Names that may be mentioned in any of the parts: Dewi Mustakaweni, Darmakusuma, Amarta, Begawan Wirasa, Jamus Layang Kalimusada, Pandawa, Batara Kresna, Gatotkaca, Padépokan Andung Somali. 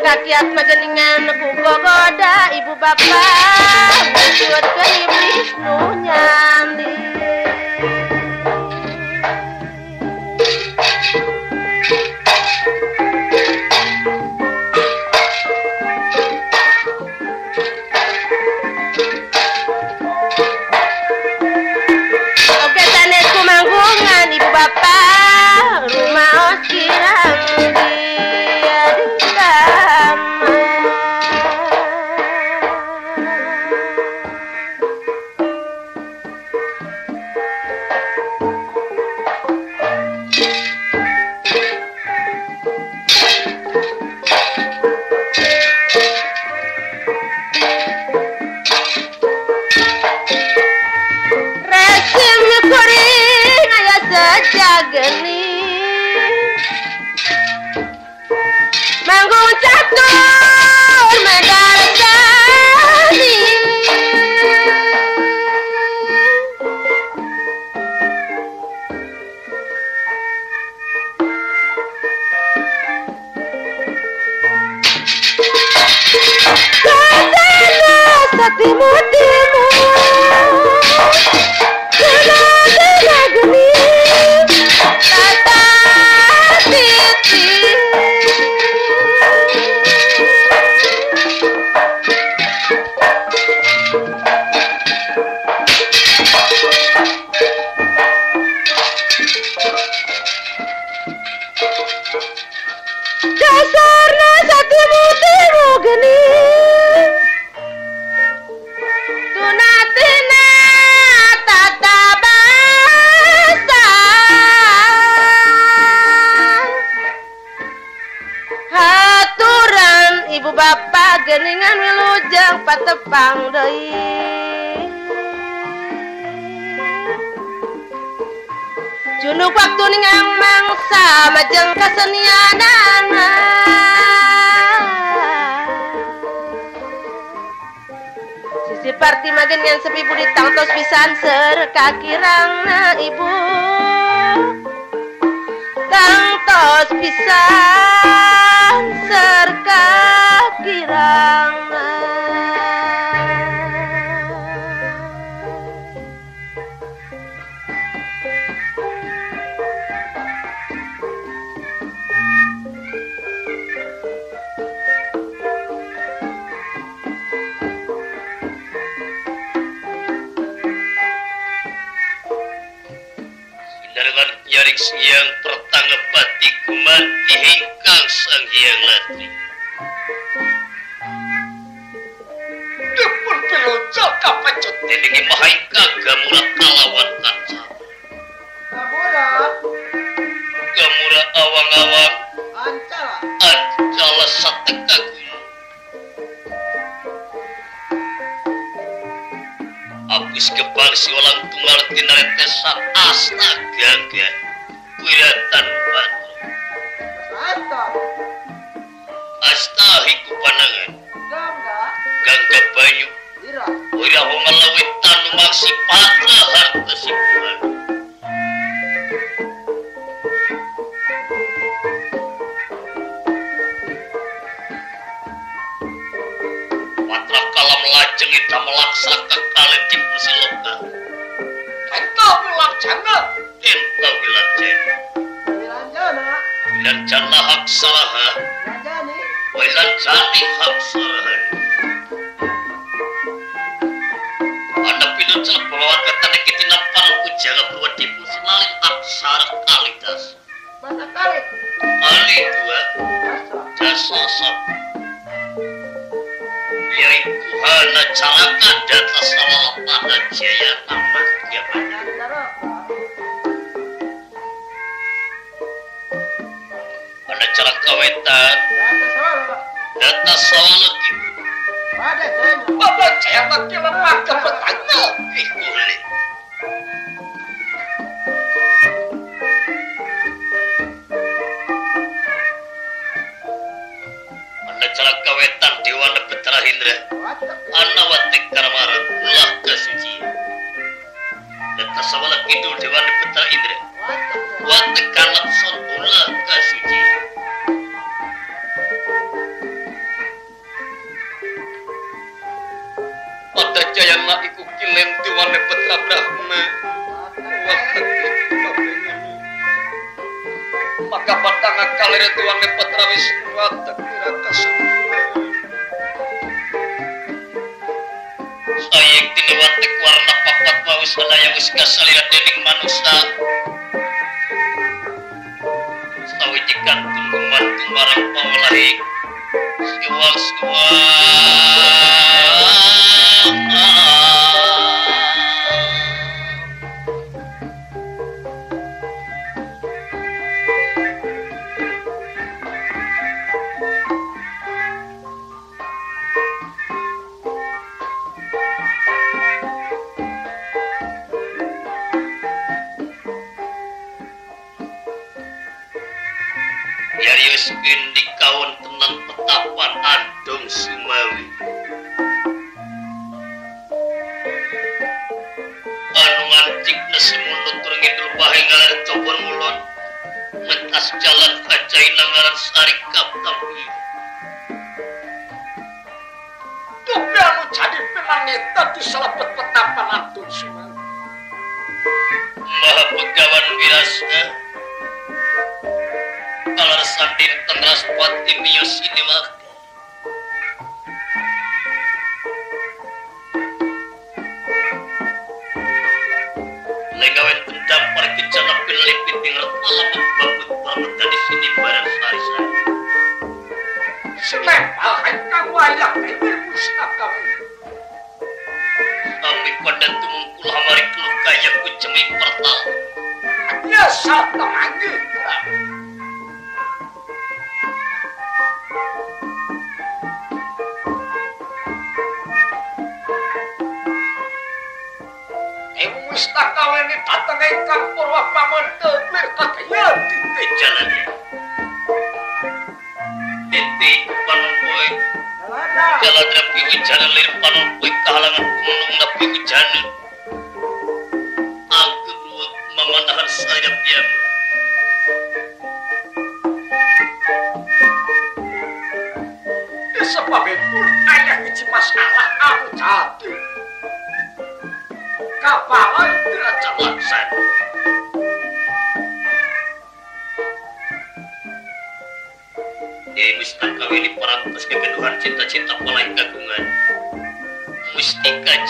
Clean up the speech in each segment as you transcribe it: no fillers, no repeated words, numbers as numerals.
kakiat panjenengan buka goda ibu bapak buat ke iblis nu nyandi. Oke sanesku manggungan ibu bapak rumah osirang dia dengkama. Manggung catur mendarjani, katanya satimu timu segala geni. Bapak geningan wilujeng patepang deui. Junuk waktu ningang mangsa majeng kasenianana. Sisi parti magen yang sepi budi tangtos pisan ser kakirangna ibu. Tangtos pisan ser kirangna. Sedangkan nyaring yang pertangga batik kuman dihingkang sang yang latri. Depun pilojok kapecut nenengi mahai kagamura kalawan kaca. Gamura? Gamura awang-awang. Ancala? Ancala satekagun. Abis kebal si walang tunggal dinaretesan asna gangga. Wiratan batu. Wiratan? Astahiku panangan. Gangga banyu wira homalawi tanu maksi patra harta sipuan. Patra kalam lajeng ita melaksa kekalin cipusi lemah. Entah wilanjana. Entah wilanjana. Wilanjana. Wilanjana hak salaha. Wilanjani hak salaha. Anda pilih celah bahwa katanya kita nampar ujaga bahwa dibu senalin aksara kalidas. Masa kali? Kali dua jasa sab. Biarin Tuhan acarakan data salah pada jaya tamat dia banyak. Pada cara kawetan data salah lagi. Bapak cepat kira makan petangnya dikulit. Anda cara kawetan Dewana Batara Hindra. Anda watik karamara ulah kesuci. Data sawala kidul Dewana Batara Hindra. Watik kalapson ulah kesuci. Ayana iku kilen diwane Batara Kresna. Maka batang kalir diwane Batara wis watek dirakasan. Sayek dene watek warna papat wae sadaya wis kasaliran dening manusa. Sawijikan tungguman tumbarang pawelahi.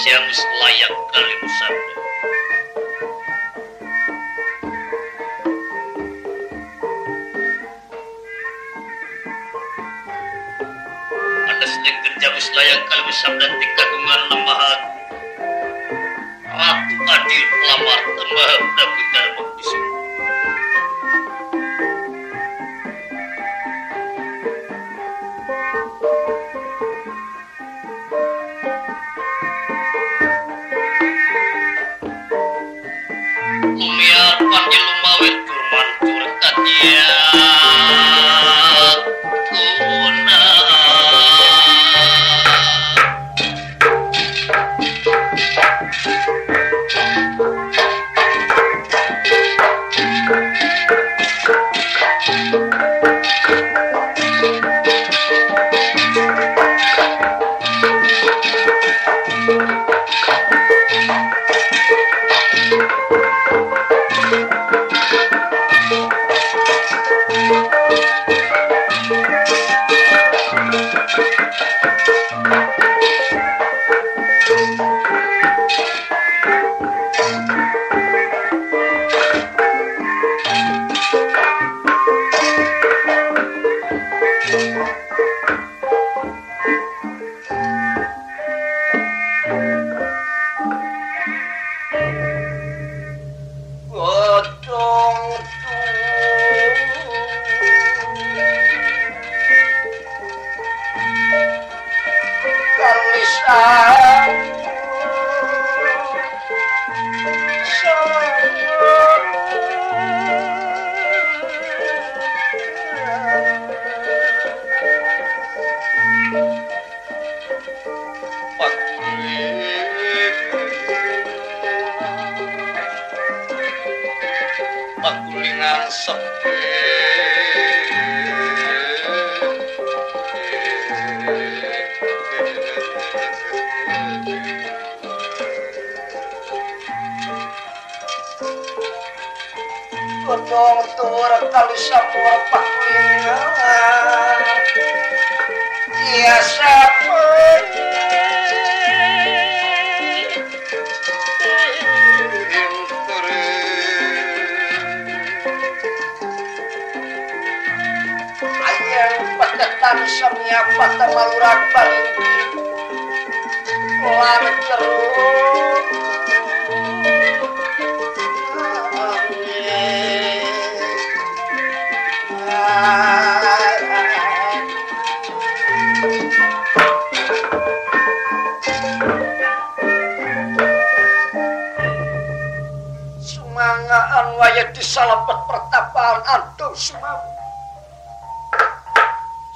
Jamus Layang Kalimusada. Anda sedang Jamus Layang Kalimusada di kagungan lemah Ratu Adil Amarta Maha Darmakusuma. kodong turun tali semua pak wilang biasa pun ayam paketan semia patah malurat balik lari terus semangaan waya di salapet pertapaan Andung Somali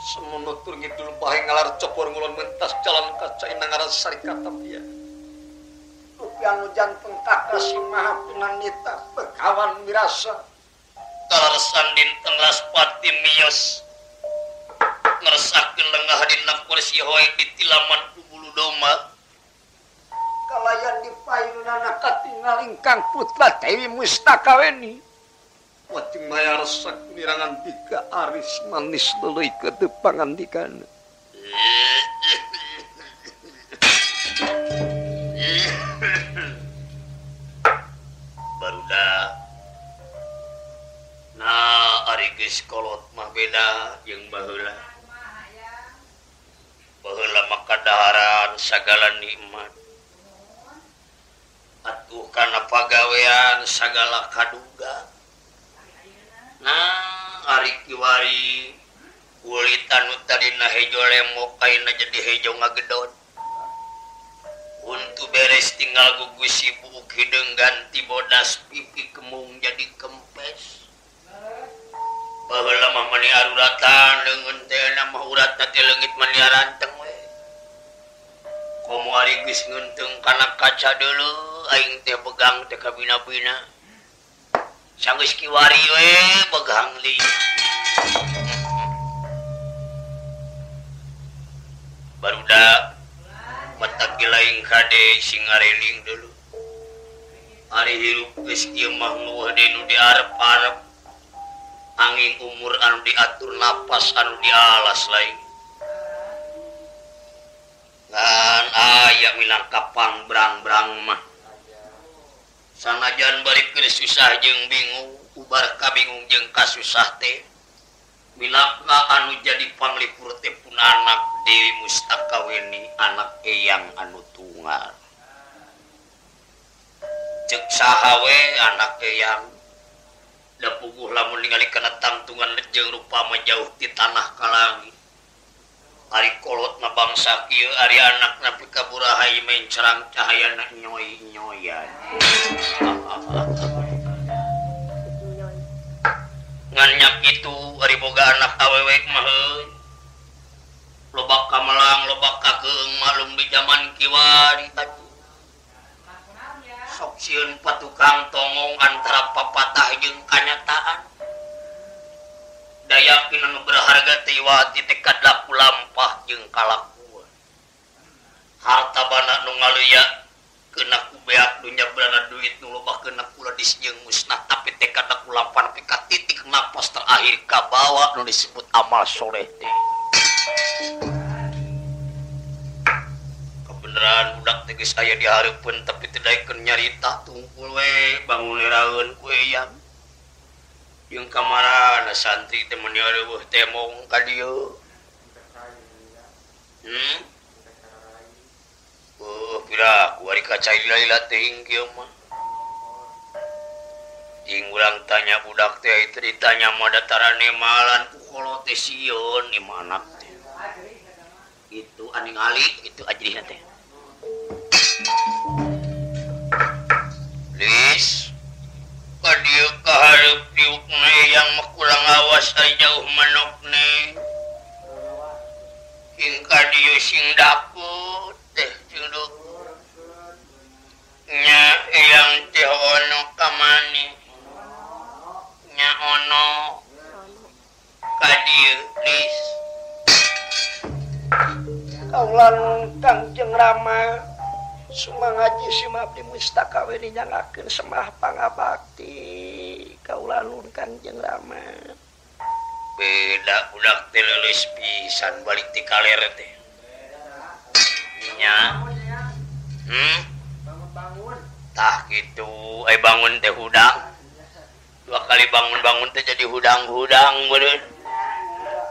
semunut turungi dulu pahing ngalar copor ngulon mentas jalan kaca inangaran sarikata biaya lupian hujan pengkakasi maha pinanita Begawan Wirasa kalaresan dinten laspati miyos ngerasakin lengah dinam kursi hoi di tilaman kubulu doma kalayan di payunana katingal ingkang putra Dewi Mustakaweni wajing maya resak nirangan tiga aris manis lelui ke depangan dikana barulah nah arigis kolot mah beda yang bahulah bahulah maka daharan segala nikmat atuh kana pagawean segala kaduga nah ari kiwari kulitan tadi na hejo lemo kaina jadi hejo ngagedot untuk beres tinggal gugus sibuk hidung ganti bodas pipi kemung jadi kempes baheula mah mani aruratan leungeun teh mah uratna teh leungit mani aranteng we komo ari geus ngeunteung kana kaca deuleu aing teh begang teh kabina-bina sanggeus kiwari we begang li barudak matagi laing kade sing ngareling deuleu ari hirup geus ieu mah luweh nu diarep-arep angin umur anu diatur napas anu dialas lain dan ayak minangkapang berang-berang mah sanajan bari keris susah jeung bingung ubar kabingung jeung kasusah teh milakna anu jadi panglipur teh punanak Dewi Mustakaweni anak eyang anu tunggal cek saha we anak eyang da puguh lamun ningali kana tangtungan lejeng rupa menjauh di tanah kalangi ari kolotna bangsa kieu ari anakna pika burahai mencerang cahayana nyoy-nyoyan ngan nya kitu ari boga anak awewe mah loba kamelang loba kakeung malum di jaman kiwari tadi sok sieun patukang tongong antara papatah jeung kanyataan daya anu berharga teh wati teh kalaku lampah jeung kalakuan harta bana nu ngaleya keuna ku beak dunya berana duit nu loba keuna kula disjeng musnah tapi teh kalaku lampah pika titik napas terakhir kabawa nu disebut amal soleh teh beneran budak tegas ayah diharapkan tapi tidak ikut nyarita tungkul we bangun leraun kue yang kamarana santri temen yarebuh temong kadiyo kira kuari kacai lila ting kieu mah ting urang tanya budak teh itu ditanya mah datarane malan kukolo teh sieun imanak teh itu aning alik itu ajrihna teh Lis, kadieu kahareup diukna yang makurang awas ajauh manokna hing kadieu sing dapet teh junduk nya yang teh ono ka maneh nya ono kadieu Lis kaulan Kangjeng Rama Sumang Haji Simabdi Mustakaweni nyangakeun semah pangabakti. kaula nuhun Kangjeng Rama. Beda budak teh leulis pisan balik ti kaler teh. Nya. Bangun-bangun. Tah kitu, bangun teh hudang. Dua kali bangun-bangun teh jadi hudang-hudang beureun.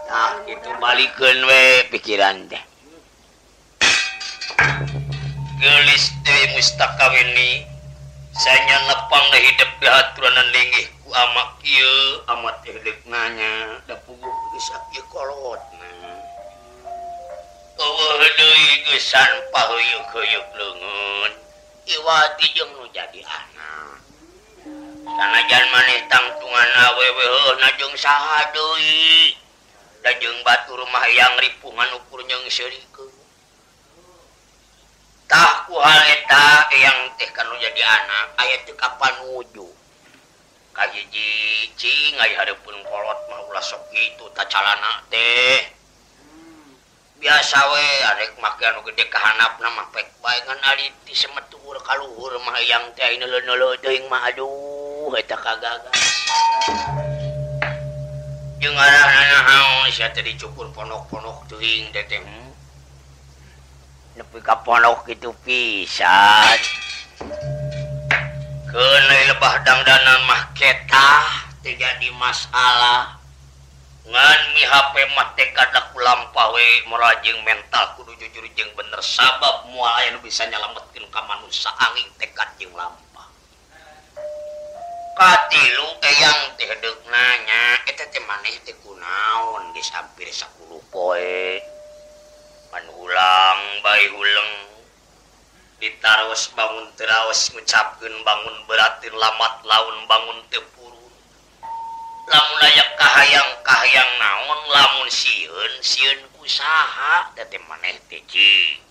Tah kitu balikeun we pikiran teh. Geulis Dewi Mustakaweni saya nepang dah hidup di haturanan linggih ku amak ieu amat hidup nanya da puguh geus ieu kolotna eueuh deui geusan paheuyeuh-heuyeuk leungeun iwati jeung nu jadi anak sanajan maneh tangtungan awewe heuhna jeung saha deui da jeung batur mah yang ripungan ukur jeung seurikeun. Tah ku hal eta yang teh kanu jadi anak aya teu kapan wuju kahiji cing aya hareupeun kolot mah ulah sok kitu ta calana teh biasa we arek make anu gede kahanapna mah pek bae ngan ari ti semetur ka luhur mah yang teh neuleuh teuing mah aduh eta kagagas jeung arahna naon sia teh dicukur ponok-ponok teuing teh nepi ka pondok kitu pisan keuneuy lebah dangdanan mah ketah teu jadi masalah ngan mi HP mah teh kada kulampah we moral jeung mental kudu jujur jeung bener sabab moal aya nu bisa nyalametkeun ka manusia angin tekad jeung lampah katilu eyang teh deuk nanya eta teh maneh teh kunaon geus hampir 10 poe pan ulang bayi uleng ditaros bangun terawas ngucapkeun bangun beratin lamat laun bangun tepurun lamun layak kahayang naon lamun sieun kusaha teh maneh teh ci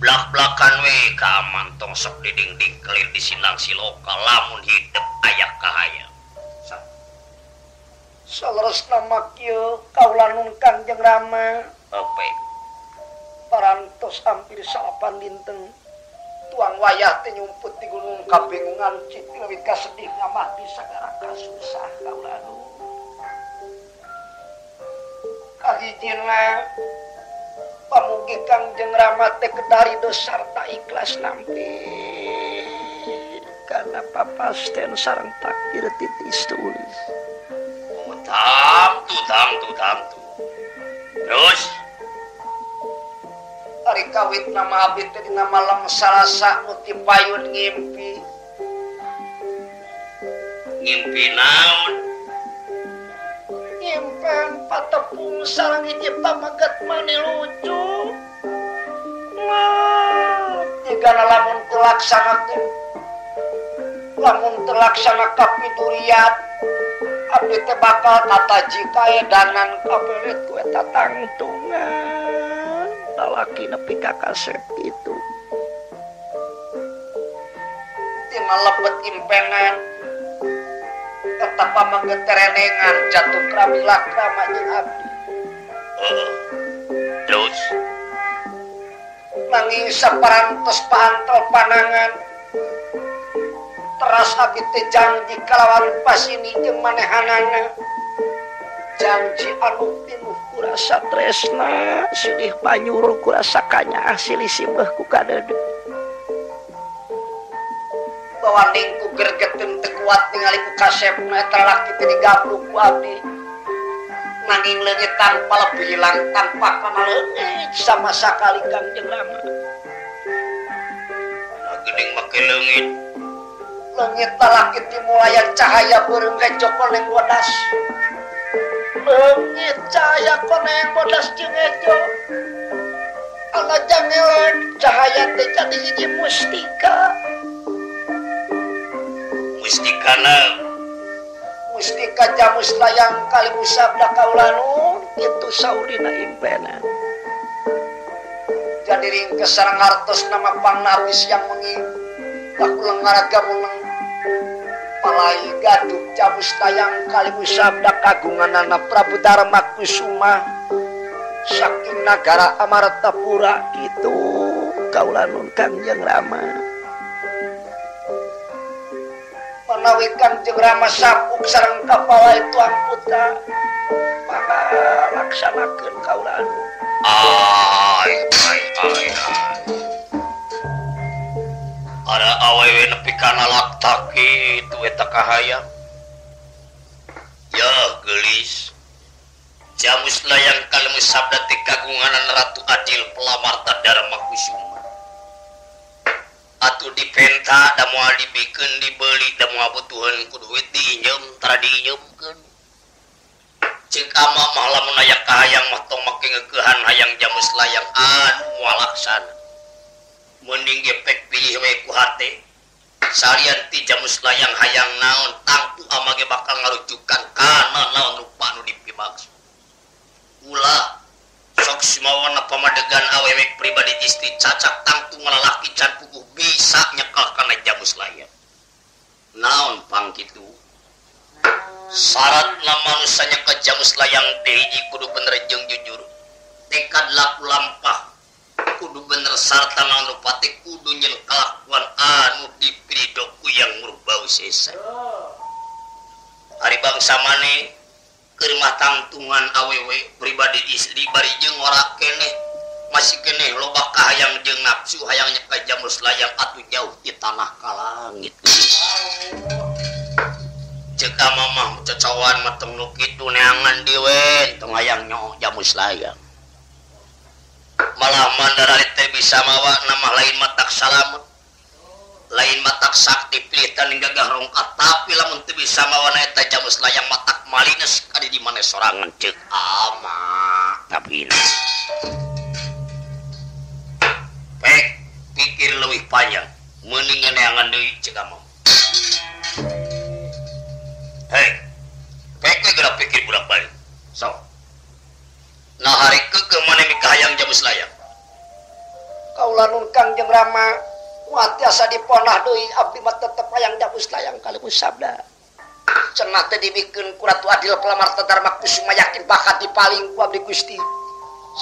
blak-blakan we ka mantong sok diding-ding kelir disinang siloka lamun hidup aya kahayang. Saleresna makieu kaula nuhun Kangjeng Rama. Ope. Parantos hampir 8 dinten. Tuang wayah teh nyumput di gunung kabingungan citi leuwih kasedih mah di sagara kasusah kaula nuhun. Kahijina pamugi Kangjeng Rama teh kedari dosa sarta ikhlas nampi kana papasten sareng takdir titis tulis. Tangtu. Terus hari kawit nama abid tadi nama malam Salasa uti payun ngimpi naon ngimpen patepung sarang hiji pamagat mani lucu jika lamun terlaksanakan kapituriat abdi teh bakal tataji kae danan kabelet ku eta tangtungan talaki nepi ka kasep kitu tina lebet impengan eta pamanggeterenengan jatuh kramilakrama jeung abdi terus nanging saparantos pahantol panangan terasa kita janji kalawan pas ini jeung manehanana janji anu pinuh kurasa tresna silih panyuruh kurasa kanyaah silih simbah ku kadeudeuk bawa ningku gergeteun teu kuat ningali ku kasepna eta laki teh digabluk ku abdi nanging leungit tanpa lebih hilang tanpa kana leutik sama sakali Kangjeng Rama na geuning make leungit langit talaki timulayan cahaya beureum gejok koneng bodas langit cahaya koneng bodas jeung ejo ala jangelan cahaya teh jadi hiji mustika Jamus Layang Kalimusada kaula nuhun kitu saurina impenan jadi ringkes sareng hartos nama pangnabis yang mengimpi tak lenggaraga muleng palai gaduk Jamus Layang Kalimusada kagunganana Prabu Darmakusuma saking nagara Amarta pura kitu kaula nuhun Kangjeng Rama pan menawikan jegrama sapuk sarang kapala itu amputa maka laksanakan kaulah anu ada awewe nepi kana laktaki itu eta kahayang ya gelis Jamus Layang Kalimusada kagunganan Ratu Adil Pelamarta Darmakusuma atuh dipenta da moal dibikeun dibeli da moal butuheun ku duit diinjem tara diinjemkeun ceuk ama mah lamun aya kahayang mah tong make ngeukehan hayang Jamus Layang anu moal laksana mending gepek pilih we ku hate salian ti Jamus Layang hayang naon tangtu ama ge bakal ngarujukan kana naon rupa anu dipimaksud ulah sok simawan apa madegan awewe pribadi istri cacak tangtung lalaki can puguh bisa nyekal kana Jamus Layang naon pangkitu syaratna manusia nyekal Jamus Layang teh hiji kudu bener jeung jujur tekad laku lampah kudu bener sarta naon rupa teh kudu nyen kalakuan anu dipilido ku yang murbau sesa ari bangsa maneh terima tangtungan awewe pribadi istri bari jeung ora keneh masih keneh loba kahayang jeung nafsu hayang nyeka Jamus Layang atuh jauh di tanah kalangit ceuk ama mah cocowan mateng nu kitu neangan diwe tong hayang nyoh Jamus Layang malah mandaralit teh bisa mawa nama lain matak salamet lain matak sakti pilihan gagah rongkat tapi lamun teu bisa mawa na eta Jamus Layang matak malines kadi di maneh sorangan ceuk ama tapi pek pikir leuwih panjang meuning neangan deui ceuk ama hei pek we geura pikir budak balik sok nah hari keukeun maneh mikahayang Jamus Layang kaula nun Kangjeng Rama mati asa diponah deui abdi mah tetep hayang Jamus Layang Kalimusada cenah teh dibikeun ku Ratu Adil Pelamarta Darmakusuma yakin bakat dipaling ku abdi Gusti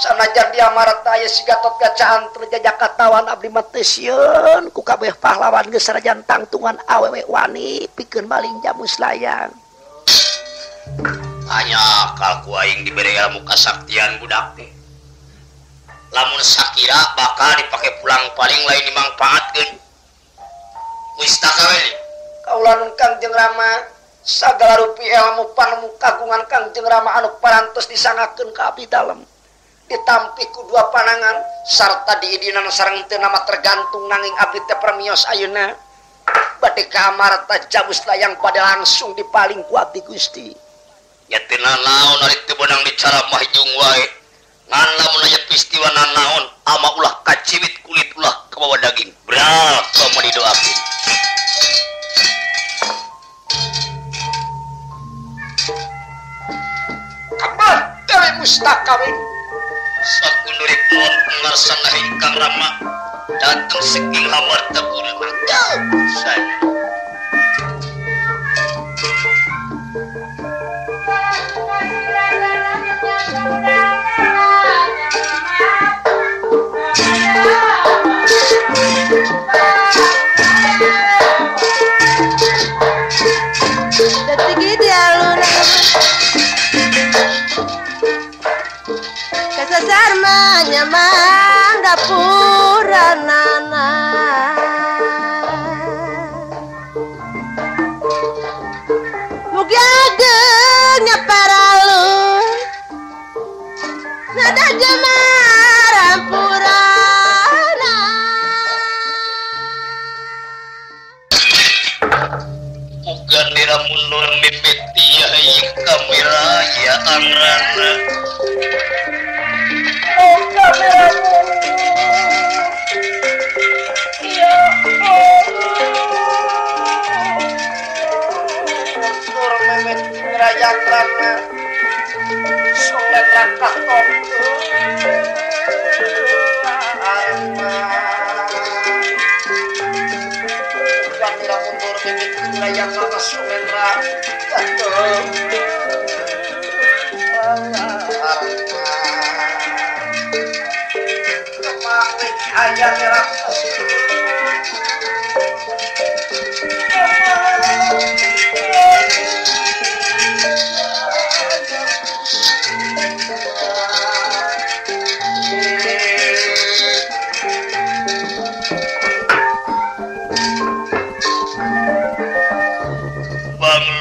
sanajan di Amarta aya si Gatotkaca Anterja jakatawan abdi mah teh sieun ku kabeh pahlawan geus sanajan tangtungan awewe wani pikeun maling Jamus Layang anya kalku aing dibere ilmu kasaktian budak teh lamun sakira bakal dipakai pulang paling lain dimangfaatkeun Mustakaweni kaula nun Kangjeng Rama sagala rupi ilmu panemu kagungan Kangjeng Rama anu parantos disangakeun ka abdi dalem ditampi ku dua panangan sarta diidinan sareng teu nama tergantung nanging abdi teh permios ayeuna bade ka Amarta Jamus Layang bade langsung dipaling ku abdi Gusti ya teu naon ari teu beunang dicara mah jeung wae ngan lamun aya peristiwa naon ama ulah kaciwit kulit ulah ka bawah daging brak kamu didoakeun kabar Dewi Mustakaweni sakunuri pun ngarsana ingkang Rama dateng seking Amarta kurang saya nyamang dapuranana mugi ageng nyaparalu sada jamaran purana ugan diramun lur mimit ya hayang kamera ya angrana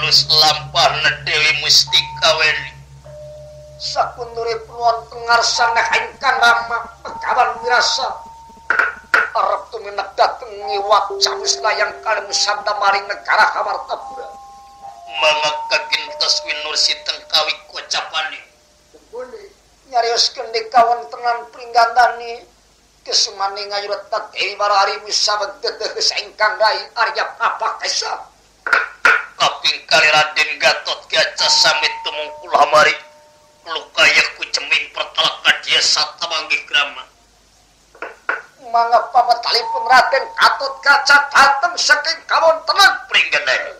terus lamparna Dewi Mustakaweni. Sakundure penuan pengarsana ingkang rama Begawan Wirasa arep tuminak dateng nyiwat Jamus Layang Kalimusada maring negara Amarta pura. Mangaka kintas winur siteng kawi kocapane. Boleh nyarioskeun dekawan tenan pringgandani kesumane ngayurat Dewi Marari Wisabet geus ingkang rai Arya Prapakesa. Kaping kali Raden Gatotkaca samit tumungkul hamari. Lukayaku ceming pertalakan dia sata manggih grama. Mangapa metalipun Raden Gatotkaca dateng saking kawontenan pringgenane.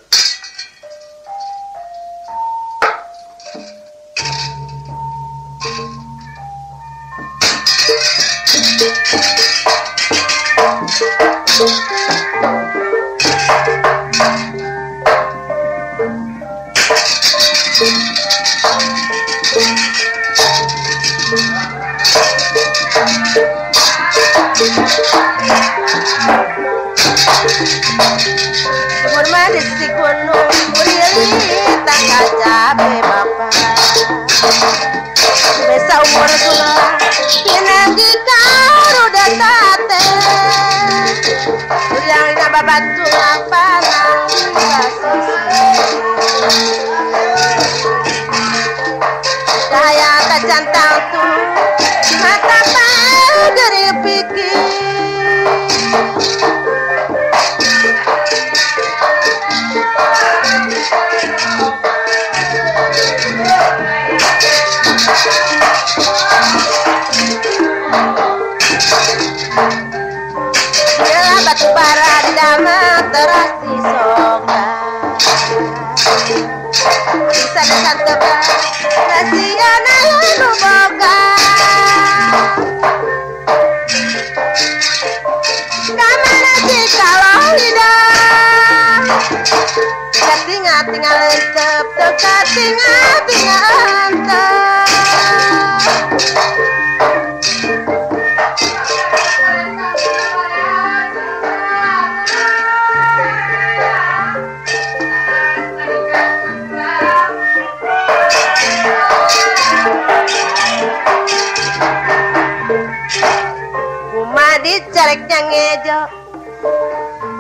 Careknya ngejo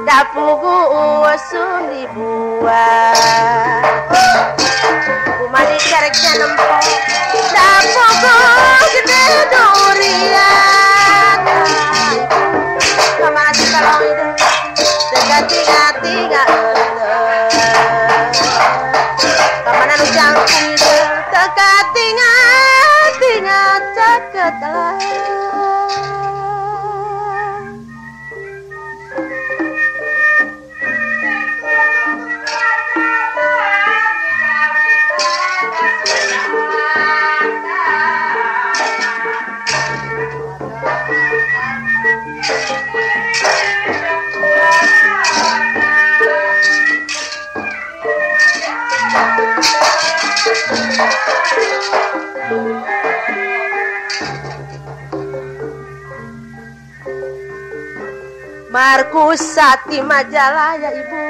dapugu usun dibuat kuma di careknya nempok dapugu gede durian kamar kalau itu tiga kamanan ujang itu teka tiga ceket Markusati majalah ya ibu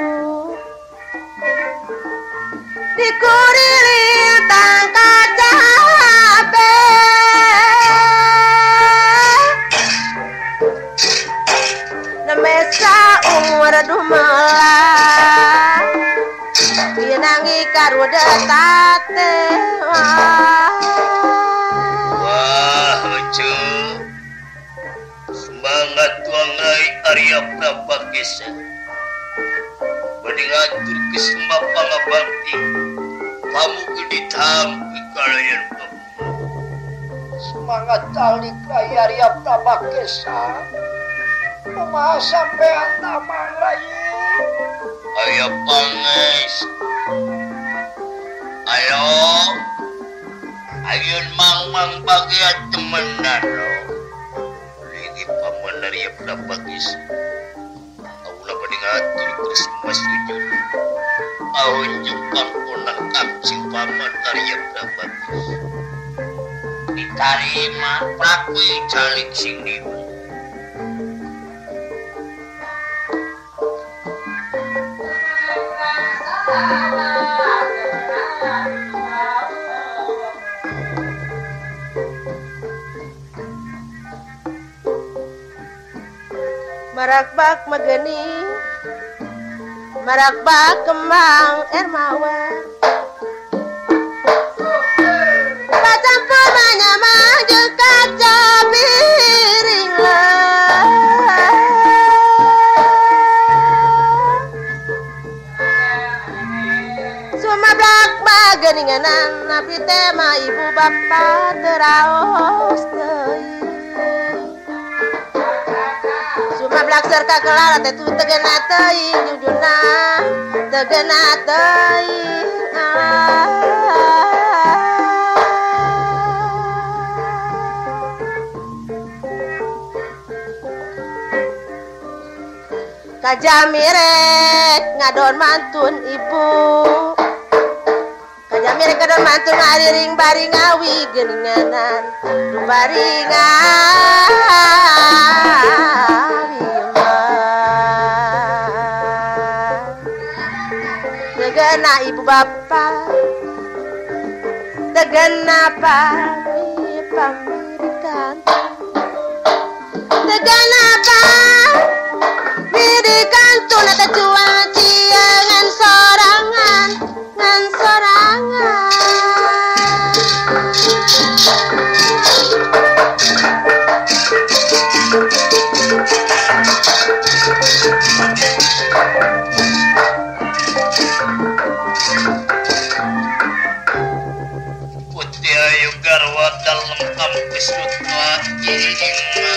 dikuriri tangkat cabe nemesa umur dumelah binangi karuda tate wah lucu Tuangai Arya Prapakesa mending atur kesembah pangabakti kamu ditampi kalian semangat tali kai Arya Prapakesa kumaha sampean tamang rayi Arya Panges ayo ayo mang bagian temenan dari yang pernah bagus kaulah pendengatur terus mas sujud awal jengkang ponang kapcing paman dari yang pernah bagus ditarima prakui calik sinimu marakbak magani, marakbak kembang ermawan. Batang kabanya maju kaca piring lah. Semua marakbak geninganan napi tema ibu bapa teraos tei. Mablakser kakelar tetu tegena tei nyuduna tegena tei kajamirek ngadon mantun ibu kajamirek ngadon mantun ngariring baring awi geninganan baringan tegena ibu bapa, tegena pami pamir kantor, tegena pamir kantor nata cuaci ngan sorangan, ngan sorangan. Dalam kampus lutut dirinya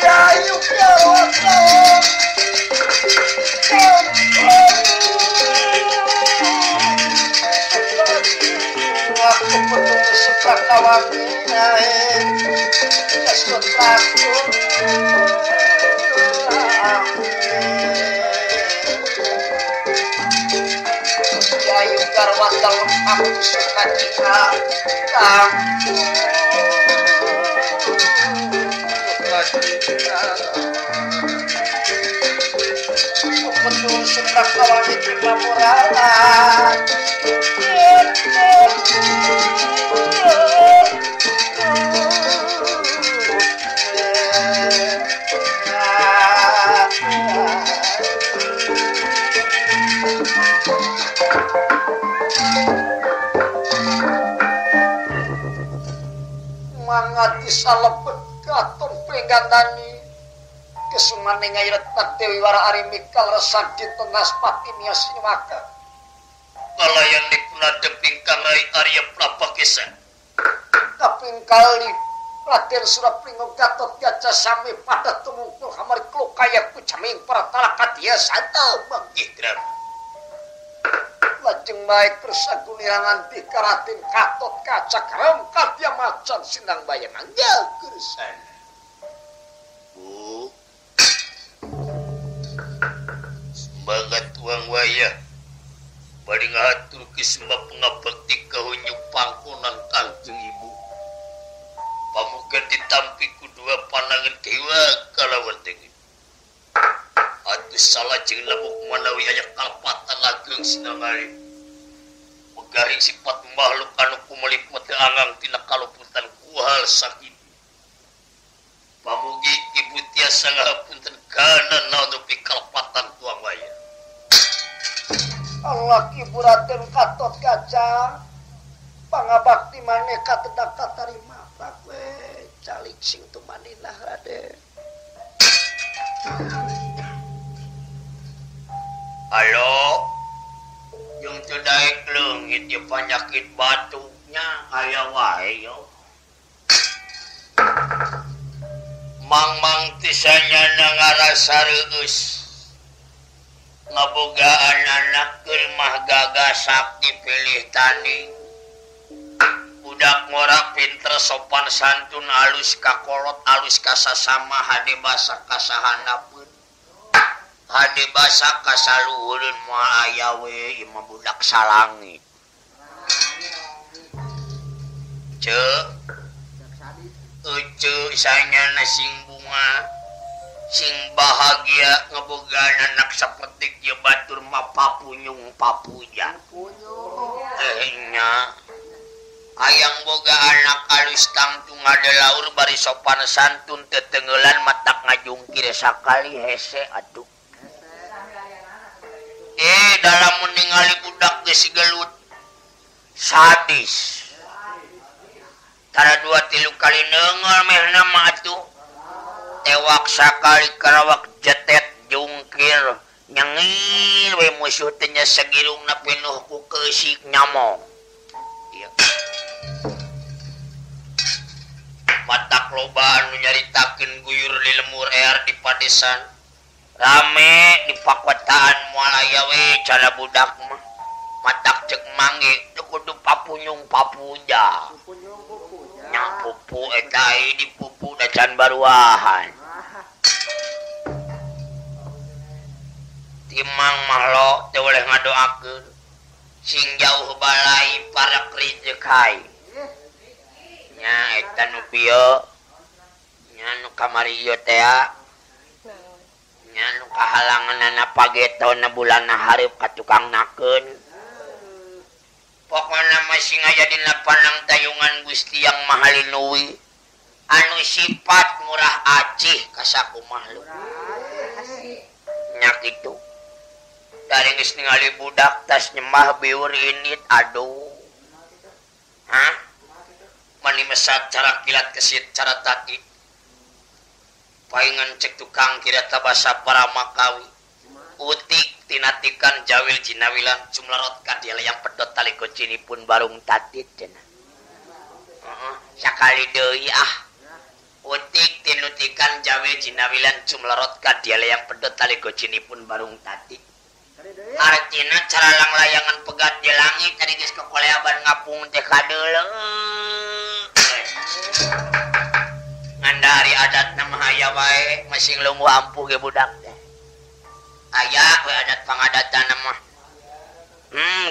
Melayu jawablah waktu petunjuk sepak kawannya kasut laku karena dalam aku suka kita betul suka kawan itu laporan mangati salebet katon penggatani kesumaning ayretak Dewi Wara ari mikal resaki tengas pati miasini maka kalayan dikunadep ingkang rai Arya Prapakesa kaping kali Raden Surapringa Gatotkaca sami pada tumungkul hamarti lokayaku jaming para talakatia santa manggih grama lajeng baik tersagun irangan dikaratin Gatotkaca kerangkat dia macan sindang bayangan jagur sana bu sebagai tuang wayah paling ngatur kisma pengabakti kahunjuk pangkonan kanjeng ibu pamukan ditampiku dua panangan kewa kalawan dengan aduh salah jeng labuk manawi hanya kalpatan ageng sinangari megaring sifat makhluk anuku melipati angang tina kaluputan kuhal sakit pamugi ibu tiasa ngahapunten gana naudupi kalpatan tuang waya Allah ibu Raden Gatotkaca pangabakti maneka tetap tak terima bakwe calik sing tumanilah Raden halo, yang terdaik lengit ya penyakit batuknya ayah wae yo. Mang-mang tisanya nangarasa reus ngabogaan anak mah gagah sakti pilih tani budak ngorak pinter sopan santun alus kakolot alus kasasama hade basa kasahanapun hade basa kasaluhulun moal aya we imah budak salangi ce sanyana sing bunga sing bahagia ngebogaan anak sepetik ya batur mah papunyung papuja nya Ayang boga anak alus tangtung ada laur bari sopan santun tetenggelan matak ngajungkir sakali hese aduh. Dalam meningali budak gesigelut sadis. Tara dua tilu kali nengal meh nama atuh. Tewak sakali karawak jetet jungkir nyengir we musuh tenya segirungna penuh ku keusik nyamong. Iya. Matak loba anu nyaritakeun guyur di lemur air di padesan. Rame di pakotaan moal aya we cara budak mah. Matak cek mangge teu kudu papunyung papuja. Nya pupu eta di pupu da can baruahan. Timang mahlo teu boleh ngadoakeun. Sing jauh balai para krijekai. Nya eta nu pieu. Nya nu kamari ieu teh. Nya nu kahalanganna pagetona bulanna hareup ka tukang nakeun. Pokoknya masih ngajak di panang tayungan Gusti yang mahalinuwi anu sifat murah acih kasaku makhluk nyak itu dari geus ningali budak tas nyembah biur init aduh hah mani mesat cara kilat kesit cara tatit paingan cek tukang kira tabasa para makawi utik tinatikan jawil jinawilan cumlarotkan dia yang pedot tali kucini pun barung tatit cina sakali deui ah utik tinutikan jawil jinawilan cumlarotkan dia yang pedot tali kucini pun barung tatit artinya cara lang layangan pegat di langit tadi geus kokoleaban ngapung teh kadeuleu ngandari adatna mah aya wae masing lungguh ampuh ge budak teh ayah we adat pangadatan mah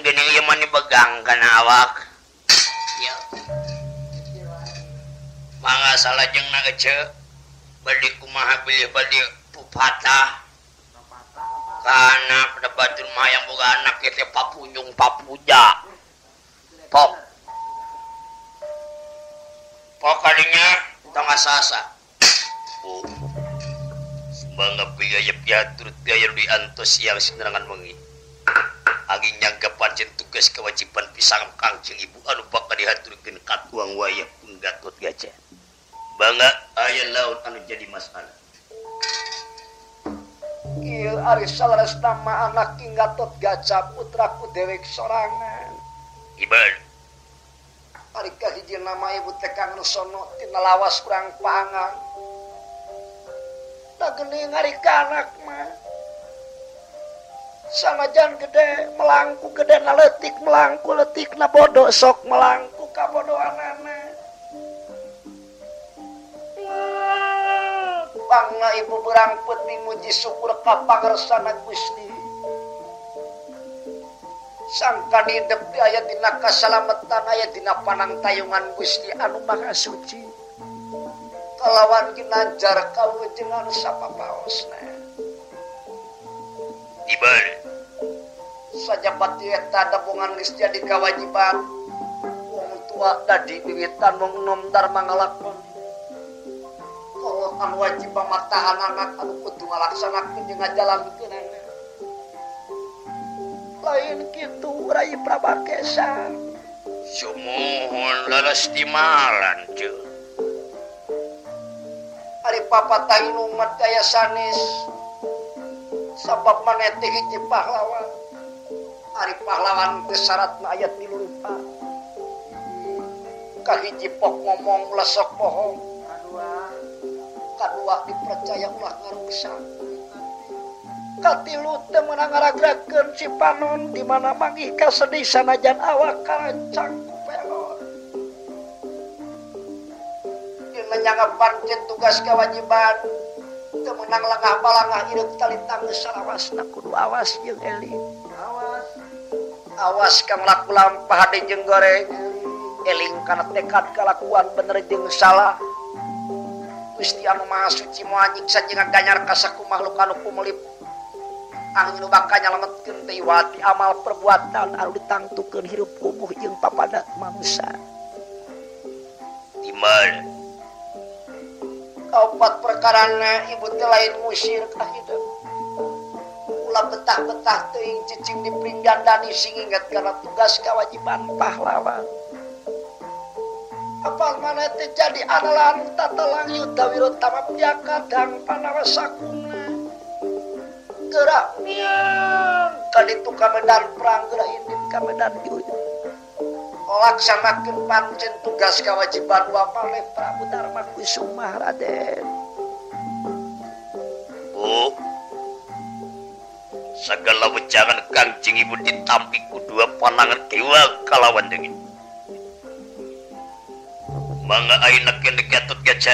gini ieu mah dipegang kana awak ya mangga salajengna ece badi kumaha bilih badi pupatah kana pedebatur mah yang boga anak teh papunjung papuja pop pokoknya tangga sasa bangga biaya-biaya turut biaya di antos yang senerangan mengi angin nyangka pancen tugas kewajiban pisang kangcing ibu anu bakal dihaturkan katuang wayah pun Gatotkaca bangga ayah laut anu jadi masalah iya aris salaras nama anak ing Gatotkaca putraku dewek sorangan iban ari kahiji nama ibu tekang nusono tina lawas kurang pangang tak geni ngarik anak mah sanajan gede melangku gede na letik melangku letik na bodoh sok melangku kabodohan anak bangna ibu berang putih muji syukur kapangersana Gusti sangka nidep di ayat dina kasalamatan ayat dina panang tayungan Gusti anu maha suci kalawan kinanjar kau jengan sapa paosna ibar sajabat eta dabongan geus jadi kawajiban wong tua tadi wiwitan wong nom dar mangalakon kalau anu wajib pamataan anak anu kudu ngalaksanakeun jeung ngajalankeun lain kitu Rai Prabakesa sumuhun leres timalan ceuk ari papatah inumat kaya sanes sabab manete hiji pahlawan ari pahlawan syaratna aya tilu rupa kahiji pok ngomong lesok bohong kadua dipercaya ulah ngaruksak katilu teu meunang ngaragrakeun si panon di mana manggih kasedih sanajan awak karancang menyanggapan tugas kewajiban temenang langah balangah hidup tali tangis salawas kudu awas jeung eling awas kang laku lampah hade jeung goreng eling kana tekad kalakuan bener jeung salah Gusti anu maha suci moal nyiksa jeung nganyar ka sakumahluk anu pumulip angin bakal nyalametkeun teh wati amal perbuatan anu ditangtukeun hirup kumuh jeung papadat manusia Mana? Kaupat perkarana ibu lain musir kah itu? Ulah betah-betah teuing cicing di pringgan dani sing ingat karena tugas kewajiban pahlawan. Apal mana terjadi analan tata langyut dawirut tamap dia kadang panawa sakuna. Gerak miang kaditu ka medan perang gerak indip ka medan diujung. Laksanakan pancen tugas kewajiban Bapak Leh Prabu Darmakusuma Raden. Bu, segala wejangan kancing ibu ditampi ku dua panangan kiwa kalawan dengit. Mangga ayeuna kana Gatotkaca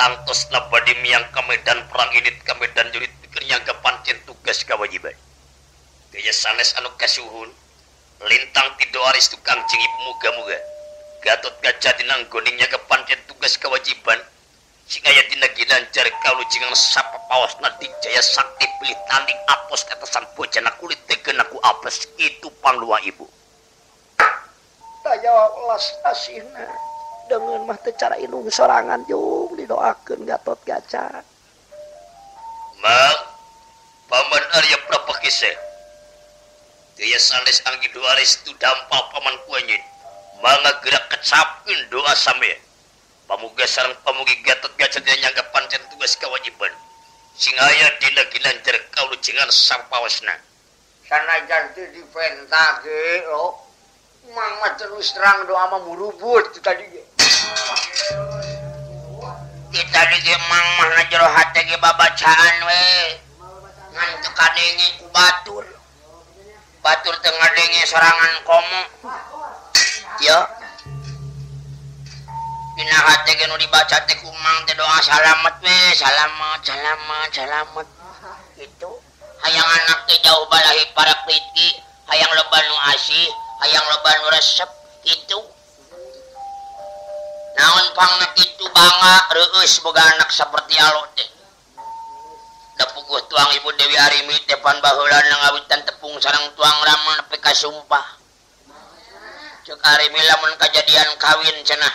tangtosna badi miang ka medan perang init ka medan jurit keur nyangka pancen tugas kewajiban. Gaya sanes anu kasuhun lintang tidoaris tukang cing ibu muga-muga Gatotkaca dina nggoningnya kepancen tugas kewajiban sing aya dina gilanjar kalujengan sapapawasna dijaya sakti pilih tanding apos tetesan bojana kulit tegen aku apes itu pangluang ibu daya welas asihna dengan mah teu cara inung sorangan jung didoakeun Gatotkaca mak paman Arya Prapakiseh gaya sanes anggi doa restu dampal paman kuanyin mangga gerak kecapin doa sampean pamuga sareng pamugi Gatotkaca nyangka pancen tugas kewajiban sing aya dina gilanjar kalujengan sapawasna sanajan teu dipentah ge oh mangga terus terang doa mah murubut tadi ge kita ge mangga jero hate ge babacaan we ngan teu kadenge ku batur batur tengah dengi sorangan komo ya dina hate ge nu dibaca teh kumang teh doa salamet we salamet itu hayang anak teh jauh balahi para piti hayang loba nu asih hayang loba nu resep itu naon pangna itu bangga reus boga anak seperti alo teh dapuguh tuang ibu Dewi Arimi tepan bahulan ngawitan tepung sarang tuang ramen nepi ka sumpah cek Arimi lamun kajadian kawin cenah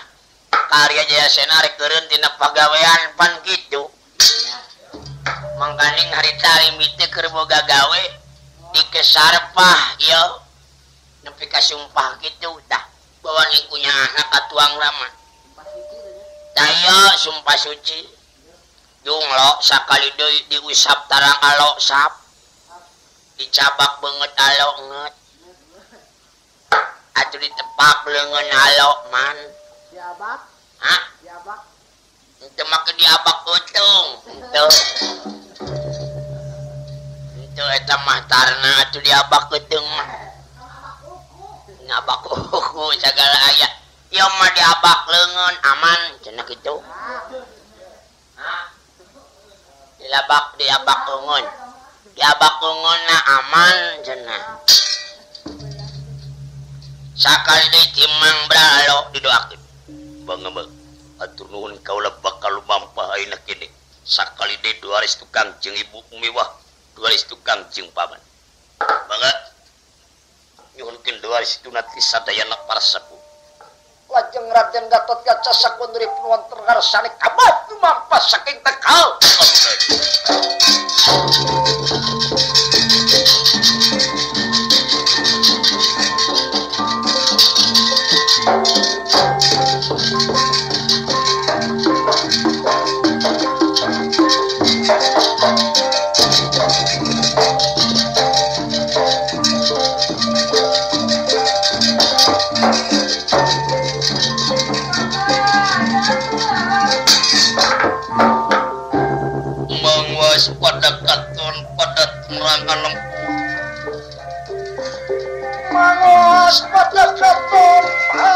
karya jaya senarek keureun tina pagawean pan kitu mangkaning harita Arimi teh keur boga gawe dikesarpah ieu nepi ka sumpah kitu tah bawa lingkunya anak ka tuang ramen tah ieu sumpah suci Jung lo sakali deui diusap tarang alo sap dicabak banget alo nget atuh ditepak leungeun alo man diabak ha diabak teu make diabak utung teu itu eta mah tarna atuh diabak utung mah ngabak kuku segala aya ieu mah diabak leungeun aman cenah kitu ha dilabak diabak ungun na aman cenah sakali deui timang bralo didoakeun bangga atur nuhun kaula bakal mampah ayeuna kene sakali deui duaris tukang jeung ibu mewah duaris tukang jeung paman bangga nyuhunkeun duaris tunat sadayana para sepuh lajeng Raden Gatotkaca sakundri punwonten ngarsane kabeh tumampas saking Tegal. Pada katon pada terangan lempu mangos pada katon pada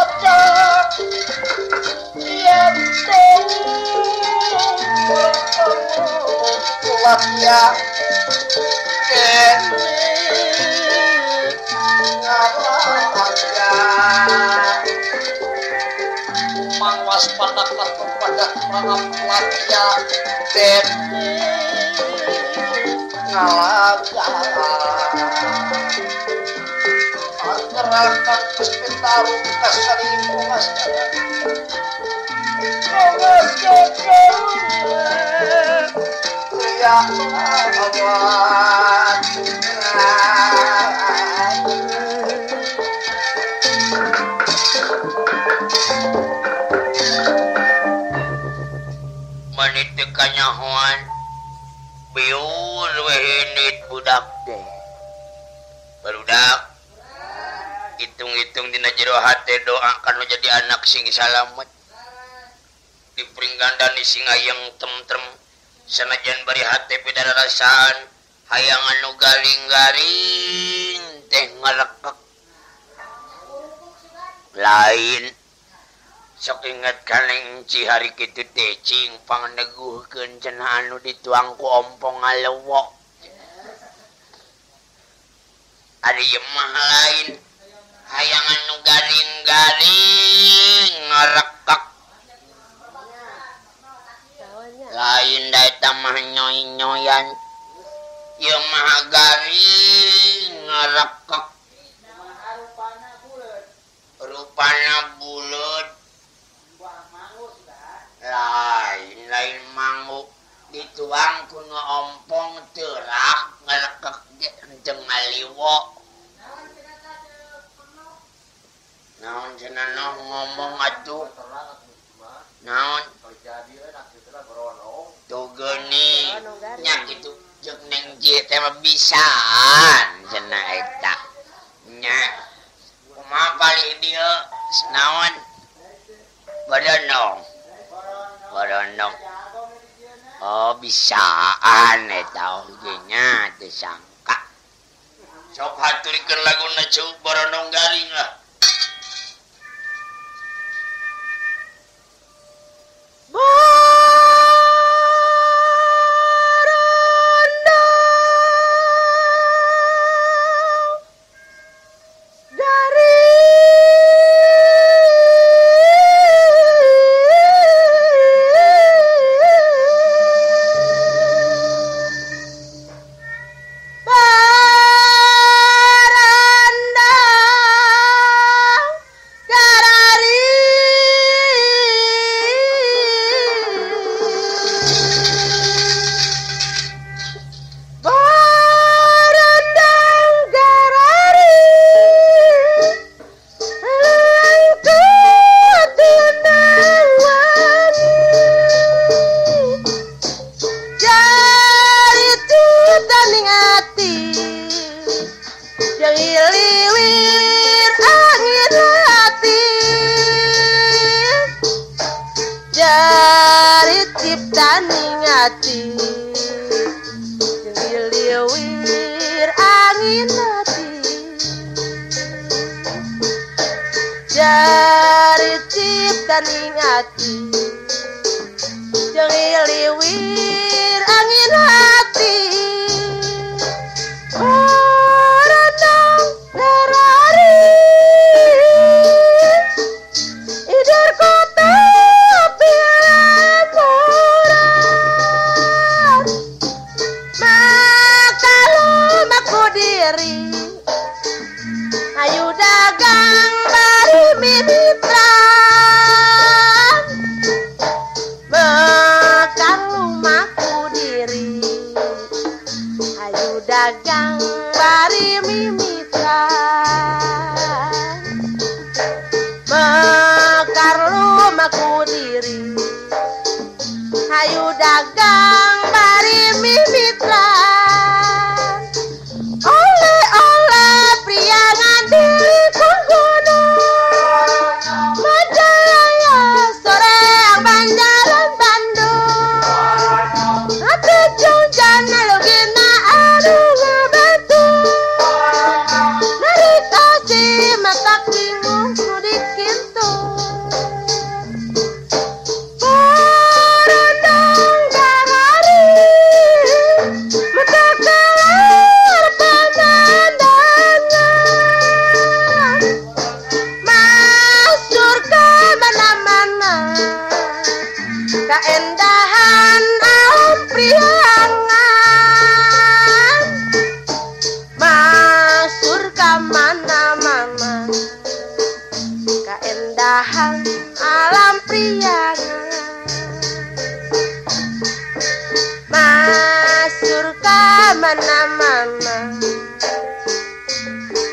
tiap telat ya mangos pada katon pada terangan telat ya Agar akan terus bertarung kasar ibu mas. Menit kanyahuan biur wehenit budak teh barudak hitung-hitung dina jero hate doa kana jadi anak sing salamet di peringgandan sing ayang temtrem senajan bari hate beda rasaan hayang anu galing-galing teh ngalekek lain sok ingat kaleng cihari kitu teh cing panganeguhkeun cenah anu dituang ku ompong ngalewo ari mah lain hayang anu galing-galing ngarekek lain da eta mah nyoy-nyoyan ieu mah garing ngarekek rupana buleud lain-lain manguk dituang ku nu ompong teurak ngarekek ge henteu ngaliwo naon cenah ngomong atuh naon togeni nya kitu jeung neng je teh pisan cenah eta nya kumaha bali dieu naon badanong badanong oh bisaan eta oge nya teh sangka sok haturikeun laguna cup badanong garing lah Makan lu makan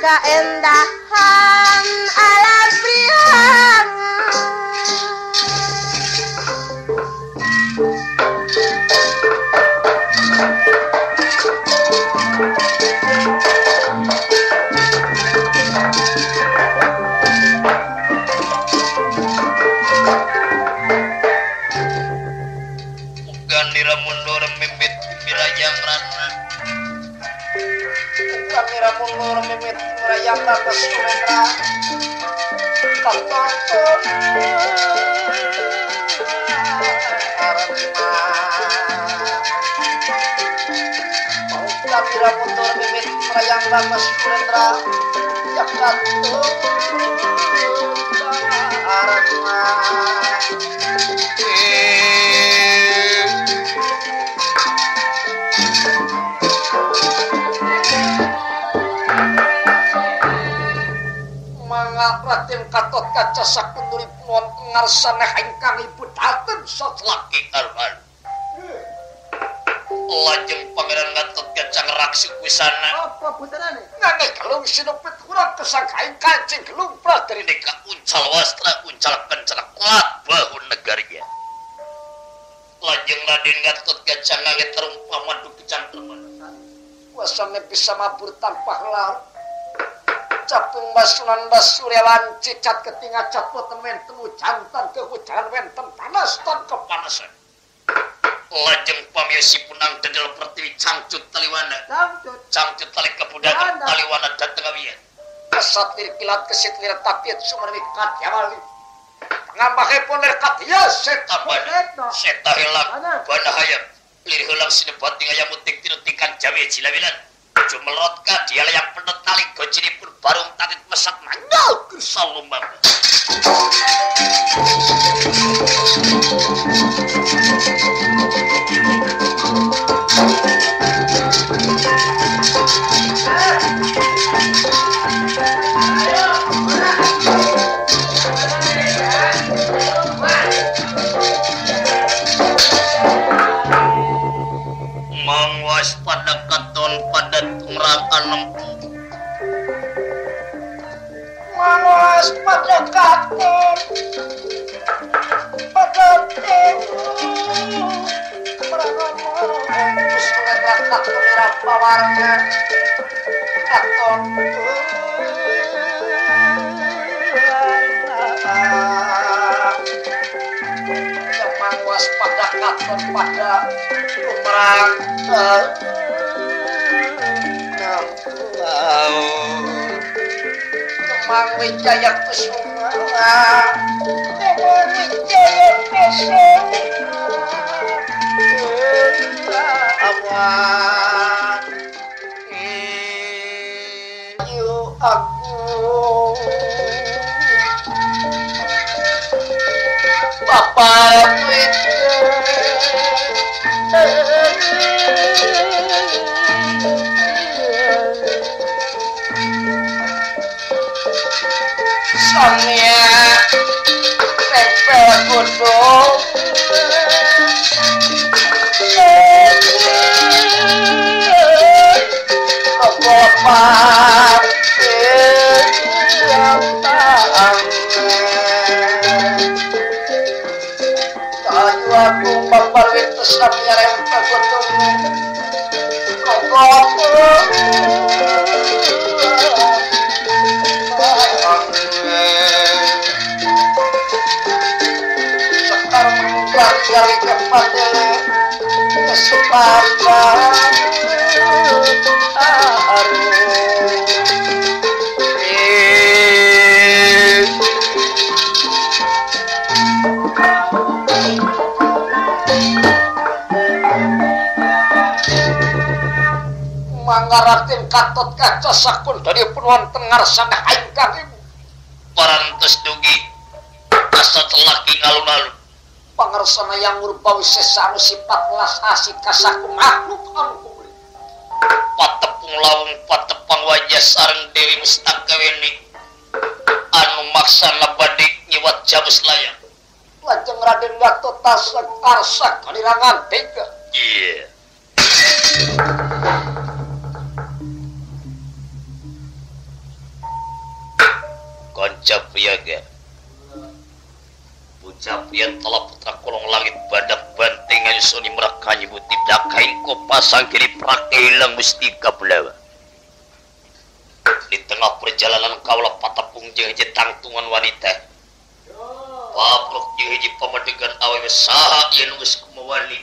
keindahan alam Priang. Gatotkaca sakunduri puan ngarsaneh ingkang ibu daten satlaki karban. Lajeng pangeran Gatotkaca ngeraksi wisana. Apa puterane? Nanging kalung sinopet kurang kesangkain kancing gelung pradari neka uncal wastra uncal kencana kuat bahu negarinya. Lajeng Raden Gatotkaca nganget terumpama duk kecantuman. Kuasane bisa mabur tanpa laut. Capung basunan basurelan cicat ketinga capot temen temu jantan kehujanan wenten panas tan kepanasan. Lajeng pamiyasi punang dendel pertiwi cangcut taliwana. Cangcut tali kebudakan taliwana dan tengawian. Kesatir kilat kesit lirat tapiat sumermi katyawali. Ngambake poner katya setabana. Setahilang bana hayam. Lirih ulang sinebati ngayam utik tinutikan jawi jilawilan. Jumelot ka dia yang penuh tali gocini pun barung tatit mesat manggau kesal lumbang. Mangwas pada katon pada tungrakan empu. Mangwas pada katon pada tungrakan empu. Sudah berangkat merah pawarnya katon pada katon pada umrah kemang wijaya kusuma kemang wijaya kusuma awan ayu aku papa Mangaratin Gatotkaca sakun dari penuhan tengar sana ingkang ibu parantos dugi kasat laki ngalun-alun pangersana yang ngurbawi sesanu sifat lasasi kasaku makhluk alukuli patepung lawung patepang wajah sareng Dewi Mustakaweni anu maksana badik nyiwat Jamus Layang. Lajeng Raden Gatotkaca karsak kalirangan tiga. Iya Pancapriaga telah putra kolong langit badak banting soni merakanyi butib dakai ko pasang kiri prake hilang mustika belawa. Di tengah perjalanan kaulah patapung jengje tangtungan wanita. Paplok jengje pemandegan awewe saha yen geus kumawani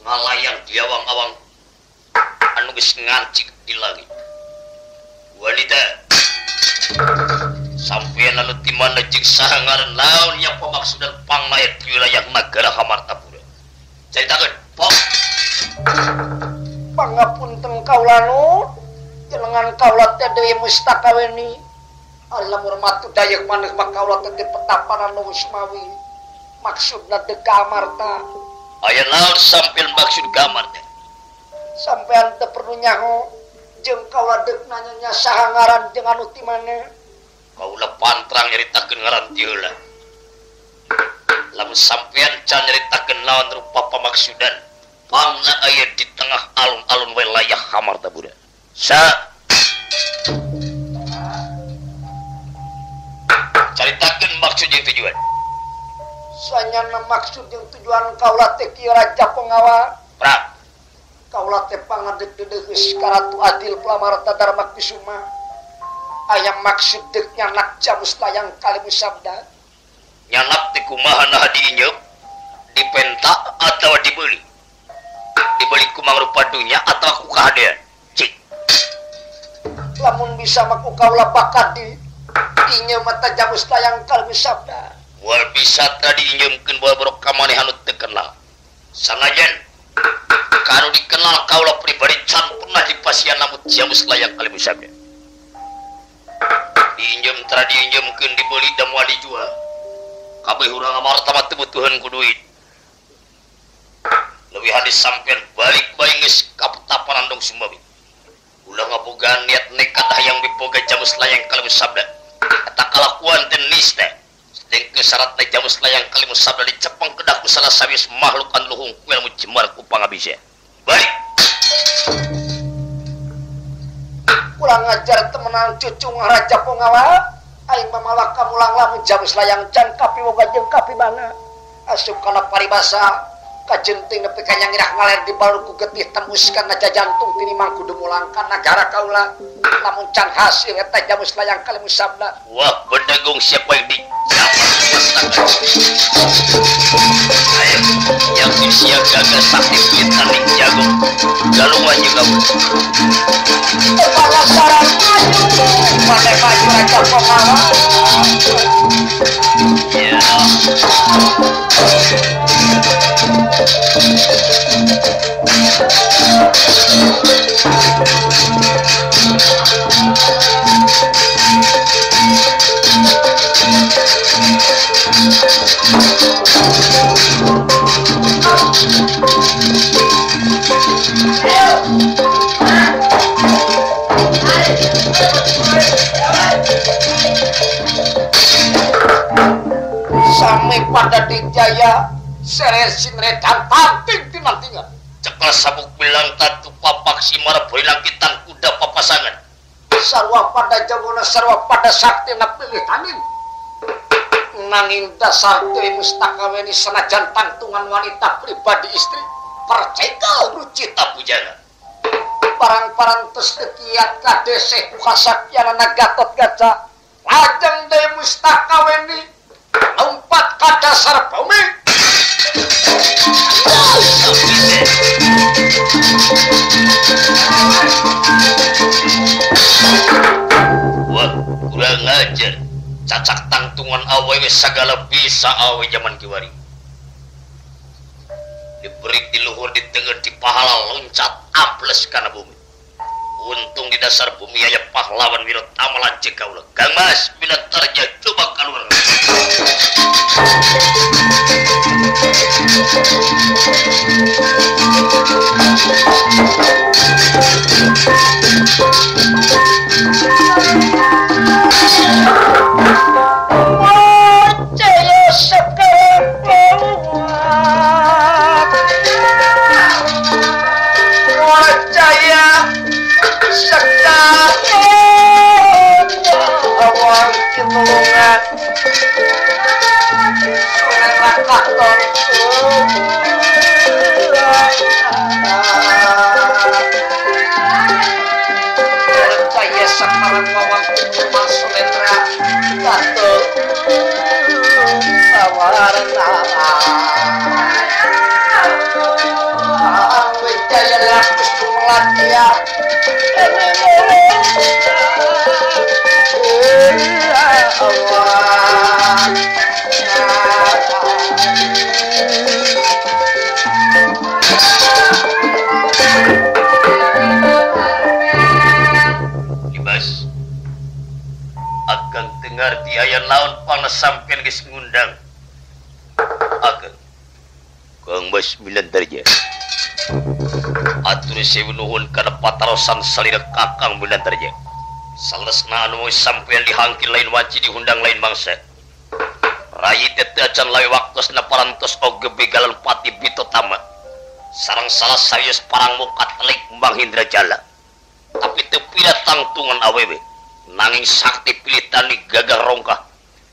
ngalayang diawang-awang anu geus ngancik di langit. Wanita sampai lalu timana jeung saha ngaran laun nya pamaksudan panglayat di wilayah nagara Hamartapura. Caritakeun, Pok. Pangapunten kaula nu jenengan kaula teh Dewi Mustakaweni. Alamur matu dayak maneh makaula teh petaparan nu Wismawi. Maksudna teh ka Amarta. Aya laun sampil maksud ka Amarta. Sampean teh perlu nyaho jeung kaula deuk nanya saha ngaran jeung anu ti maneh. Kaula pantrang nyaritakeun ngaran ti heula. Lamun sampean can nyaritakeun lawan rupa pamaksudan pangna aya di tengah alun-alun wilayah Hamartapura. Caritakeun maksud jeung tujuan. Sanyana maksud jeung tujuan kaula teh kieu raja pengawal. Prap. Kaula teh pangadeg-dedegeus ka Ratu Adil Amarta Darmakusuma. Aya maksud deuk nyanak Jamus Layang Kalimusada. Nyanak teh kumaha nah diinjeup, dipentak atawa dibeli. Dibeli kumaha rupa dunya atawa ku kahadean. Lamun bisa maku kaula bakat di inyeum mata Jamus Layang Kalimusada. Moal bisa tadi inyeumkeun boal barok ka maneh anu teu kenal. Sanajan kalau dikenal kaulah pribadi can pernah dipasian namun Jamus Layang Kalimusada. Diinjem teradi injemkeun dibeli dan moal dijual. Kabeh urang Amarta mah teu butuheun ku duit. Leuwih hadis sampean balik bae geus ka Padépokan Andung Somali. Ulah ngabogaan niat nekat hayang dipoga Jamus Layang Kalimusada. Eta kalakuan teh nista. Sedengkeun syaratna Jamus Layang Kalimusada dicepeng kedah ku salah sawius makhluk anu luhung ku elmu jemar ku pangabisa. Baik. Kurang ajar temenan cucu ngaraja pengawal. Aing malah kamulang lamun Jamus Layang can kapiwoga jeung kapibana. Asup kana paribasa kajenting nepi ka nyangirah ngaler di baluku getih tembus kana jantung tinimang kudu mulang kana nagara kaula. Lamun can hasil eta Jamus Layang Kalimusada. Wah, benegung siapa yang dijabat. Ayo, yang disiaga ke sakti kita ning jagung. Galungan juga kepala sarang maju pakai baju raja pengawal. Ya sami pada dijaya seresin rekan tanting tinantingan cekal sabuk bilang tatu papak simar boilang kitan kuda papasangan sarwa pada jamona sarwa pada sakti napilih anin nanging dasar Dewi Mustakaweni senajan tantungan wanita pribadi istri percekal rucita pujana parang-parang tes kekiat kadeseh kukasakyanana Gatotkaca lajeng Dewi Mustakaweni lompat ke dasar bumi. Wah, kurang ajar. Cacak tangtungan awewe segala bisa awewe zaman kiwari. Diberi di luhur di tengah di pahala loncat ambles karena bumi. Untung di dasar bumi aja pahlawan wirot amalan jika ulah Kang Mas bila terjadi coba keluar. Wajaya sekalian. dimunggah kurang lapak Ibas, akan dengar tiaya lawan panas sampean geus ngundang. Akan Kang Mas Minantarja. Atur sewu nuhun kana patarosan salira Kakang Minantarja. Salesna anu sampean dihangkil lain waci dihundang lain bangsa. Rai tete acan lawe waktosna parantos oge begalan pati bitotama. Sarang salah sayus parang mukat telik Mbang Hindrajala. Tapi tepi datang tungan awewe. Nanging sakti pilitani gagal rongkah.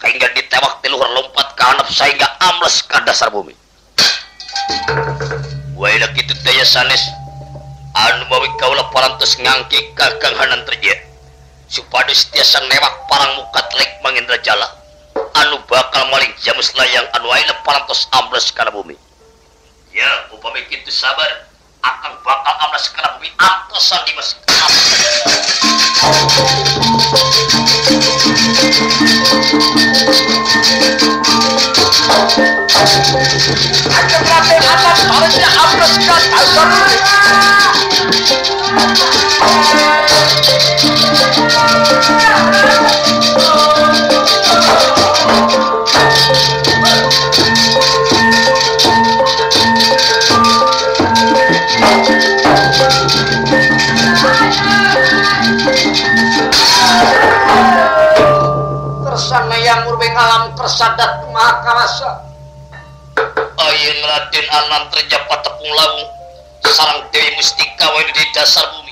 Kaingga ditewak tiluhur lompat kahanap sehingga ambles ke dasar bumi. Waila kitu daya sanes. Anu mawi kaulah parantos ngangki Kakang Hanantarja. Supaya setiasa newak parang mukat telik Mbang Hindrajala. Anu bakal maling Jamus Layang anu aina parantos ambles kana bumi. Ya, upami kitu sabar akan bakal ambles kana bumi antosan di mas. Akan mati atas harusnya ambles kana dasar bumi. Kersana yang murbeng alam kersadat maha karasa. Ayeuna Raden Anantarja patepung lawung sarang Dewi Mustakaweni di dasar bumi.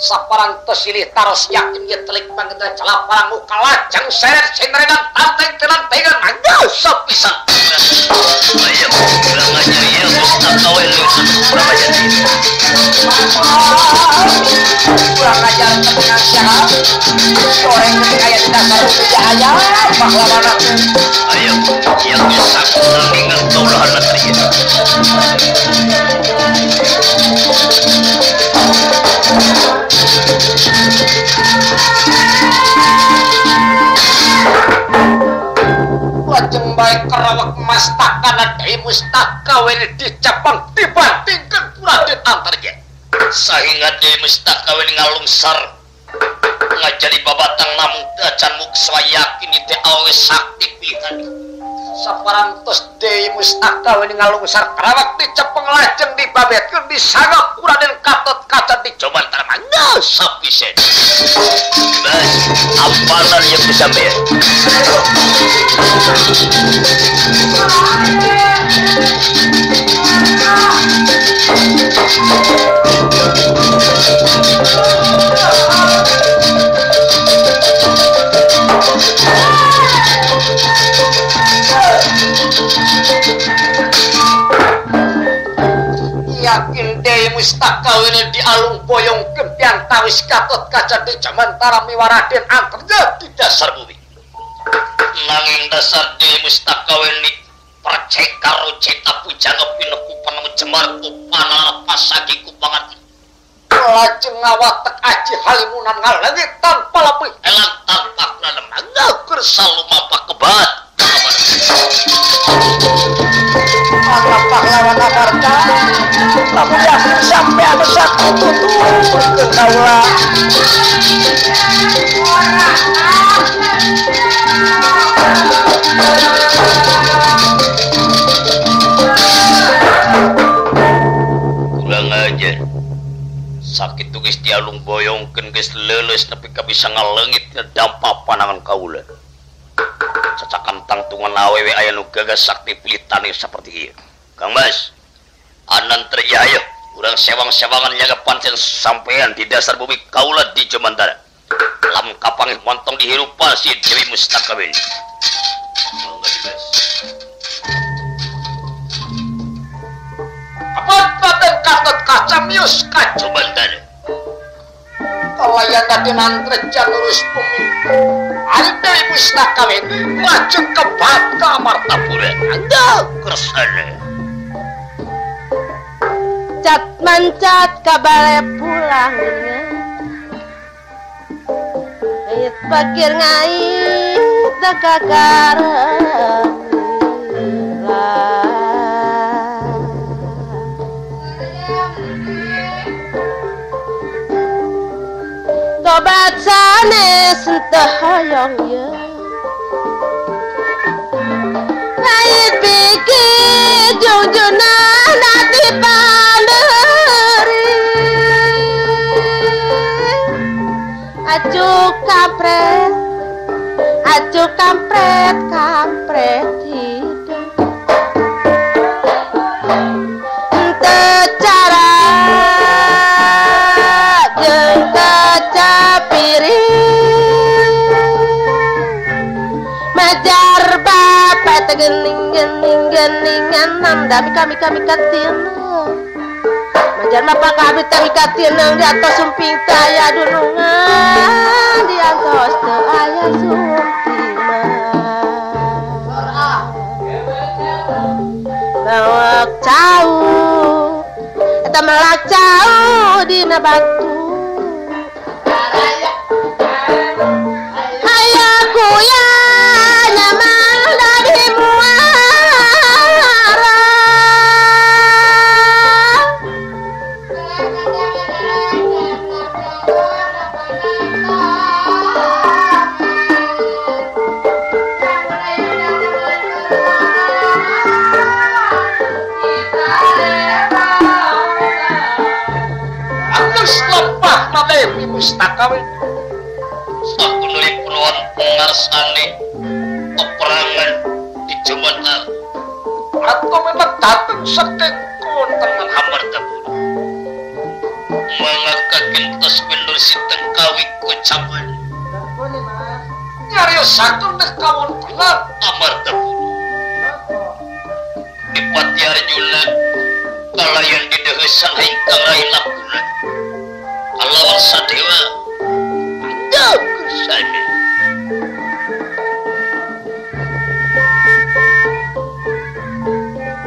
Saparantos silih taros yakin ye telik panggedra calaparang muka lajang seret sindredan tanteng tenan pegan manjau sepisan. Ayo kurang ajar ya Mustakaweni kurang ajar. Kurang ajar tenan siapa? Orang ketika ayat dasar tidak ajar pahlawan aku. Ayo yang bisa mengingat kaulah Anantarja. Wajeng baik kerawak mastakana Dewi Mustakaweni dicapang dibantingkan Raden Antarja. Sehingga Dewi Mustakaweni ngalungsar ngajari babatang namung dacan muksa yakin ide awe sakti pihani. Saparantos Dewi Mustakaweni ngalungsar kerawak dicapang lajeng dibabetkan disangap Raden Gatotkaca dicoba tanamanya sapisen. Mas, apalah yang disampaikan? Yakin Dewi Mustakaweni dialung boyong gempiang tawis Gatotkaca di jamantara miwaraden Anterja di dasar bumi. Nanging dasar Dewi Mustakaweni percekar cita pujang pineku penemu jemar kupana pasagi kupangat. Lajeng ngawatek aji halimunan ngalangi tanpa lapui elang tanpa kena mengakur salu mampak kebat. Maka pahlawan Amarta tapi ya sampai ada satu tutup berkendaulah kurang aja sakit tugas dialung boyongken guys lelus tapi gak bisa ngalengit dampak panangan kaulan cacakan tangtungan awewe aya nu gagas sakti pilitane seperti iya. Kang Mas Anantarja ayo urang sewang-sewangan nyaga pancen sampean di dasar bumi kaula di Jemantara. dalam kapang montong dihirup si Dewi Mustakaweni. Apa badan Gatotkaca mius kacu bandar? Kalayan tadi Anterja terus bumi. Ari Dewi Mustakaweni maju ke Batara Amarta pura Andung Kresna. Cat mancat kabale pulang ayat pakir ngai takakaran tobat sanes entah hoyong ya ayat pikir jung-jungan nanti acu kampret, kampret hidup entah cara jeng kecapiri majar bapak tegening-gening-geningan namdami kami katinang majar bapak kami katinang di atas sumping taya dunungan di atas ayah sumpima melak cau eta melak cau dina batu hayang kuyanya mangga di muara Dewi Mustakaweni saku nuli punuhun pengarsane peperangan di Jumata aku memang datang saking kontengan Amarta pun mangakakin tos bendur si tengkawi kocapan nyari satu nekawan pelan Amarta pun di patiar julan kalayan didehesan hingkang rai lakunan lawan sadewa andung kesana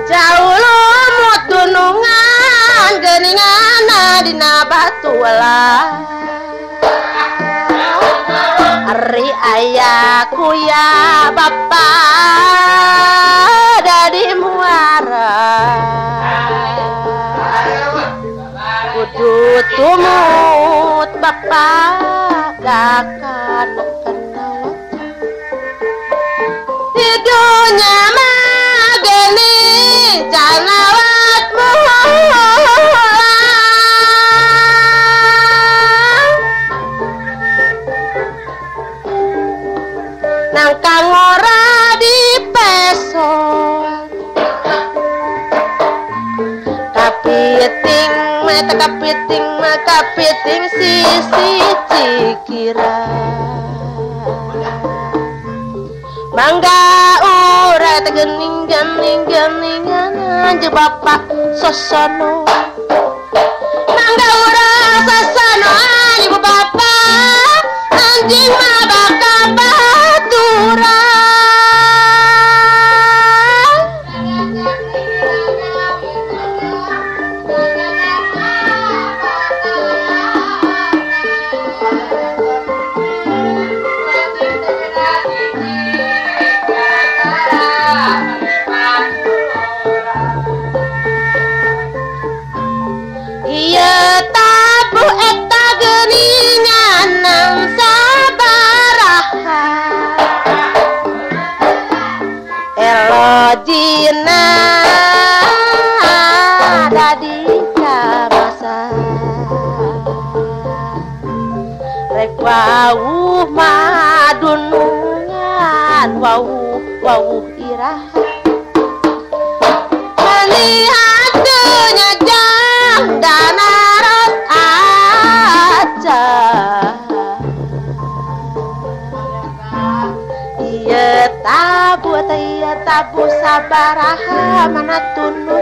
jauh lumut dunungan geningan dina batu lah ari ayahku ya bapak dari muara tumut bapak gak akan kenal tidurnya mah geni janawat mulang nangkang ora di peso tapi ting mata kapiting kapiting sisi cikira mangga ora tegening-gening-geningan aja bapak sosono mangga ora sosono ibu bapak anjing mah bakal batura dina ada di kamasa rek wau madunungan wau wau irah melihat dunia jang dan arot aja iya tabu sabaraha mana tunu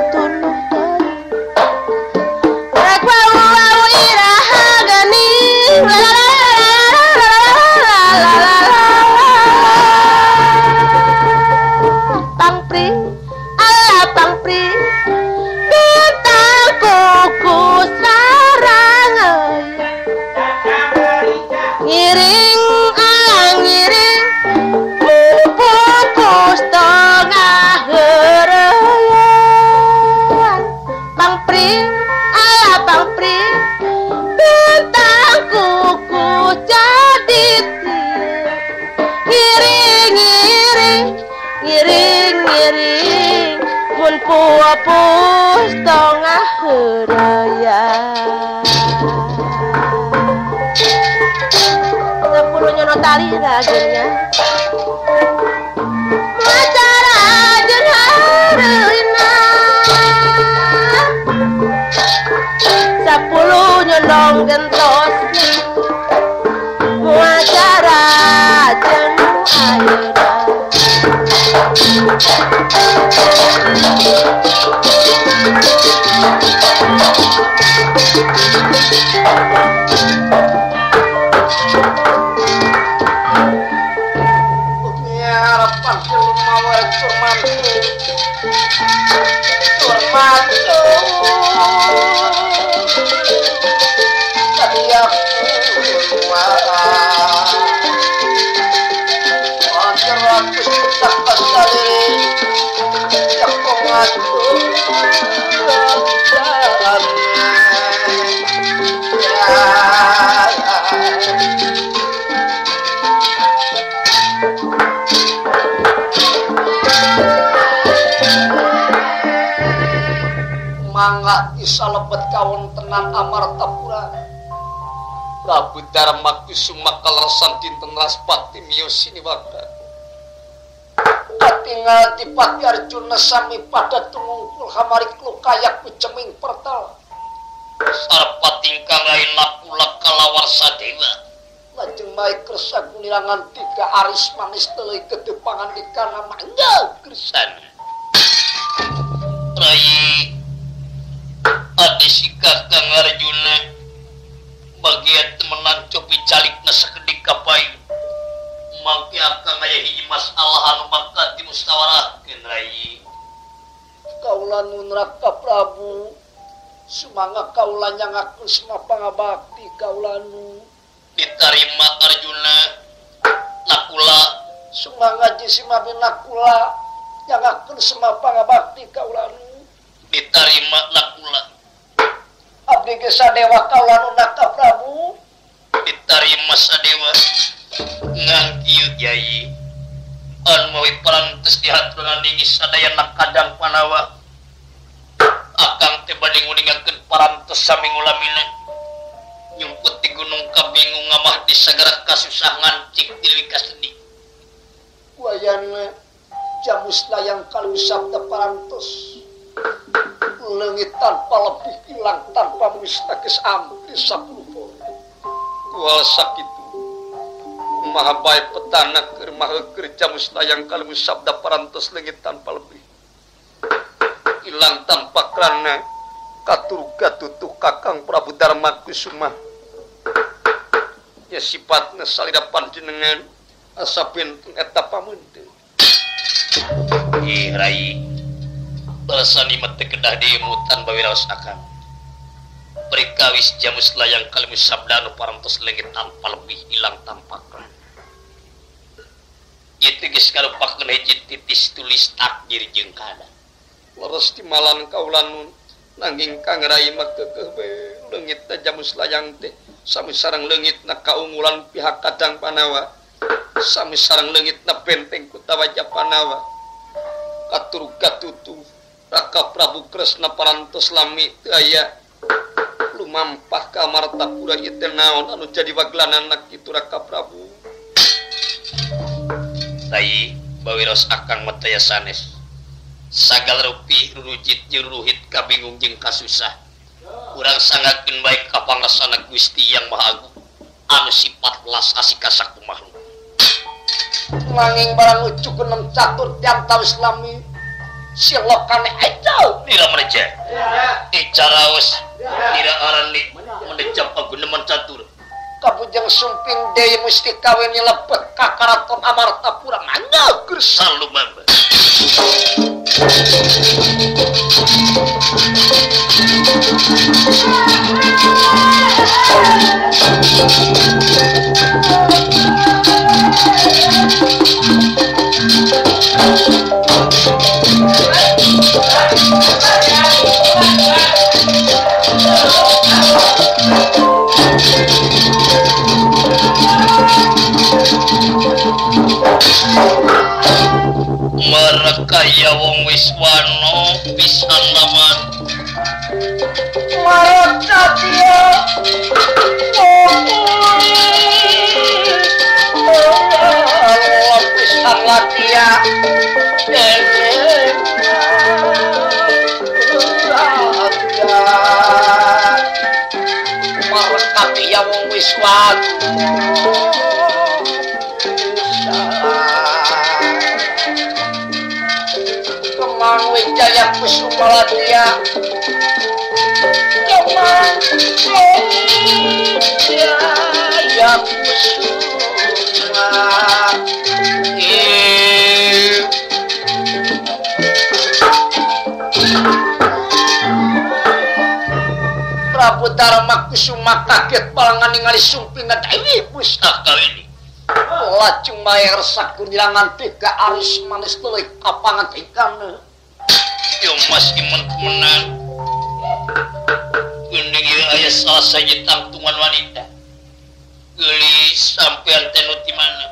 rek wau iraha ganing puas tengah raya ngapun nyono tali raginya macara jenharina 10 nyolong gentos macara jenu ayo mangga isa lebet kawan tenan Amarta pura Prabu Darmakusuma kalersan dinten Raspati miyos siniwaga katingal di Pati Arjuna sami pada tumungkul hamari klukayak kuceming pertal sarpa tingkang lain lakula kalawarsa dewa lajeng maik kersa gunilangan tiga aris manis telai kedepangan di kana mangga kersan rai Adisika Kang Arjuna bagian temenan copi calikna sekedik kapayu mangke akang aya hiji masalah anu mangkat di mustawarahkeun rai kaula nun raka Prabu sumangga kaula nyangakeun semua pangabakti kaula nu ditarima Arjuna nakula sumangga jisima bin nakula nyangakeun semua pangabakti kaula nu ditarima nakula abdi ge sadewa kaula nu naka Prabu ditarima sadewa ngan kieu Kyai an mawi parantos dihaturan ning sadaya nakadang Pandawa akang teh bade nguningakeun parantos sami ngulamina nyumput di gunung kabingung amah di sagara kasusahan cik dilika sendi wayana Jamus Layang Kalimusada parantos lengit tanpa lebih hilang tanpa mistakis amri 10 pohon kual sakitu mahabai petana kermah kerja muslayang kalmu sabda parantos lengit tanpa lebih hilang tanpa karena katurga tutuh kakang Prabu Darmakusuma ya sifatnya salida panjenengan asapin pengeta pamuntun ih rai balsani mate kedah di mutan bawiraos akang perikawis Jamus Layang Kalimusada nu parantos lengit tanpa lebih hilang tanpa kan itu geus kalupakeun hiji titis tulis takdir jeung kadang leres ti malan kaula nun nanging Kang Rai make keupe leungitna Jamus Layang teh sami sareng leungitna kaunggulan pihak kadang Pandawa sami sareng leungitna benteng kutawaja Pandawa katurga tutuh Raka Prabu Kresna parantos lami teu aya lumampah ka Amarta pura ieu teh naon anu jadi waglananna kitu Raka Prabu Rai bawiros akang mah teh sanes sagala rupi rujit jeung ruhit kabingung jeung kasusah urang sangakeun baik ka pangrasana Gusti Yang Maha Agung anu sipat welas asih ka saku makhluk nanging barang ucuk enam catur yang tahu islami silok kane ejau nira meneja ejau laos nira orang ni menejam aku neman catur kapujang sumping Dewi Mustakaweni lepet kakaraton Amarta pura mangga gersal lumamba Merekaya wong wiswano pisan laman mereka dia pisan latia mereka dia wong wiswano Wijaya Kusuma Latia Jaman Wijaya Kusuma Prabu Darmakusuma kaget palangan ningali sumpingan Dewi Mustakaweni lajeng mayar sakunilangan tiga arus manis telik kapangan ikan yo mas iman temenan gendeng ya ayah selesai jatang tungan wanita geli sampai antenu dimana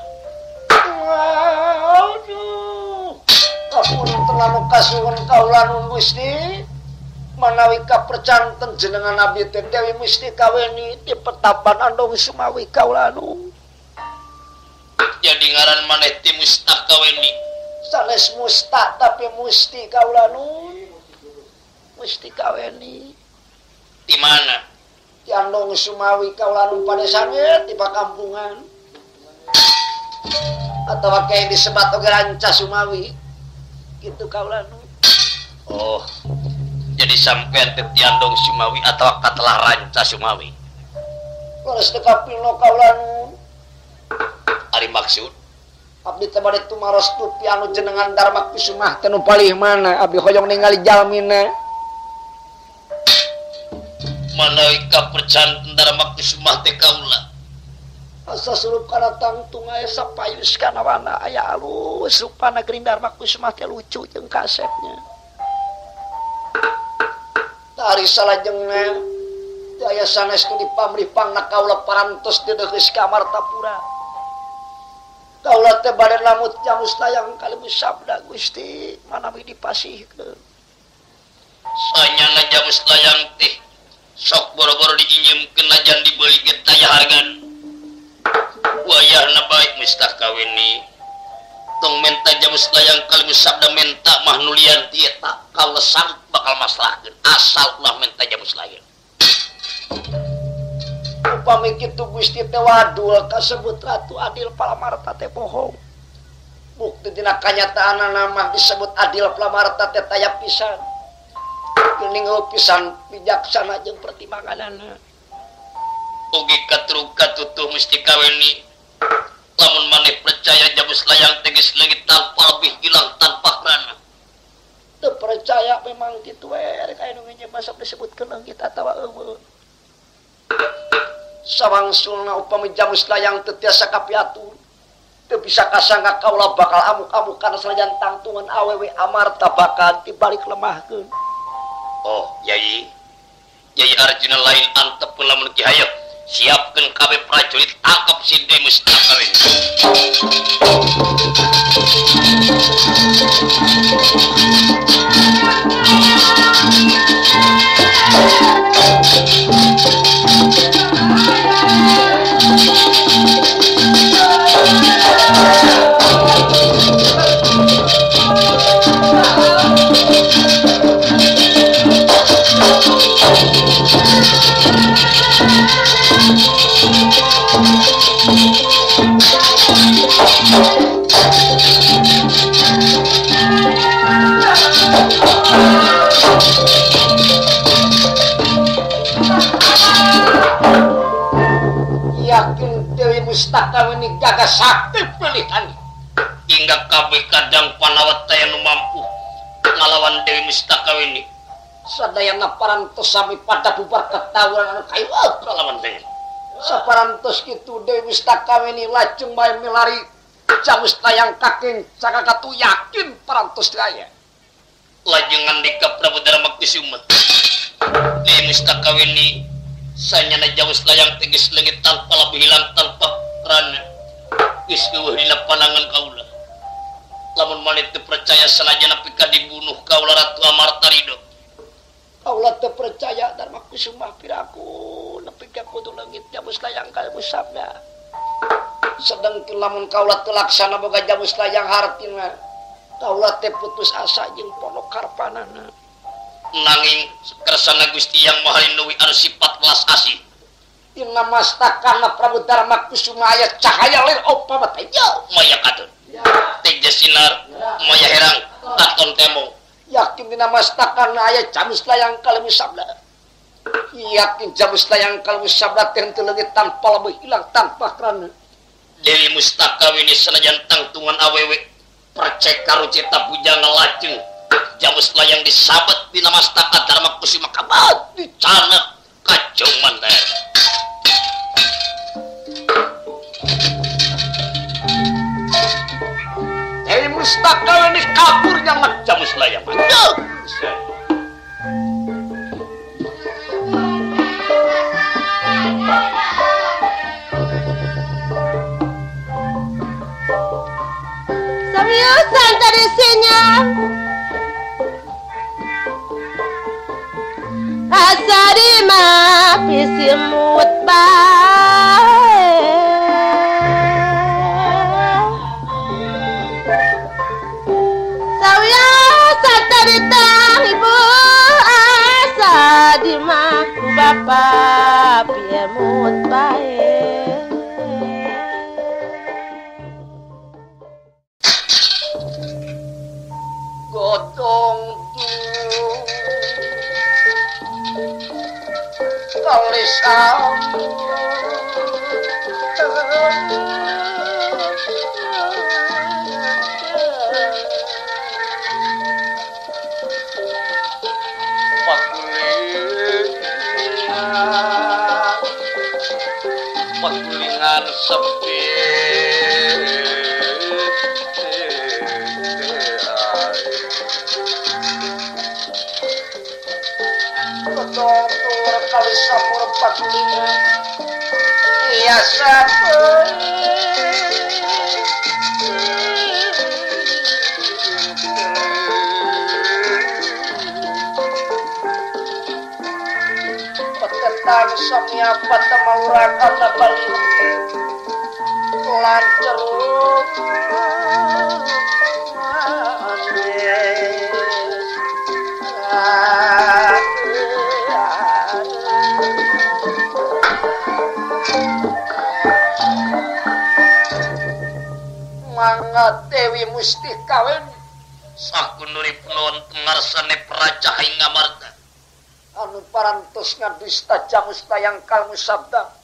aduh kapun terlalu kasuhan kaulanun gusti manawi kapercanten jenengan abdi Dewi Mustakaweni di Padépokan Andung Somali kaulanun jadi ngaran maneh Dewi Mustakaweni sales mustak tapi musti kaulanun Mustakaweni di mana di Andung Somali kaulanun padesannya di kampungan atau kayak di sebat oge rancah Sumawi gitu kaulanun oh jadi sampean di Andung Somali atau katelah rancah Sumawi kalau sedekapin lo kaulanun ari maksud abdi temade tumaros tupi anu jenengan Darmakusuma teu palih mana abdi hoyong ningali jalmina manawi kapercanten Darmakusuma teh kaula asa surup kana tangtung aya sapayus kana wana aya alus rupana gering Darmakusuma teh lucu jeung kasetnya tari salajengna teu aya sanestu dipamripangna kaula parantos deudeukeus ka Amartapura kaulah teh bade lamut Jamus Layang Kalimusada gusti manawi dipasihkeun sanyana Jamus Layang teh sok boro-boro diinjeumkeun najan dibeli ge taya hargan wayahna baik Mustakaweni tong menta Jamus Layang Kalimusada menta mah nulian teh eta kalesang bakal maslahkeun asal ulah menta Jamus Layang upami kitu gusti teh wadul kasebut ratu adil Palamarta teh bohong bukti dina kanyataan nama disebut adil Palamarta teh taya pisan geuning pisan bijaksana jeung pertimbanganna oge katruka tutuh Mustakaweni lamun maneh percaya Jamus Layang teh geus leungit tanpa lebih hilang tanpa kana teu percaya memang kitu we rek aya nu nyebasok disebutkeun eungit atawa eueuh sawangsulna upami Jamus Layang teu tiasa kapiatur teu bisa kasangka kaula bakal amuk-amukan salajan tangtungan awewe Amarta bakal dibalik lemahkeun oh yai yai Arjuna lain antep lamun ki hayang siapkeun kabeh prajurit tangkap si Dewi Mustakaweni Mustakaweni jaga sakti pilihan hingga kabeh kadang panawat yang mampu ngalawan Dewi Mustakaweni sadaya ngaparantos sami pada bubar ketawuran anu kayu lawan deui saparantos kitu Dewi Mustakaweni lajeng bae milari Jamus Layang kaking saka katu yakin parantos daya lajeng ngandika Prabu Darmakusuma Dewi Mustakaweni sanyana Jamus Layang teges lengit tanpa lebih hilang tanpa rana wis keuhina panangan kaula lamun maneh teu percaya salajana pika dibunuh kaula Ratu Amarta Ridho kaula teu percaya Darmakusuma piraku nepi ka kudu leungit Jamus Layang Kalimusada sedang lamun kaula teu laksana boga Jamus Layang hartina kaula teh putus asa jeung pono karpanana nanging kersana Gusti Yang Maha Nuwi anu sifat welas asih inna mastakana Prabu Darmakusuma aya cahaya lir opa mata hijau maya kadon teja sinar maya herang katon temong yakin inna mastakana aya Jamus Layang Kalimusada yakin Jamus Layang Kalimusada terhenti lagi tanpa lebih hilang tanpa kerana Dewi Mustakaweni senajan tangtungan awewe percaya karo cita bujana lajeng Jamus Layang disabet dina mastaka Darmakusuma kabat dicanak kacuman teh Dewi Mustakaweni kabur nyamet Jamus Layang panjang seriusan tadi sinyal asari ma pisimut bae sawya satarita ibu asari ma bapa piemut bae godong pakulingan sepi kotor kali samur pakulingan ia sepi tang samya patamauran ana bali lancar mangat Dewi Mustakaweni sakunuripun ngarsane praja ing Amarta anu parantos ngadusta Jamus Layang Kalimusada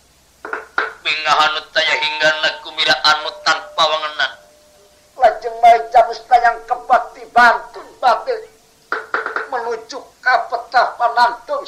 mingahanut taya hingga nakumira anu tanpa wangenan lajeng bae Jamus Layang kebakti bantun babil menuju ka Padépokan Andung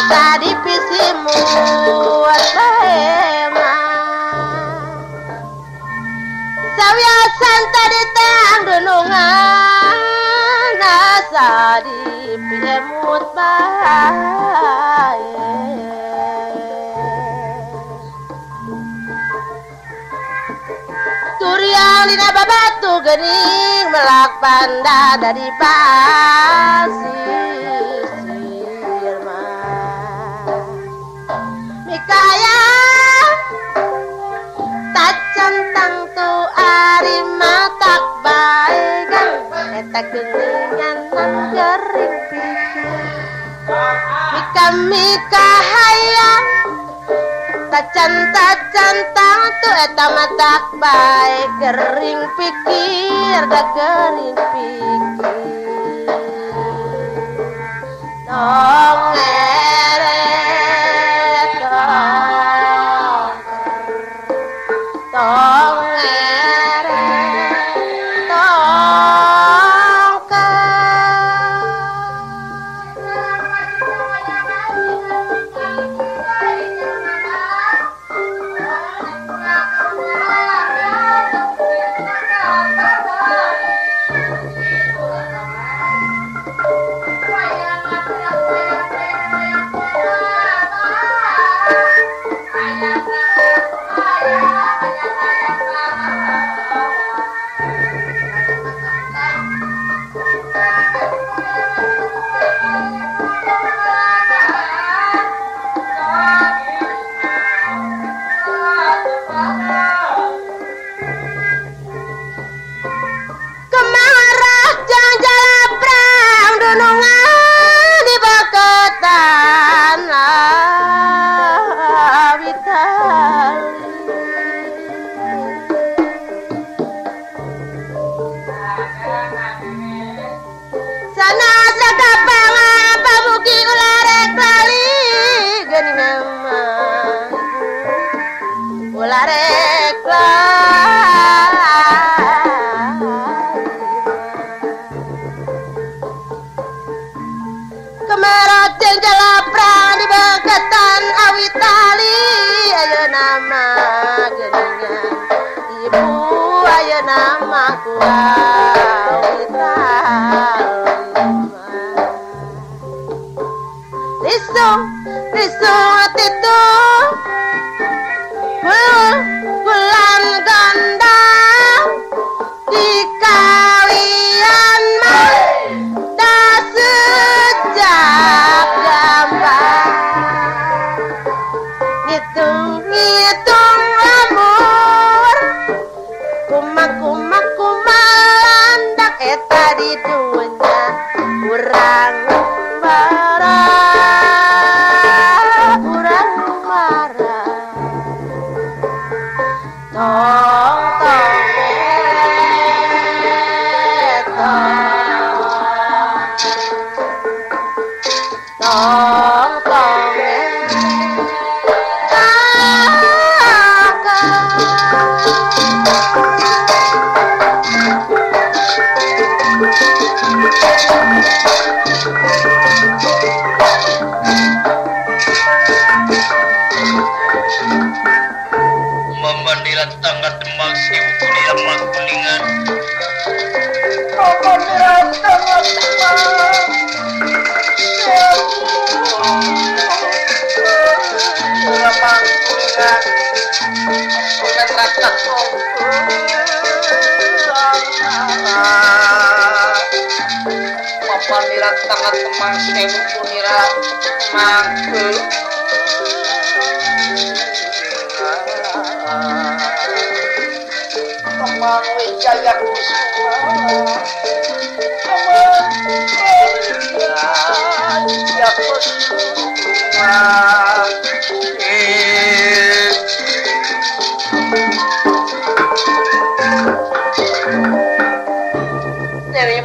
dari pisimu atema sawya santa di tang dunungan asari pilemut bae turiang lina babatu gering melak panda dari pasir kaya tak centang tu ari matak bae gang eta kageningan nan garing pisu mika-mika hayang tacan-tacan tu eta matak bae gering pikir da gering pikir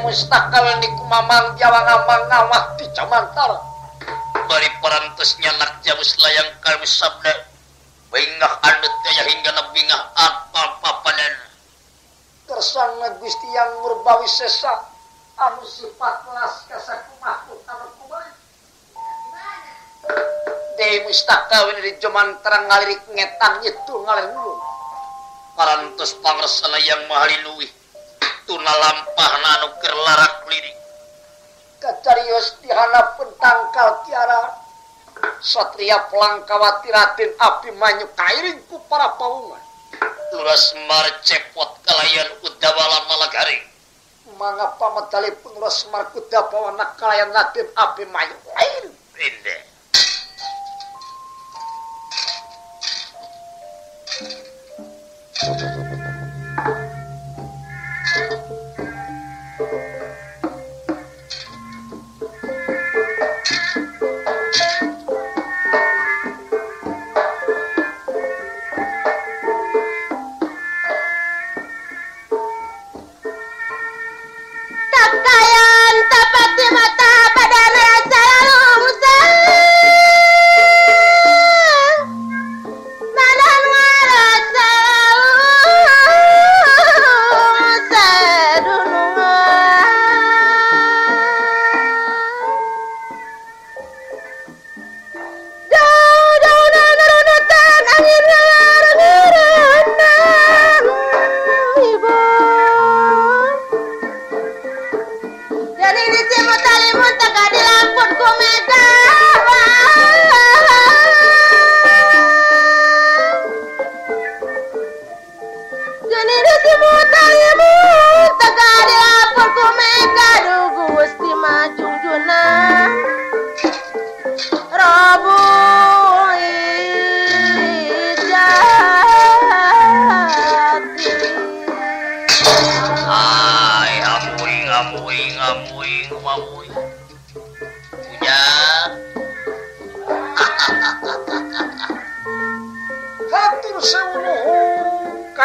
Mustakaweni kumamang jawang amang ngawak di camantara bari parantos nyanak Jamus Layang Kalimusada bengah andut daya hingga nebingah apal papanen tersangga Gusti Yang Murbawi sesa anu sifat las kasakumah anu kubari Dewi Mustakaweni di camantara ngalirik ngetang itu ngalir dulu parantos pangresa yang mahaliluwi tuna lampah nanu kerlarak lirik kacarios dihana pentangkal tiara satria pelang kawatiratin api manyu kairingku para paungan turas mar cepot kalayan udawala malagaring mangapa medali pun ras mar kuda pawana kalayan latin api manyu lain pindah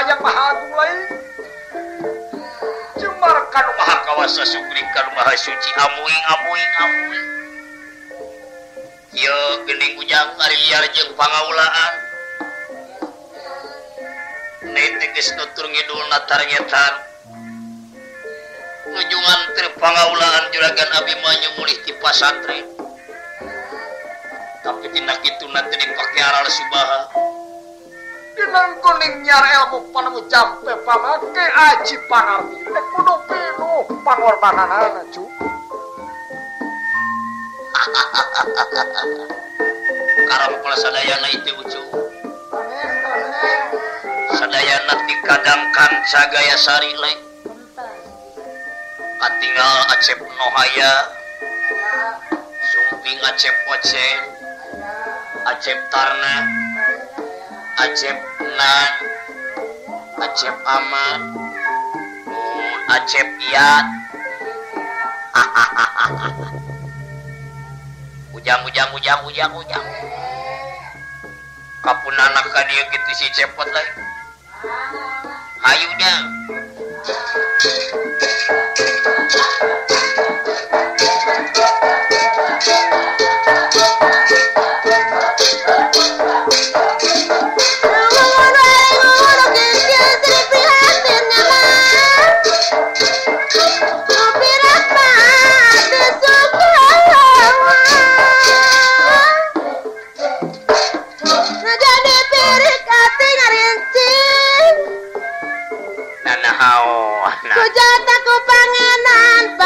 Kajang Maha Agung lain. Jemar kanu maha kawasa sugri kanu maha suci amuing. Yo gening ujang ari liar jeung pangaulaan. Neut geus nutur ngidul natar nyetan. Kunjungan teu pangaulaan Juragan Abimanyu mulih ti pasantren. Tapi tina kitu na teu dipake aral Subaha. Dinang kuning nyar ilmu panemu jampe pamake aji pangarti teh kudu pinuh pangorbananana cu. Karampola sadayana itu ucu. Sadayana ti kadangkan sagaya sari le. Katingal acep nohaya. Sumping acep ocen. Acep tarna. Acep nan, acep aman, acep iat. Ujang. Kapun anak dia gitu si cepot lagi. Hayu jang.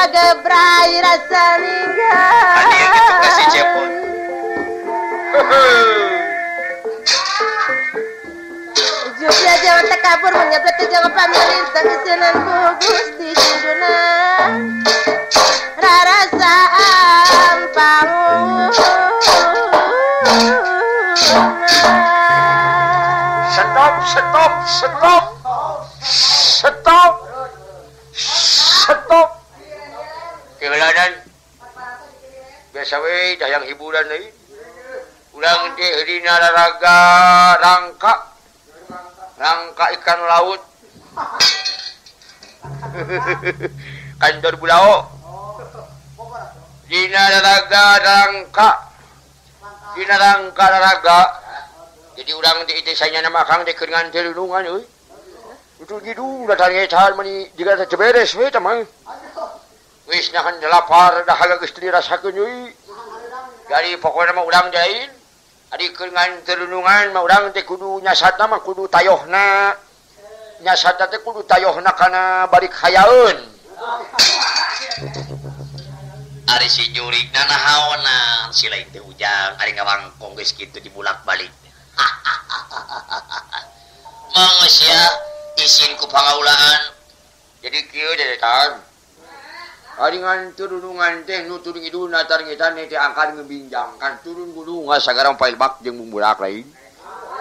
Gebrai rasa ringan. Ada yang gitu kasih cepot. Jumlah jaman takabur menyebut jangan pemerintah kesinan gugus di suduna. Rarasa ampamu. Stop. Kegelaran biasa weh dah yang hiburan ni ulang di dina raga rangka ikan laut kantor bulao dina raga jadi ulang di itu saya nama kang di keringan terlungan weh itu gitu dah tanya mani jika tak beres weh tamang wis nahan lapar dah agak istri rasakeun euy dari pokona mah urang jain ari keur nganterunungan mah urang teh kudu nyasatna mah kudu tayohna nyasatna teh kudu tayohna kana barik hayaeun ari si jurigna nahaonan si lain teh ujang ari ngawangkong geus kitu dibulak-balik mangsia isin ku pangaulaan jadi kieu dedetan ari ngantur nungan teh nu turun ngidul natar ngitan teh angkat ngebinjangkan turun gunung sagarang pail bak jeung bumburak lain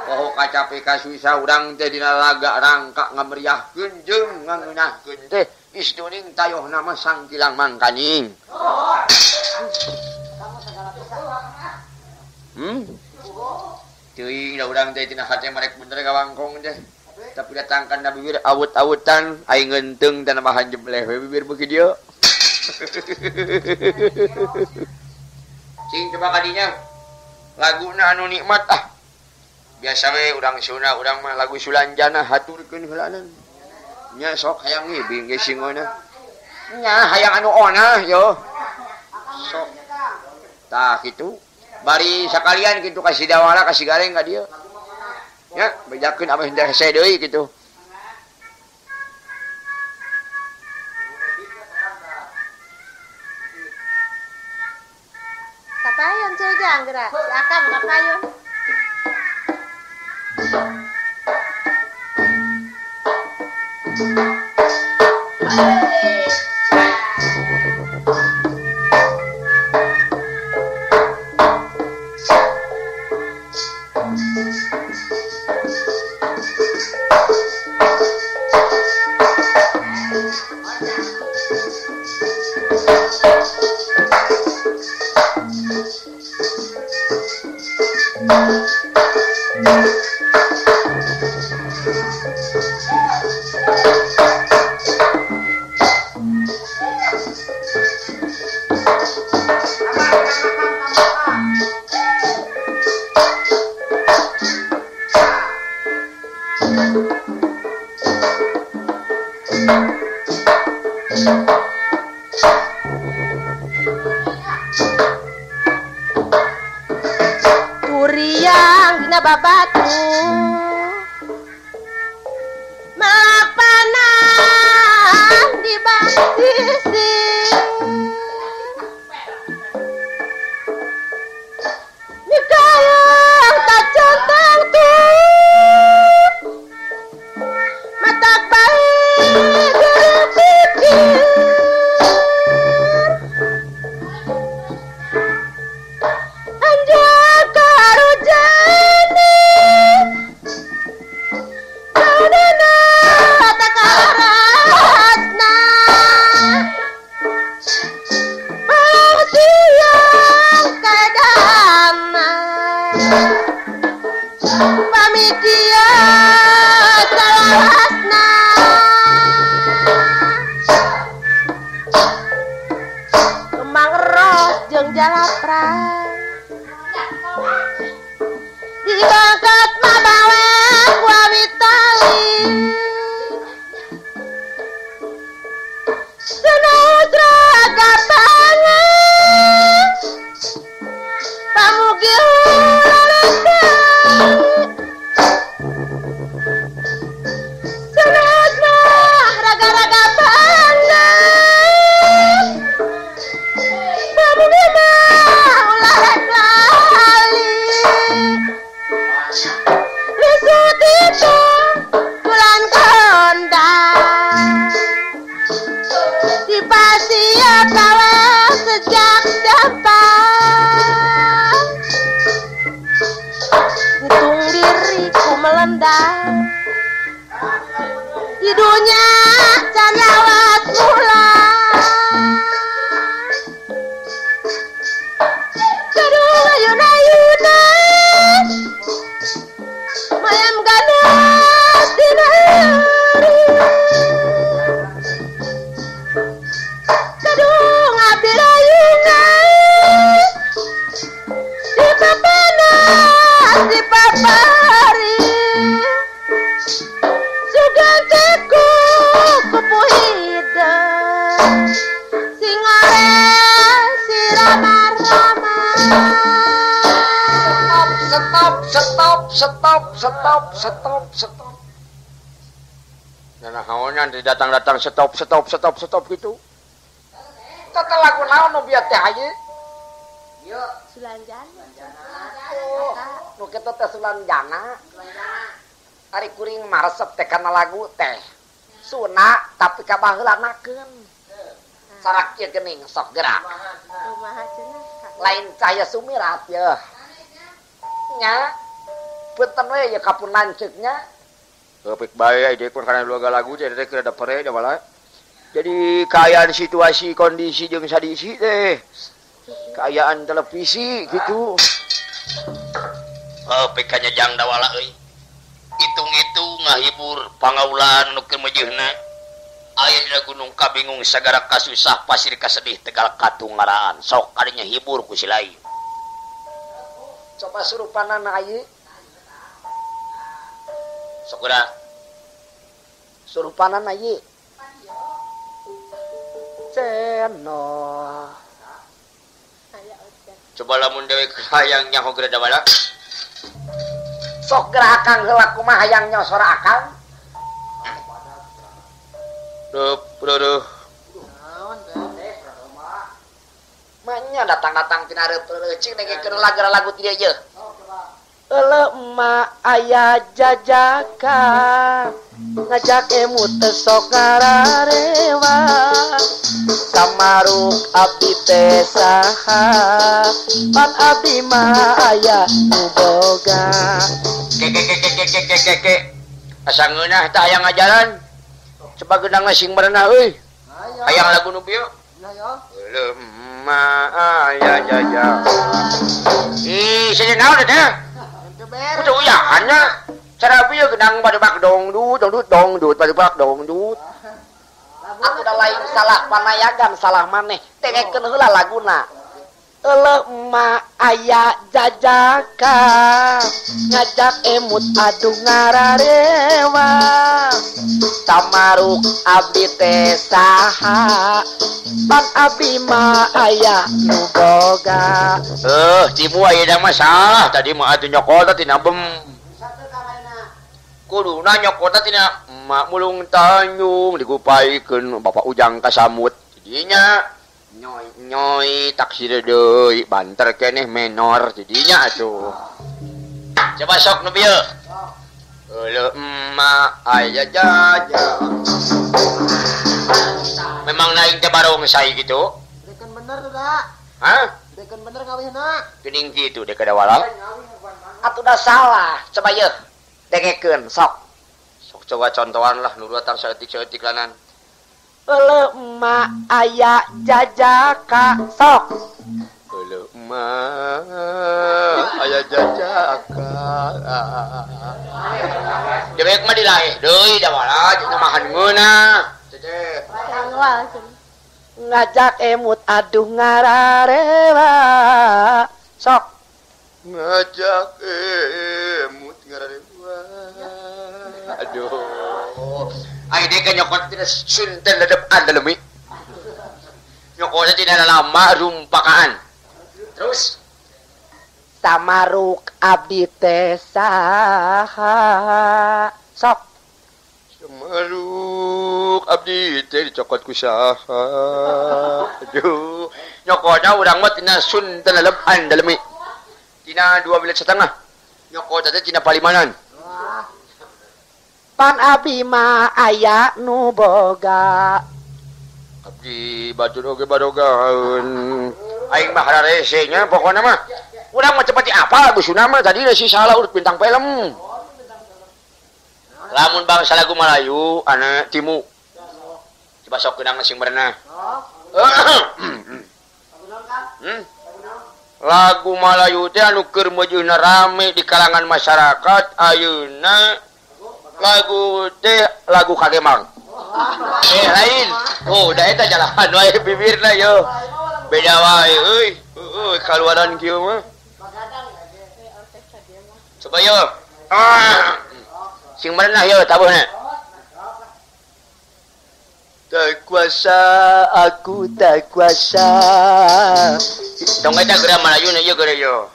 poho kacape ka susah urang teh dina laga rangka ngameriahkeun jeung ngangeunahkeun teh istuning tayohna mah sangkilang mangkaning teuing da urang teh tina hate marek bener kawangkong teh tapi datangkan da bibir awut-awutan aing ngeunteng tanamahan jebleh bibir beuki dieu. Cing coba kadinya laguna anu nikmat ah. Biasa we urang Sunda urang mah lagu Sulanjana haturkeun heulanan. Nya sok hayang ngibing ge singeuna. Nya hayang anu onah yo. Sok. Tah kitu. Bari sakalian kitu kasih dawara kasih gareng ka dieu. Nya bejakeun abah henteu hese deui kitu. Kapayon cuy janggera, akam kapayon. Mana babatu mapanan di basisi di kayang tak centang tuh mata baik dipikir. Stop. Nah, kawannya datang-datang stop gitu. Tata lagu naon nu bieu teh hayu? Ieu Sulanjana. Nu kitu teh Sulanjana. Ari kuring maresep teh kana lagu teh. Suna tapi ka baheulanakeun. Sarak ieu geuning sok gerak. Kumaha cenah? Lain cahaya sumirat yeuh. Nya punten we ya kapun lanceuknya. Tepik bae ide kun kana loga lagu jadi teh kada pare da bala. Jadi kaayaan situasi kondisi jeung sadisi teh. Kaayaan televisi gitu. Tepik ka nyajang da wala euy. Itung-itung ngahibur pangaulan nu kemejehna. Aya dina gunung kabingung sagara kasusah pasir kasedih tegal katung ngaraan. Sok kadinya hibur ku si lain. Coba surupanan ayeuna. Segera suruh panan aja ceno coba lamun dewe hayangnya hogre da bala sok gerak akang heula kumaha hayangnya sora akang duh naon teh manya datang-datang tina reupeuleuh cing nenggikeun lagu teh ieu. Lema ayah jajaka ngajak emu tesok ngararewa kamaruk abdi tesaha pan abdi mah ayah nuboga kek asang ngeunah tak ayah ngajaran coba gedang ngasing merenah uy ayah lagu nubio lema ayah jajaka sini naon deh betul ya, hanya cara beliau kenang pada bak dongdut pada bak dongdut. Aku dah lain salah panayagam salah maneh. Tengekeun heula laguna. Lemah ayah jajaka ngajak emut adu ngararewa tamaruk abdi teh saha pan abdi mah ayah nuboga timu ayah mah salah tadi mah adu nyokota tina bem kuduna nyokota tina mak mulung tanyung digupaikeun bapak ujang kasamut jadinya Nyoi taksir doi banter keneh menor jadinya atuh. Coba sok nubil. Euleum mah aya jaja. Memang naik teh barongsai gitu. Dekan bener tuh da. Hah? Dekan bener ngawihna. Geuning kitu dek kada walal. Atuh da salah. Coba ye. Dengekeun sok. Sok coba contohan lah nurut tar saeutik-saeutik lanan. Lemah ayah jajaka sok lemah ayah jajaka dewek mah dilaeh deui da wala jeung mahan meunah cecep ngajak emut aduh ngararewa sok ngajak emut ngararewa aduh ay deka nyokot tina sunten ledepan dalemi nyokotnya tina lama rumpakaan terus tamaruk abdi teh saha sok tamaruk abdi teh dicokot ku saha aduh nyokotnya urang mah tina sunten ledepan dalemi tina 2,5 nyokotnya tina palimanan pan abdi mah aya nu boga abdi batur oge barogaan aing mah hararese nya pokona mah urang mah cepet apal busuna mah tadi si salah urut bintang film lamun bangsa lagu Melayu ana timu coba sok keunang sing berenah lagu Melayu teh anu keur meujuna rame di kalangan masyarakat ayeuna lagu teh lagu kagemang lain udah eta jalan wae bibirna yo beda wae euy kaluaran kieu mah coba yo sing mana yo tabuhna tak kuasa aku tak kuasa dong eta geura Melayu na ieu geura yo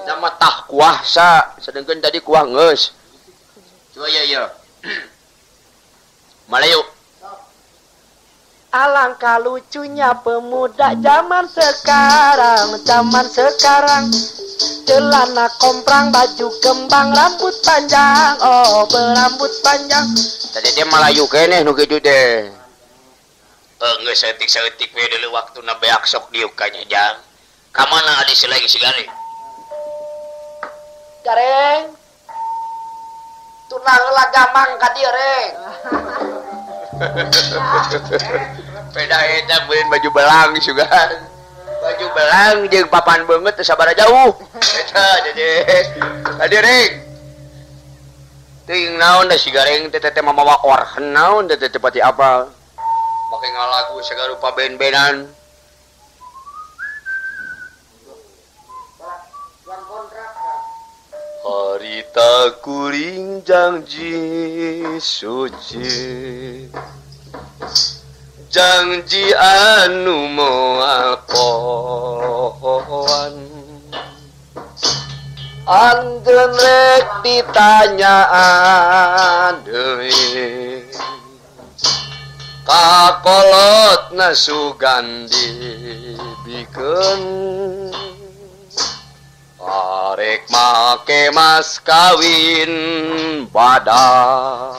eta mah tah kuasa sedengkeun tadi kuah geus coba ya Melayu alangkah lucunya pemuda zaman sekarang celana komprang baju kembang berambut panjang tadi dia Melayu keneh nu kitu teh enggeus seutik-seutik we dulu waktuna beak sok diuk ka nya jang ka mana adi silagi sigari gareng tunang lagamang kadir reng beda eta beureun baju belang sugan baju belang jeung papan beungeut teu sabaraha jauh eta dedes kadir reng ting naon da si gareng teh teh mamawa orhen naon teh teh pati apal make ngalagu sagarupa ben-benan harita kuring janji suci janji anu moalpoan andreun rek ditanyaan deui kakolotna sugan dibikeun arek make mas kawin badak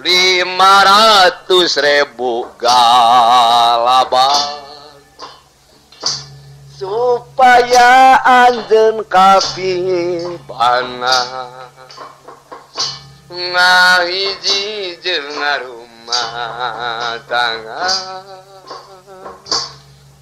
500.000 galaban supaya anjeun kapibangan ngahiji jeung ngarumah tangga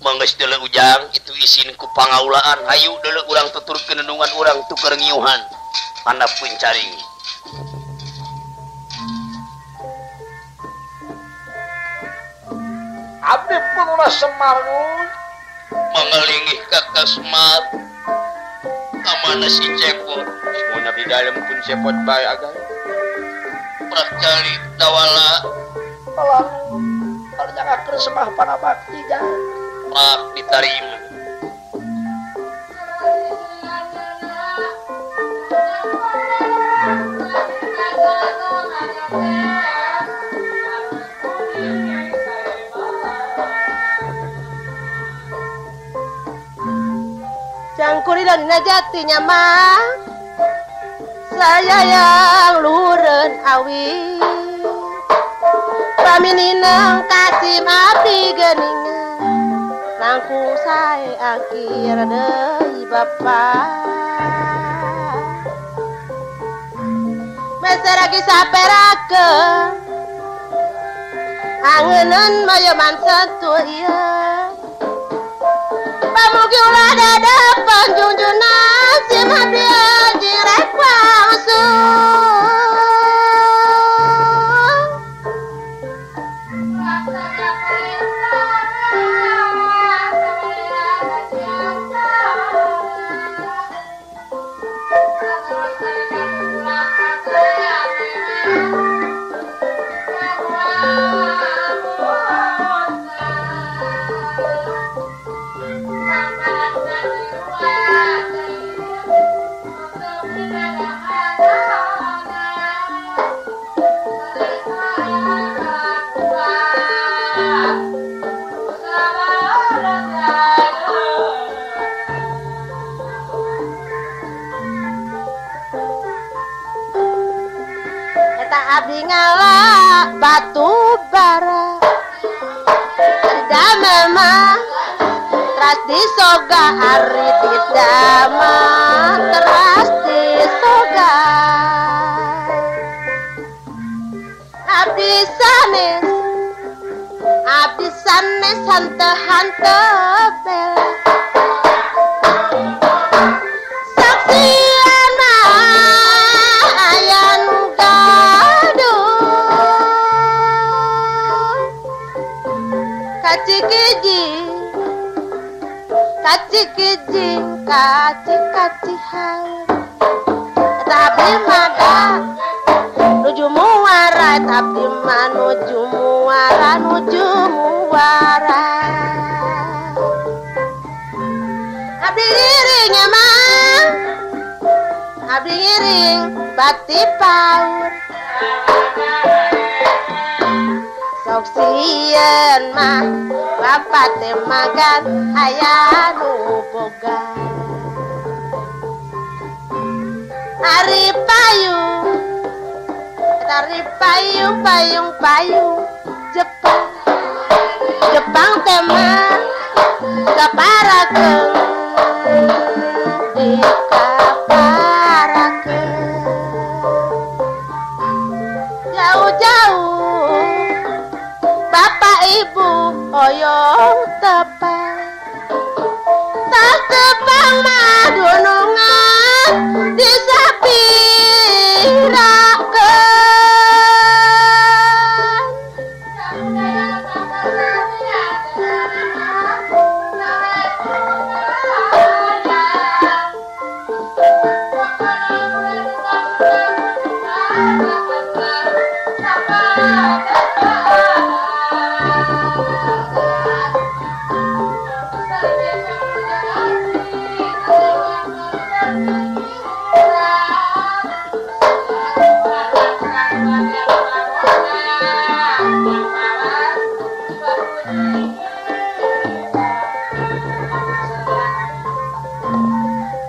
Mangges deuleu Ujang, itu isin ku pangaulaan. Hayu deuleu urang tuturkeun nenungan urang tukar ngiuhan. Handap pun cari. Abdi pun ulah Semar nu mengelingih kakak Semar. Amana si Cepot. Semuanya di dalam pun Cepot bae agak. Prakali dawala tolong perjaka kesemah para bakti dah maaf diterima jangkuri dan najatinya mah saya yang luren awi pamini nang kasih mati geningan nangku saya akhir deui bapak meseragi saperakeun angeuneun mayoman satu iya pamugi ulah dadapan junjungan si mabdi batu bara damama teras disoga ari didama teras disoga abdi sanes hante hante bela saksi kacik-kicik, kacik-kacik hal tapi mada nuju muara, tapi manuju muara, nuju muara abdi ngiring emang abdi ngiring bati paur sok sieun mah bapak teh magan aya nu boga ari payung payung payung Jepang Jepang teh mah kaparakeun dikaparakeun jauh-jauh bapak ibu hoyong tepang tak tepang mah dunungan disapirakan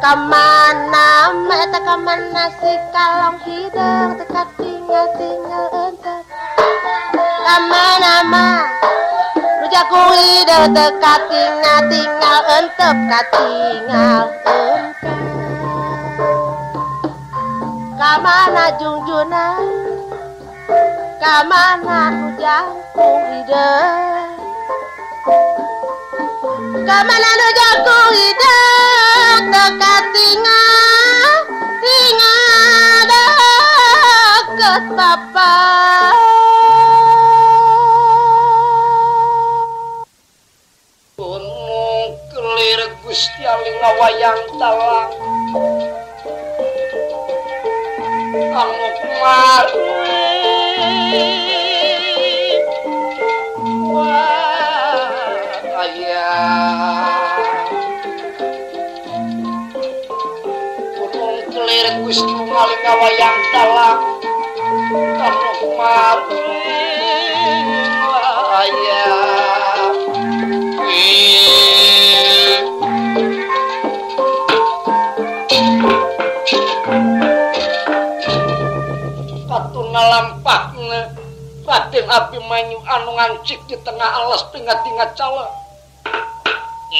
kamana eta kamana si kalong hidung teka tinggal tinggal entah kamana mah lu cakui deuteuk katingal-tingal entep katingal entep kamana jungjuna kamana hujang hideung kamana hujang hideung tekatingal tingal deket bapak. Gusti aling wayang talang anu kumaru waya kurung kelir Gusti aling wayang talang anu kumaru waya lampaknya Raden Abimanyu anu ngancik di tengah alas tengah-tengah cala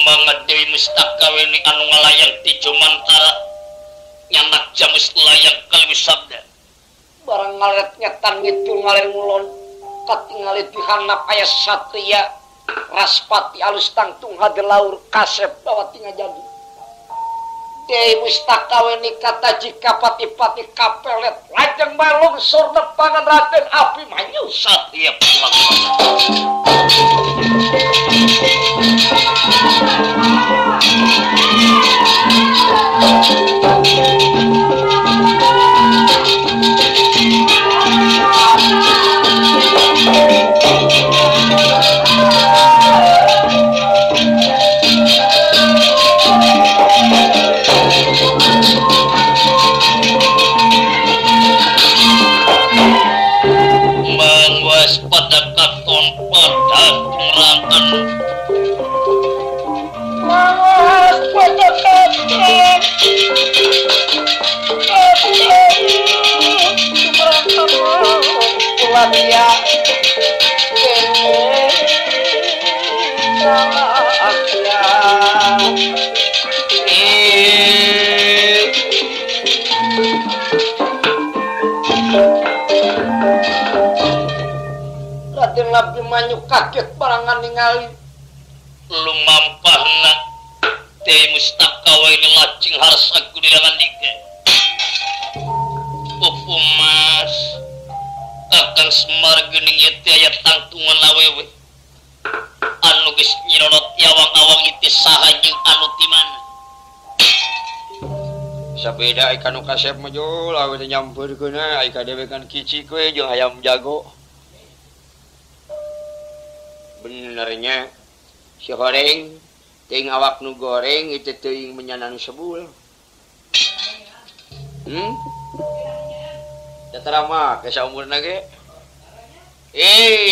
mangat Dewi Mustakaweni anu ngalayang di Jomantara nyanak Jamus Layang Kalimusada barang ngalet nyetan gitu ngalir ngulon katingali dihanap ayah satria raspati alus tangtung hadelaur kasep bawa tinggal jadi Dewi Mustakaweni kata jika pati-pati kapelet lajeng balung sur nepangan Raden Abimanyu satya pulang. Raden Abimanyu kaget barangan ningali lumampah nak Dewi Mustakaweni lajeng harsa gulirangan dike upu mas kakang Semar gening yeti ayat tangtungan awewe anu geus nyiroro tiawang-awang itu saha jeung anu timana sabeda ikan nu kasep mah jol awewe nyampeurkeun ai ka dewe kan kici we jeung hayam jago benernya si goreng ting awak nu goreng itu teuing menyanan sebul datara mah ke saumurna ge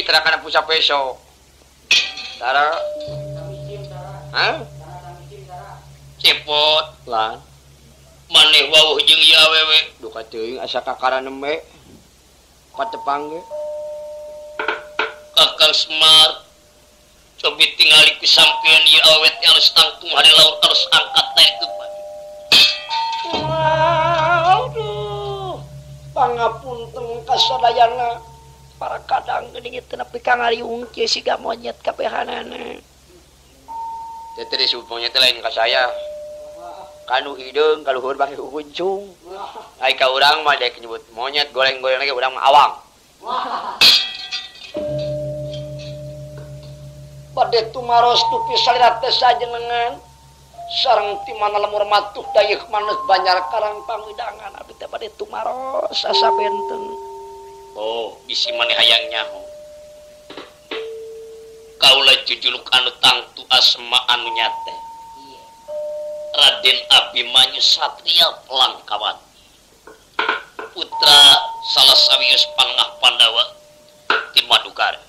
terakan pusa besok tara ha cepot lah maneh wawuh jeung ieu awewe duka teuing asa kakaran nembe patepang ge kakang Semar coba tingali ku sampean ieu awet alus tangtung hari laut terus angkat naik tepat pangapunten kasadayana para kadang geuning teu nepi ka ngariung kieu siga monyet kabehanana teteh supongnya teh lain ka saya kanu hideung ka luhur bangke kuncung ai ka urang mah dek nyebut monyet goreng-goreng lagi urang mah awang pada tumaros tupi salirat desa jenengan sarang timana lemur matuh dayeuh maneh banjar karang pangidangan abdi teh bade tumaros asa benten oh bisi maneh hayang nyaho kaula jejuluk anu tangtu asma anu nyate Raden Abimanyu satria pelangkawan putra salah sawius pangah Pandawa ti Madukara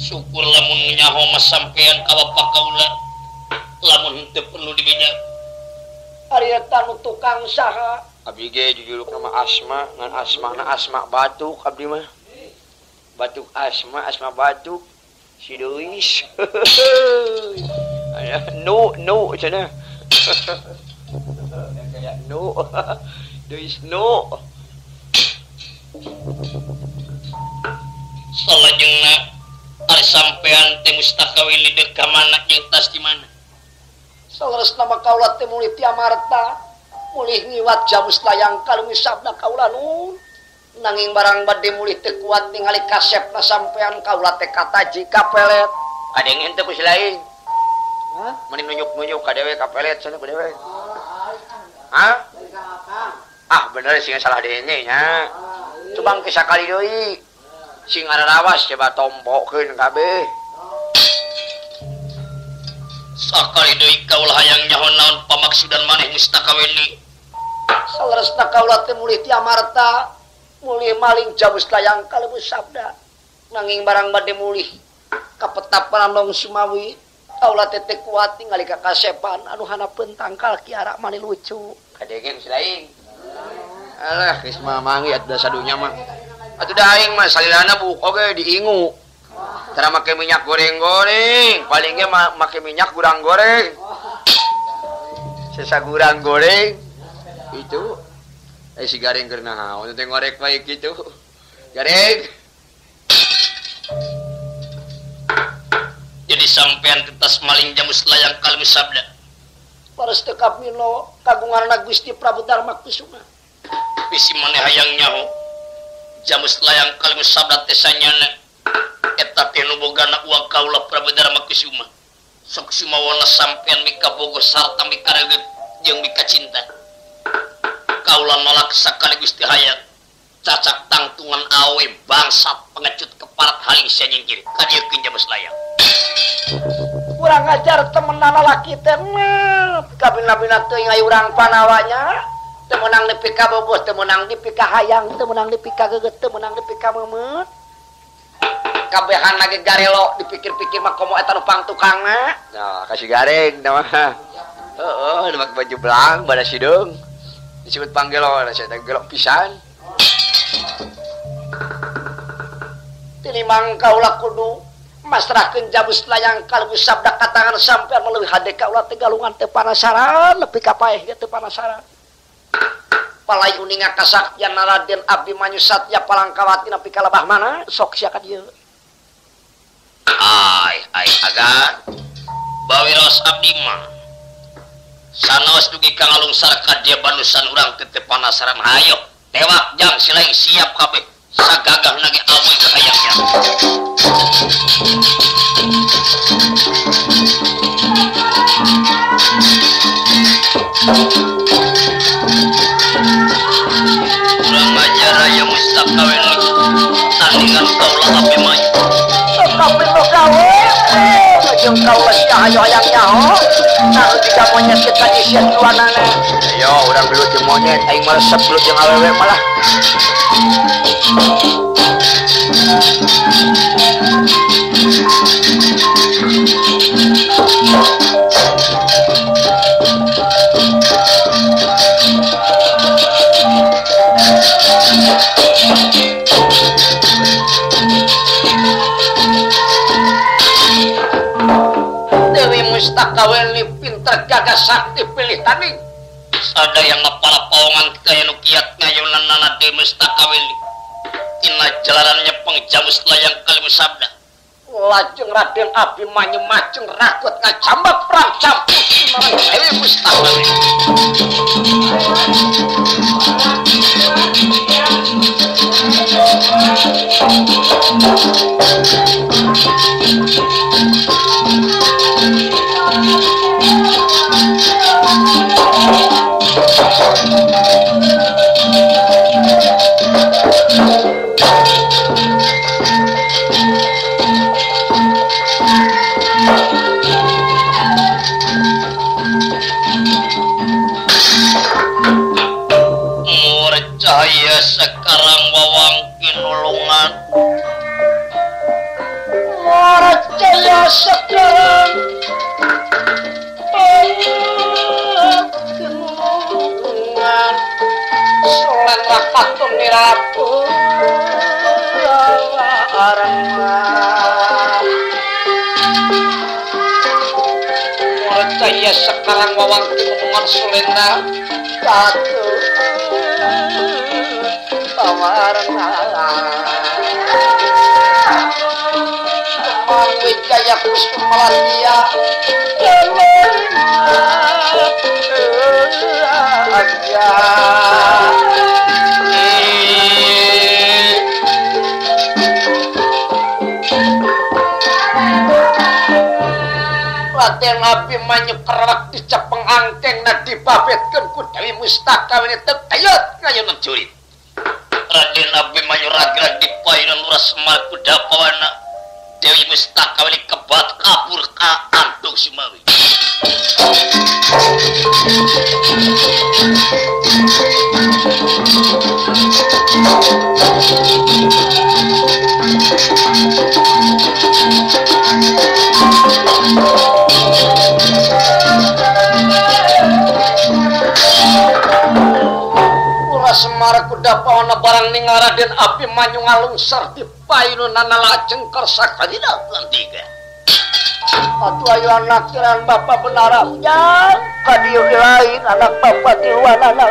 syukur lamun nyaho mas sampean ka bapak kaula lamun teu perlu dibeda ari tanu tukang saha abdi ge jujulukna mah asma ngan asmana asma batuk abdi mah batuk asma, asma batuk, si Dewis. No sana. Kayak no. Dewis no. Salajengna ari sampean teh Mustakaweni deuk ka mana jeung tas di mana? Saleresna mah kaula teh mulih ti Amarta, mulih ngiwat Jamus Layang Kalimusada kaula nu. Nanging barang badai mulih teu kuat ningali kasepna sampean kaula teh kataji kapelet. Kadeng ente ku silain. Hah? Meni nunjuk-nunjuk ka dewe kapelet cenah ku dewe. Hah? Ah bener sing salah dene nya. Cubang ke sakali deui. Sing ararawas coba tompokeun kabeh. Sakali deui kaula hayang nyaho naon pamaksudan maneh Mustakaweni. Saleresna kaula teh mulih ti Amarta. Mulih maling Jamus Layang Kalimusada, nanging barang badai mulih kapetapan Andung Somali, kaula tete kuat ningali ka kasepan anu hanapeun tangkal kiara mani lucu. Kadengin silaing. Alah geus mah mangi atuh sadunya mah. Atuh da aing mah salilana buuk oge diingu. Tara make minyak goreng-goreng, paling ge make minyak gurang goreng. Sesa gurang goreng itu. Si Gareng karena naon teh ngorek baik gitu. Gareng. Jadi sampean tetas maling Jamus Layang Kalimusada. Paras teu kapilo kagunganna Gusti Prabu Darmakusuma. Bisi maneh hayang nyaho. Jamus Layang Kalimusada teh sanyana eta teh nu boga uang kaula Prabu Darmakusuma. Sok sumawona sampean mikabogo sarta mikareget jeung mikacinta. Kaulan nolak sekaligus dihayat cacak tangtungan awe bangsat pengecut keparat haling senyeng kiri kadieukeun Jamus Layang. Kurang ajar temenan lalaki teh mah kabina-bina teuing aya urang panawanya teu meunang nepi ka boboh, teu meunang nepi ka hayang, teu meunang nepi ka geugeut, teu meunang nepi ka meumeut. Kabehan lagi garelo dipikir-pikir mah komo eta nu pangtukangna. Nah, ka si Gareng teh mah. Heuh, make baju belang bada sideung. Disebut panggelo, saya gelok pisan. Tinimang kaulah kudu masrahkeun Jamus Layang Kalimusada katangan sampean meuleuwih hade kaulah teh galungan teu panasaran leuwih ka paeh teu panasaran. Palai uninga kasaktian Raden Abdi Manyu Satya Palangkawati nepi ka lebah mana sok sia ka dieu. Ai agan bawiros abdi mah sanos dugi ka ngalungsar ka dia banusan urang teu panasaran hayo tewak jang silaing siap kabeh sagagah nage amun hayangnya urang ajar aya Mustakaweni tandingan kaula ape maju sok kawe yang kau sia ayo ayangnya oh tahu jika monyet kita disian tuanana ayo orang belut jeung monyet aing mah resep belut jeung awewe malah Mustakaweni pinter gagas sakti pilih tanding. Sada yang ngepala paongan kaya nu kiat ngayunanana Dewi Mustakaweni. Tina jalaran nyepeng Jamus Layang Kalimusada. Lajeng Raden Abdi Manyu majeng rakut ngajambak perang campur marang Dewi Mustakaweni. Murcaya sekarang wawangkin ulungan murcaya sekarang Solan rapat tunirapu, saya sekarang wawangku ngomongan sulena aku tawarna mawi kaya kusum melandia Laten api manyuk kerak dicap pengangkeng na dibabetkan ku Dewi Mustakaweni tegayot ngayon ng jurid Raden api manyuk ragra dipahinan luras semal ku dapawana Dewi Mustakaweni kebat kabur ka Andung Somali Semar kuda pawana barang ningara dan api manyung alungsar di payun nana lajeng kersaka tidak tiga. Atu ayo anak kiran bapak benara hujan kadiu lain anak bapak tiwan anak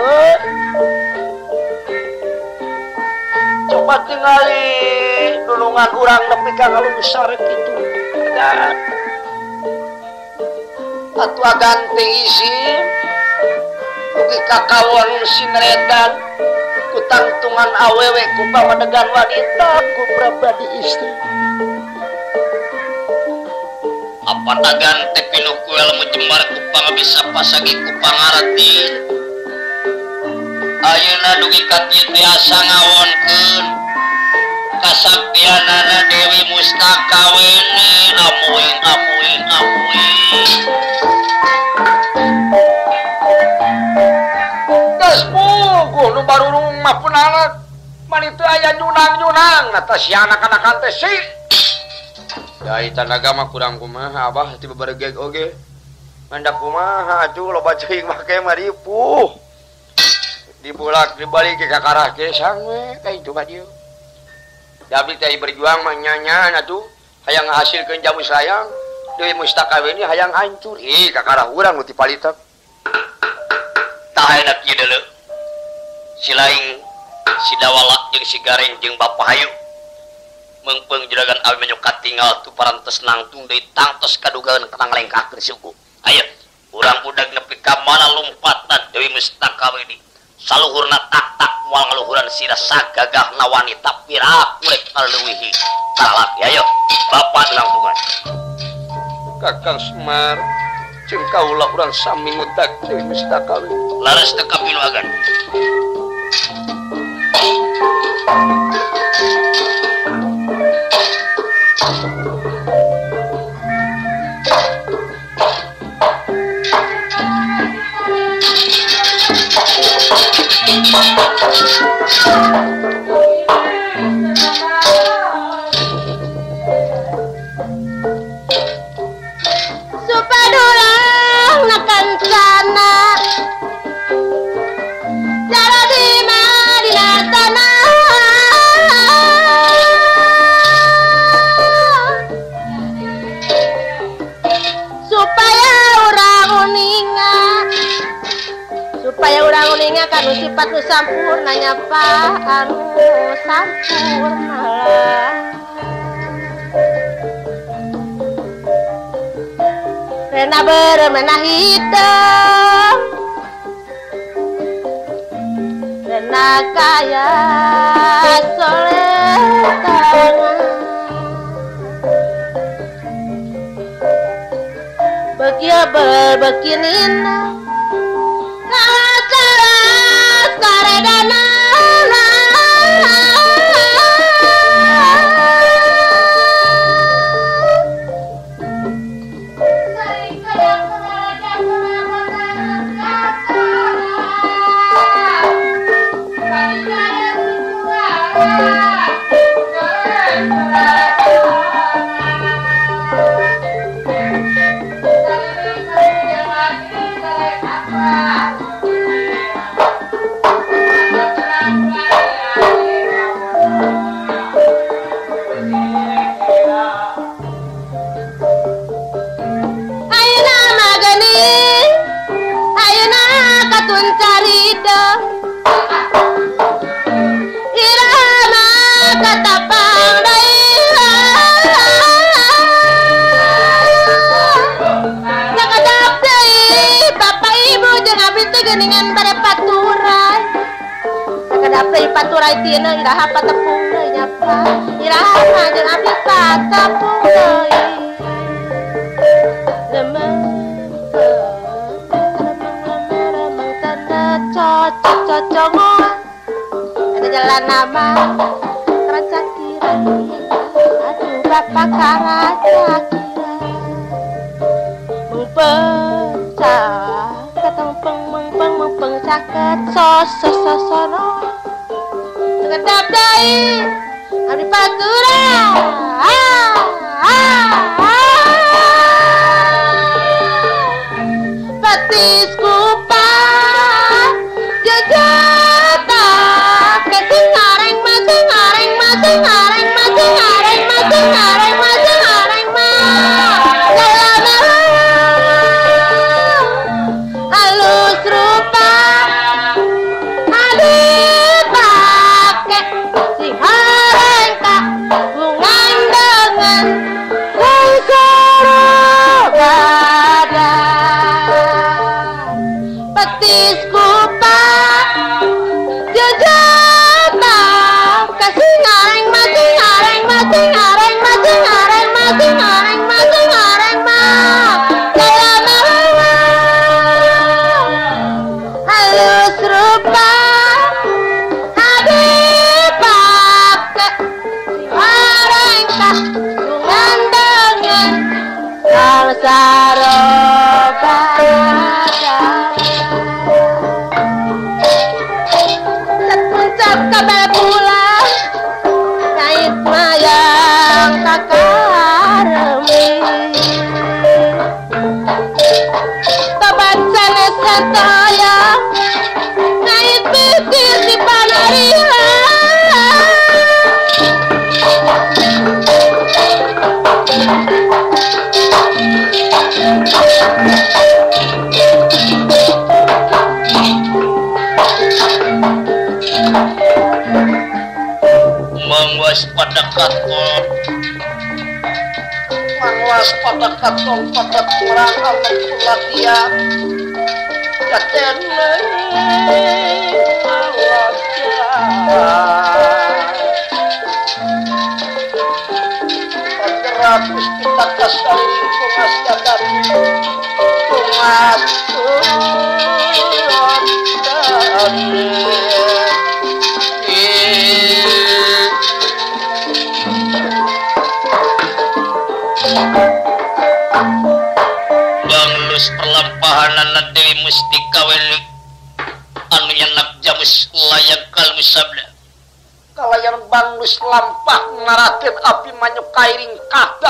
coba tingali nulungan orang lebih kagak alungsar gitu. Atu ganti isi ugi kakawon sineredan kutangtungan awewe ku pamadegan wanita ku pribadi istri apa tagan tepinu kuel mujemar ku pangabisa pasagi ku pangaratin ayeuna dugi ka dieu tiasa ngawonkeun kasaktianana Dewi Mustakaweni amuing amuing amuing Lu baru rumah pun anak manitu ayah nyunang-nyunang atas si anak-anak ante sih dari tanaga mah kurang kumaha abah tiba bergeg oge mendak kumaha aduh lo baca yang pake maripuh dibulak dibalik ke kakarah ke sangwe kayak itu maju tapi tadi berjuang menyanyan atuh hayang hasilkan jamus layang Dewi Mustakaweni hayang hancur ih kakarah urang uti palitak tak enak ya dulu si lain, si dawalak, jeng si garing, jeng bapak hayu mengpeng juragan awi menyukat tinggal tu parantes nangtung dari tangtos kadugaan kenang lengkah kerisuku ayo, urang budak nepi kamana lompatan Dewi Mustakaweni saluhurna tak-tak mual ngaluhuran sirasa gagah na wanita pirah kurek ngaluwihi kalaki ayo, bapak langsungan kakang Semar jeng kaulah urang sami ngutak Dewi Mustakaweni laras teka pinu agan Supadulang nakan sana kanu sifat nu sampurna nyapa anu sampurna rena bermena hitam rena kaya soleh tangan begia berbekinina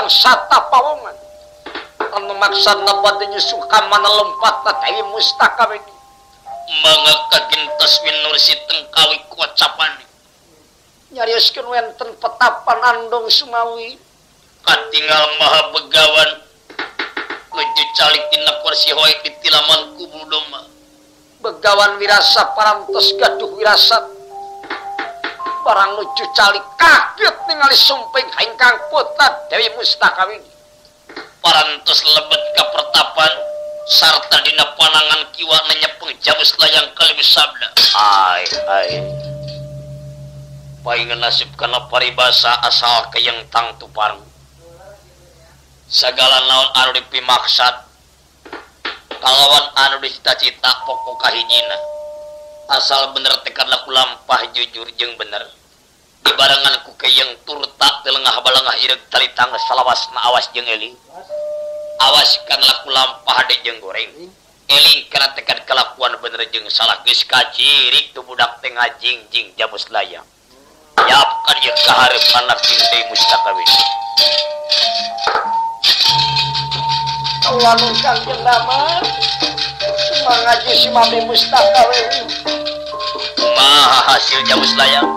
Sata palongan anu maksana badanya suka mana lompatna Dewi Mustakaweni mangakakin tasmin nursi tengkawi kuacapani nyariuskeun wenten petapan Andung Sumawi katingal maha begawan nuju calik tina kursi hoek di tilaman kubul doma Begawan Wirasa parantos gaduh wirasat barang lucu calik kaget ningali sumping ingkang putra Dewi Mustakaweni parantos lebet ka pertapan sarta dina panangan kiwa nyepeng Jamus Layang Kalimusada ai paingan nasib kana paribasa asal kayang tang tupareng sagala naon anu dipimaksad kalawan anu dicita-cita pokok kahijina asal bener tekanlah ku lampah jujur jeung bener dibarengan ku kayang turta telengah balengah ireg talitang salawasna awas jeung eling awas kanlah ku lampah de jeung goreng eling kana tekan kalakuan bener jeung salah geus kacirik tu budak teh ngajingjing Jamus Layang yapkan ye kaharep anak Dewi Mustakaweni Allah nu kangjeng damar mangaji si Mami Mustakaweni maha hasil Jamus Layang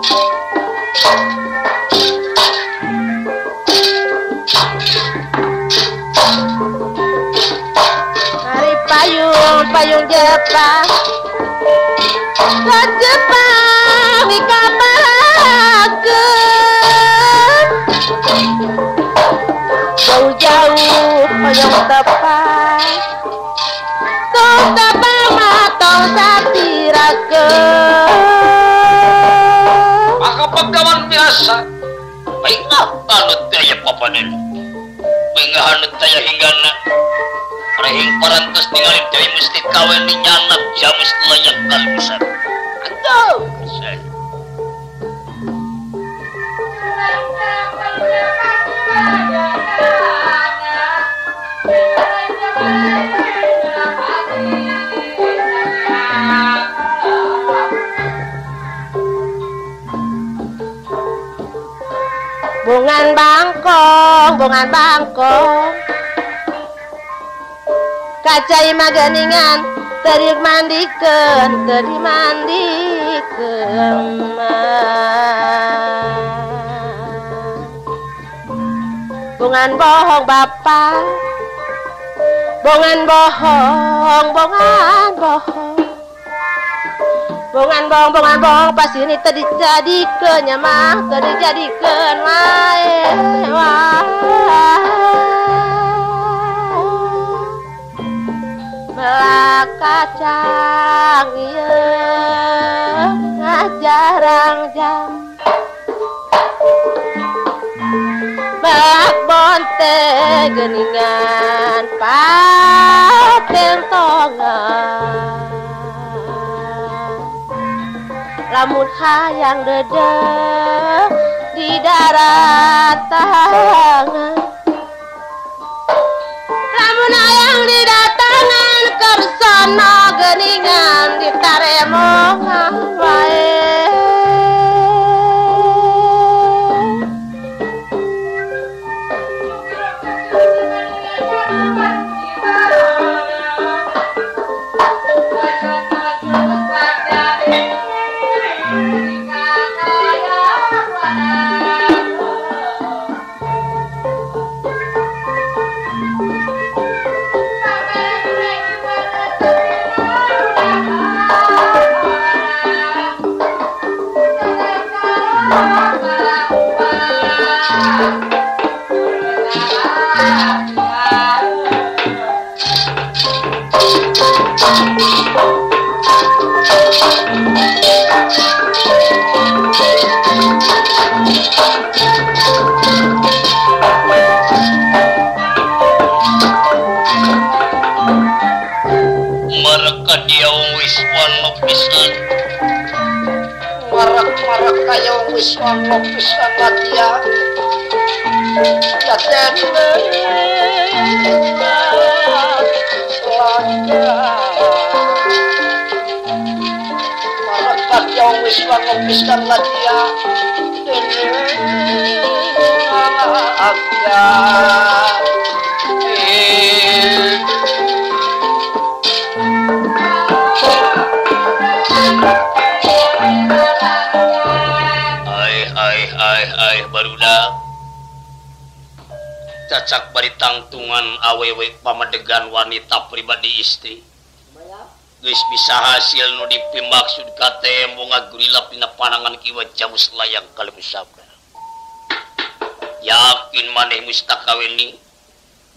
hari payung Jepang jauh-jauh yang tepat kau tepat matau satirake maka Begawan Wirasa ingat anut daya papanin ingat anut daya hinggana rehing parantos tinggalin Dewi Mustakaweni nyanap Jamus Layang Kalimusada atau kesel bungan bangkong kacai maganingan terik mandikan teri mandikan bungan bohong bapak bungan bohong pas ini tadi jadikan ya mah tadi jadikan melakacang iya ngajarang jam melak bonte geningan paten tongan lamun hayang dedeng di daratan lamun hayang di datangan kersono geningan di taremongan wae cacak bari tangtungan awewe pamadegan wanita pribadi istri guys bisa hasil nu dipimaksud kate bunga gurilap dina panangan kiwa Jamus Layang Kalimusada yakin maneh Mustakaweni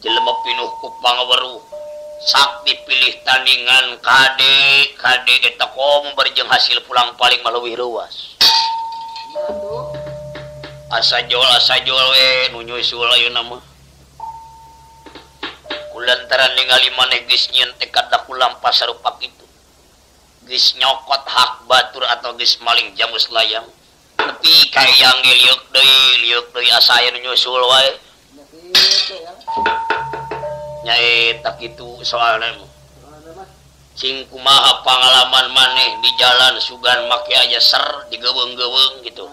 jelema pinuh ku pangaweruh sakti pilih tandingan kade eta kombar jeung hasil pulang paling maleuwih ruas asa jol we nu nyusul ayeuna mah kulantaran ningali maneh geus nyentek kada kulampas sarupak itu geus nyokot hak batur atau geus maling Jamus Layang nepi ka yang liuk deui asa aya nu nyusul wae nyai tak kitu soalna sing kumaha pangalaman maneh di jalan sugan make aja ser digeweung-geweung gitu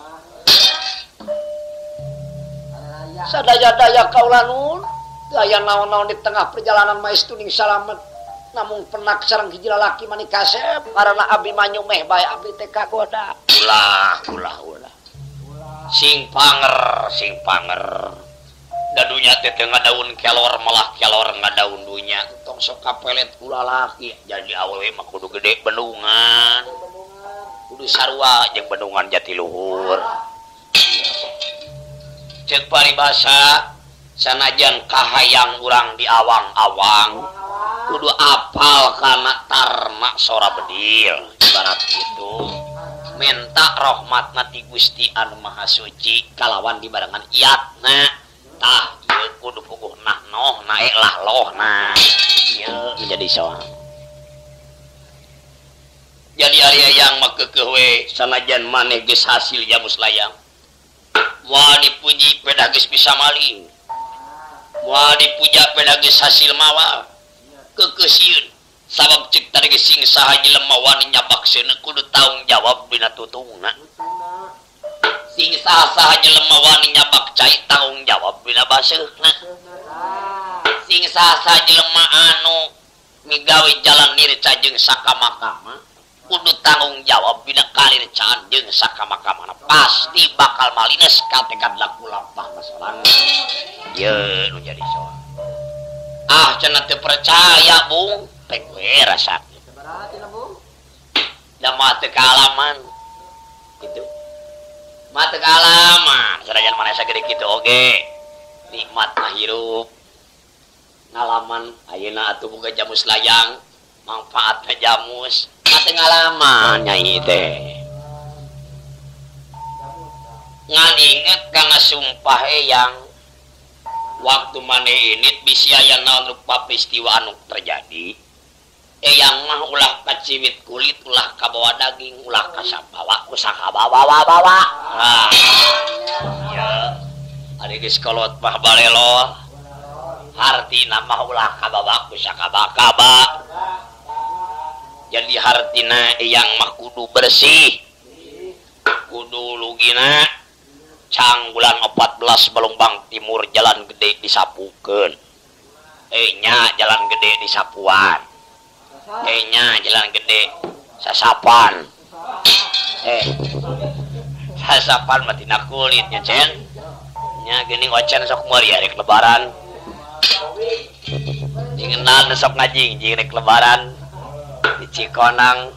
sadaya-daya kaulanun layan naon-naon di tengah perjalanan maestuning salamet namun penak sareng hiji lalaki mani kasep karena abdi manyumeh bae abdi teh kagoda ulah sing panger dadunya teh ngadaun kelor malah kelor ngadaun dunya tong sok kapelet ulah laki jadi awewe mah kudu gede bendungan sarua jeung Bendungan Jatiluhur. Cek paribasa sanajan kahayang urang di awang-awang kudu apal kana tarma sora bedil, ibarat kitu minta rahmatna ti Gusti Anu Maha Suci kalawan dibarengan iatna tah kudu puguh nah noh naik lah lohna ieu menjadi soal. Jadi Arya yang makeukewe sanajan maneh geus hasil Jamus Layang. Moal dipuji beda geus bisa maling. Moal dipuja beda geus hasil mawal. Keukeuseun sabab cek tadi geus sing saha jelema wani nyabakseuna kudu tanggung jawab dina tutungna. Sing saha jelema wani nyabak cai tanggung jawab dina baseuhna. Sing saha jelema anu migawe jalan nirca jeung sakamaka kudu tanggung jawab bina kalir can jeung sakamaka mana pasti bakal malines katekad laku lampah masalah ye nu jadi soal ah cenah teu percaya bung teh gue rasak sabaraha cenah bung da mah teu kaalaman kitu mah teu kaalaman sanajan manehna gede kitu oge nikmat hirup ngalaman ayeuna atuh boga Jamus Layang manfaatna jamus ngalaman nyai teh ngan inget kana sumpah eyang waktu maneh init bisi aya naon rupa peristiwa anu terjadi eyang mah ulah kaciwit kulit ulah kabawa daging ulah kasabawa usaha bawa-bawa ah ya ari geus kolot mah balelo hartina mah ulah kabawa usaha kaba. Jadi hartina eyang mah kudu bersih kudu lugina canggulan 14 Balumbang Timur jalan gede disapukeun nya jalan gede disapuan nya jalan gede sasapan sasapan mah tina kulitnya cen nya gini ocen sok meuri rek lebaran dingenan sok ngajing jeung rek lebaran di Cikonang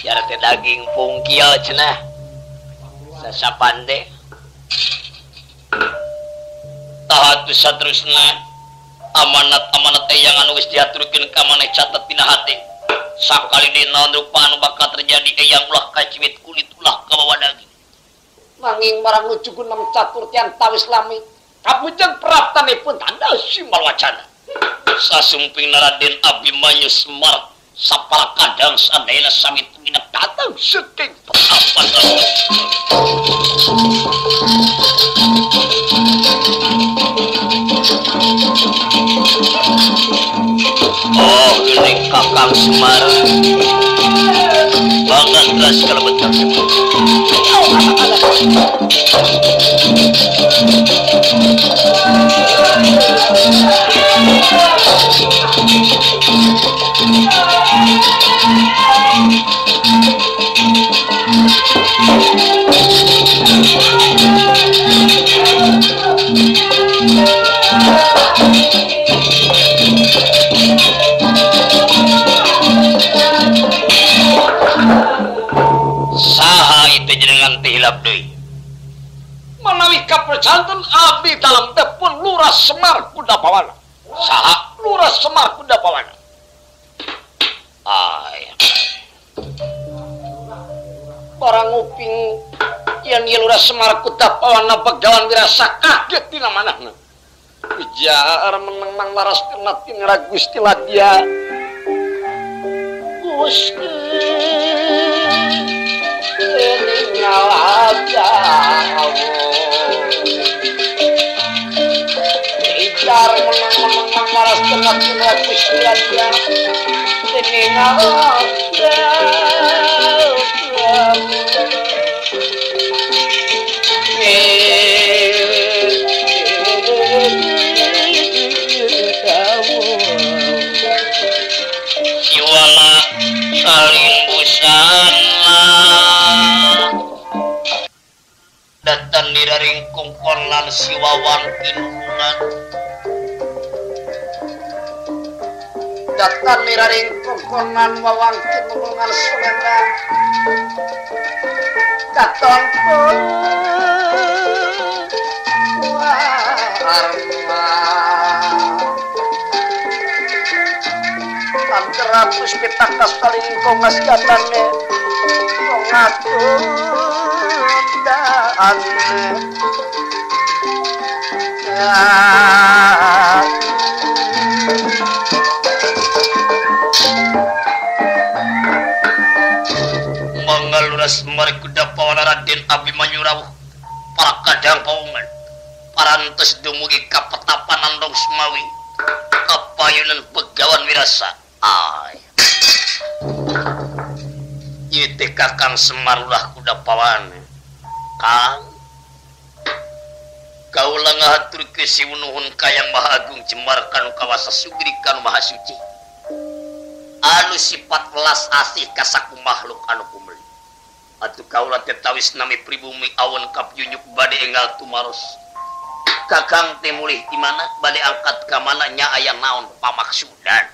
jarak daging pungkil cenah sasapan teh tah atuh saterusna amanat-amanat yang anu geus diaturkeun ka maneh catet dina hati sakali dina rupa anu bakal terjadi yang ulah kaciwit kulit ulah kabawa daging nanging marang nujukeun nam catur tian tawis lami kapujeng praptanipun tandal simal wacana sasumping Raden Abimanyu Smart sapal kadang seandainya samit minat datang sedih perapan oh ini kakang Semar banget keras kalau bentar semua oh anak-anak saha itu jenengan tilap deui menawi kapercanten abdi dalam depun Lurah Semar Kudapawana saha Lurah Semar Kudapawana ay orang nguping yang ieu Lurah Semar Kudapawana Begawan Wirasa kaget dina manehna ujar menang laras kenat tingra Gusti Ladia Gusti telingal ajawo ujar menang laras kenat tingra Gusti Ladia telingal datan diraring kongkon lan siwawan kinungan datan diraring kongkon lan wawang kinungan selera katongkol warma anterapus kita kasaling kongas katane kongatundaan ya. Semari kuda pawana Raden Abimanyu Rawuh para kadang paungan parantes dumugi kapetapan Andung Semawi kapayunan Begawan Wirasa ay yete kakang semarulah kuda pawana kang kaula ngahatur ke siwunuhun kayang maha agung jemarkan kawasa sugirikan maha suci anu sifat welas asih kasaku makhluk anu kumeli atuh kaula tetawis nami pribumi awan kapyunyuk bade enggal tumaros kakang temulih di mana bade angkat ka mana nya aya naon pamaksudan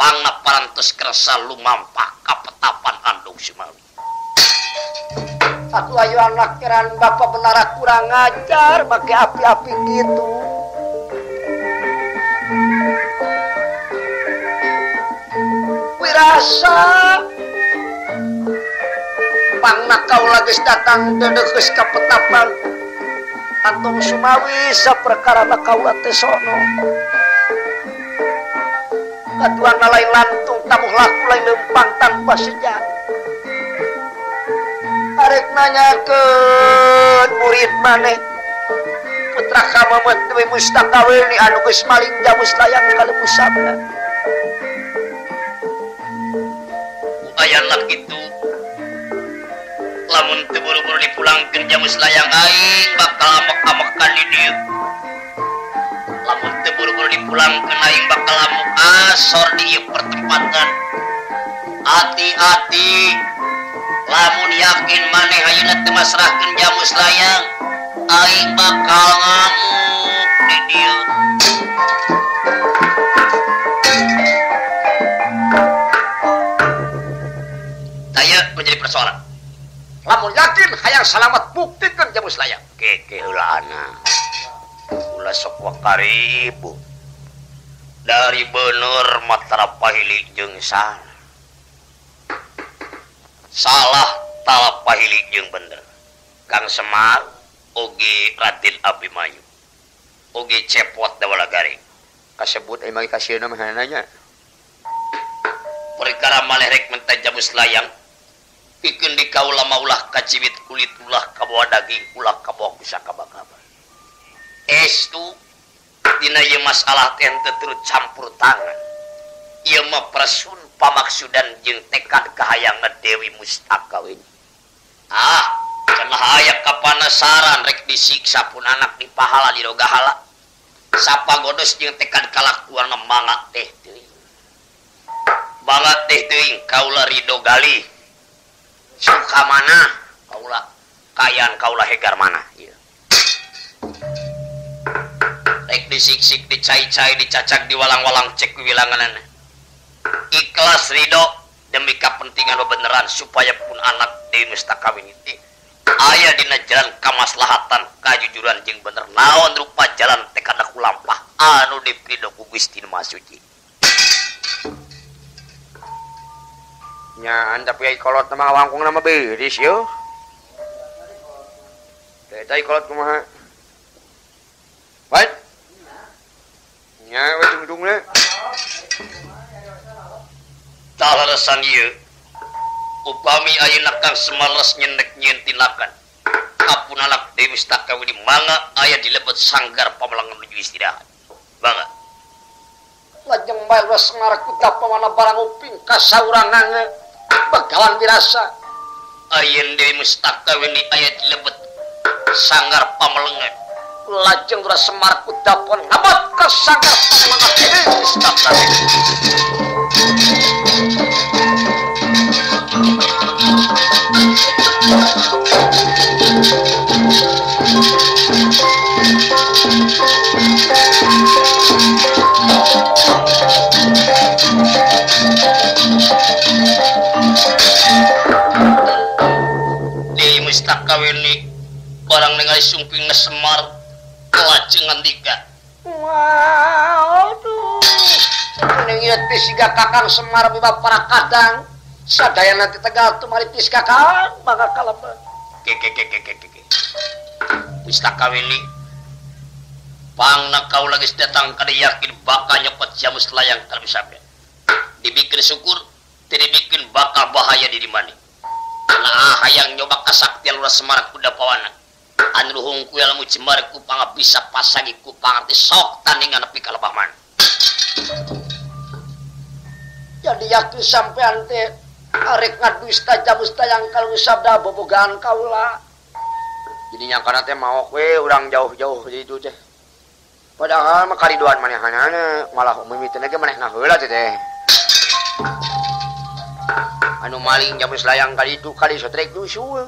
pangaparantos kersa lumampak kapetapan Andung Somali atuh ayo anak keran bapa benara kurang ajar make api-api gitu Wirasa pangna kaula geus datang deukes ka petapan Andung Somali saperkarana kaula teh sono katuana lain lantung tamuh laku lain lempang tanpa sejak arek nanyakeun murid maneh putra ka Mamat Dewi Mustakaweni anu geus maling Jamus Layang Kalimusada ayanak itu lamun teu buru-buru dipulangkeun Jamus Layang aing bakal amuk-amukan di dieu lamun teu buru-buru dipulangkeun aing bakal amuk asor di ieu pertempatan hati-hati lamun yakin maneh ayeuna teu masrahkeun Jamus Layang aing bakal ngamuk di dieu taya menjadi persoalan. Lamun yakin hayang selamat buktikeun Jamus Layang. Keke heula ana. Ulah sok wakaribu. Dari bener matara pahili jeung salah. Salah tala pahili jeung bener. Kang Semar oge Raden Abimanyu. Oge cepot dawala garing. Kasebut ieu mangga kasieuna mah nanya. Perkara maneh rek menta Jamus Layang. Pikeun di kaula maulah kaciwit kulit ulah kabawa daging ulah kabawa bisa kabakaba estu dina ieu masalah teh henteu turut campur tangan ieu mah presun pamaksudan jeung tekad kahayang Dewi Mustakaweni cenah aya kapanasaran rek disiksa pun anak dipahala diroga hala sapagodos jeung tekad kalakuan mangak teh teuing banget teh teuing kaula rido galih suka mana kaula kayan kaula hegar mana iya rek disiksik dicai-cai dicacak diwalang-walang cek wilanganana ikhlas ridho demi kepentingan beneran supaya pun anak Dewi Mustakaweni teh aya dina jalan kamaslahatan kajujuran jeung bener naon rupa jalan teh kada kulampah anu dipindo ku Gusti Nu Maha Suci nyaan tapi ai kolot nama wangkung nama beris yo eta ai kolot kumaha baik nya we tungtung le talaresan ieu upami ayeuna Kang Semales nyenek-nyen tinakan kapunanak Dewi Mustakaweni mangga aya dilebet sanggar pamelangan menuju istirahat bangga lajeng bae wes ngareku tapamana barang uping kasaurangan Begawan Wirasa ayen Dewi Mustakaweni aya di lebet sanggar pamelengan lajeng ulah Semar kudapon nabat ke sanggar pamelengan Dewi Mustakaweni Mustakaweni barang ningali sungpingna Semar kelajengan tiga. Waduh, nengiyat pisiga kakang Semar biba para kadang sadaya nanti tegal tu mari pis kakang maka kalabet. Kekekekekekeke. Mustakaweni, pangna kau lagi datang kada yakin bakal nyepet Jamus Layang Kalimusada. Dibikin syukur, tidak bikin bakal bahaya di dimani. Nah, hayang nyoba kasaktian ulah Semar kuda pawana. Anu luhung ku ilmu jemar ku pangabisa pasangi ku pangerti sok tandingan nepi ka lebah mana. Jadi yakin sampean teh arek ngadusta Jamus Layang Kalimusada bobogaan kaula. Jadi nyangkana teh mau we urang jauh-jauh jadi itu teh. Padahal mah kariduan manehanana malah mimiteun ge manehna heula teh. Anu maling Jamus Layang Kalimusada kali sotrek dusul.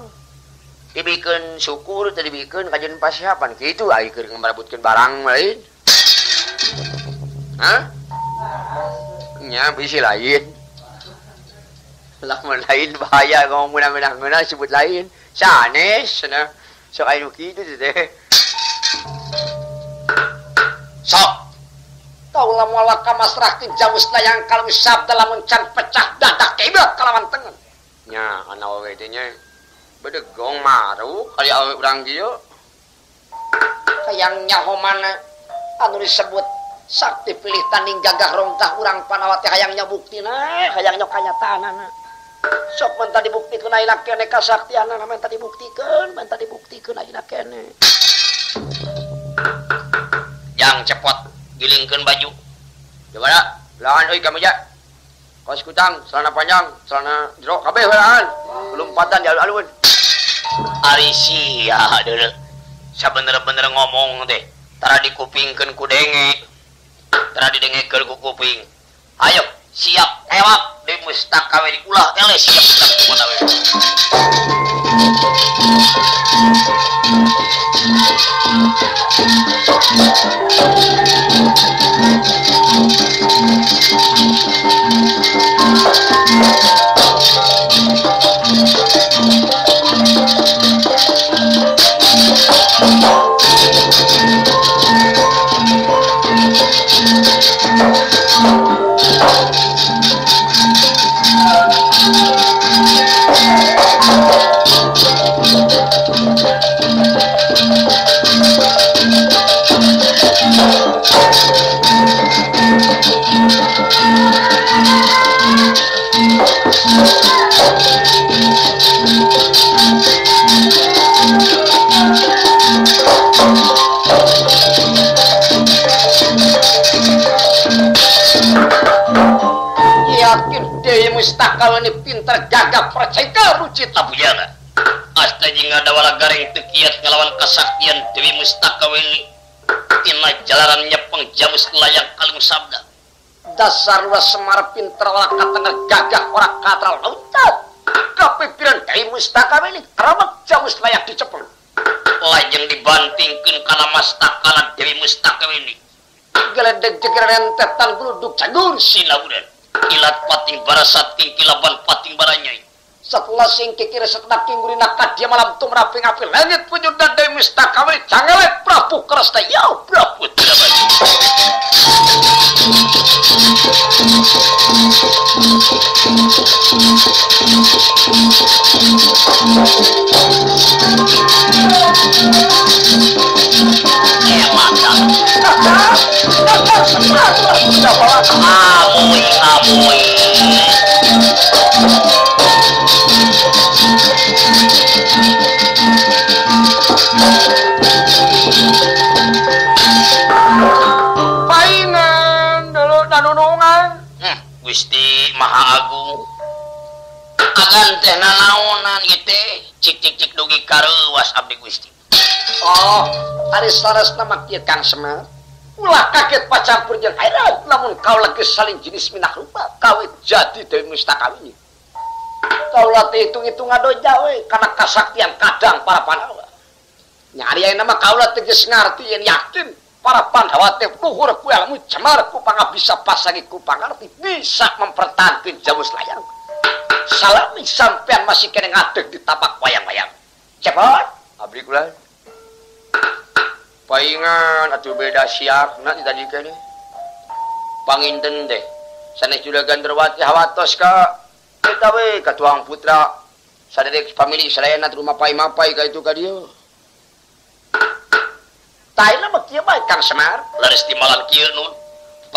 Dibikin syukur, dibikin kajian persiapan gitu, ayo keur ngarabutkeun barang lain. Hah? Nya bisi lain. Lamun lain bahaya ngomong menang-menang sebut lain. Sanes cenah. Sok aya kitu teh. Sok taulah mualak kamasrah ke Jamus Layang Kalimusada lamun can pecah dadak keibat kalawan tengen. Nya ana wae teh nya bedegong maru kali awe urang kieu. Kayang nyahomana anu disebut sakti pilih tanding gagah rongkah urang panawat teh hayang nya buktina, hayang nya kanyataanana. Sok menta dibuktikeun ayeuna kene kasaktianana menta dibuktikeun ayeuna kene. Yang cepot gilingkeun baju. Gimana? Lahan euy kameja. Kaos kutang, celana panjang, celana jero kabeh lahan. Lompatan di alun-alun. Ari sia deuleu. Sabener-bener ngomong teh, tara dikupingkeun ku denge. Tara didengekeun ku kuping. Hayo, siap ewak Dewi Mustakaweni ulah ele siap teman-teman awe. Mustakaweni pintar jaga percengkel rucit labuyana. Astaji ngadawala garing tekiat ngelawan kesaktian Dewi Mustakaweni. Tina jalaran nyepeng Jamus Layang Kalimusada. Dasar ulah Semar pintar wala katenger gagah ora katral lautan. Kapikiran Dewi Mustakaweni keramat Jamus Layang dicepeng. Lajeng dibantingkeun kana mastakalan Dewi Mustakaweni. Geledeg jeger rentetan gluduk cagur sinabudan. Kilat pating bara saking kilaban pating baranyai. Setelah singkik kira setelah kinggurina kadia malam tu meraping api langit penyudan Dewi Mustakaweni cangelet prapu keras teh yau prapu tidak baju. Paingan dulu nanunungan. Gusti Maha Agung. Agan teh nanaonan ieu teh cik-cik dugi kareuwas abdi Gusti. Oh, ari saresna make Kang Semar. Ulah kaget pacampur jeung airan namun kau lagi saling jenis minah rupa kawit jadi Dewi Mustakaweni. Kau latih hitung-hitung ngadoja we karena kasaktian kadang para Pandawa. Nyari yang nama kau latih geus ngartieun yakin para Pandawa teh luhur ku ilmu cemar ku pangabisa pasangi ku pangarti bisa mempertahankan Jamus Layang. Salami sampean masih kene ngadeg di tapak wayang-wayang. bulan. Paingan atau beda siak nak tadi kene. Panginten teh. Sanes juragan terwati hawatos ka eta we ka tuang putra saderek famili sarayana rumah pai-mapai ka itu ka dieu. Taina mah kieu bae Kang Semar, leres di malam kieu nun.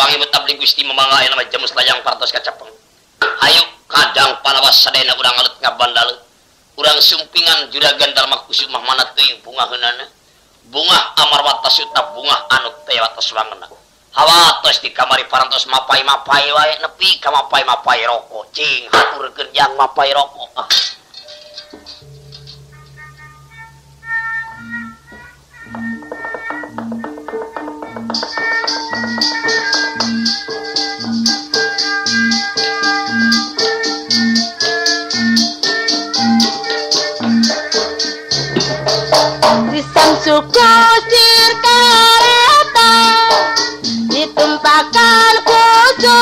Pangibetabli Gusti mamanggae nama Jamus Layang partos ka Capeng. Hayu kadang palawas sadayana urang alet ngabandaleut. Urang sumpingan juragan Darmakusuma mana teuing bungaheunana. Bunga Amarta suta bunga anu teh watos wangena. Hawatos di kamari parantos mapai-mapai wae nepi ka mapai-mapai roko. Cing haturkeun jang mapai roko. Ah. Kusir kereta ditumpahkan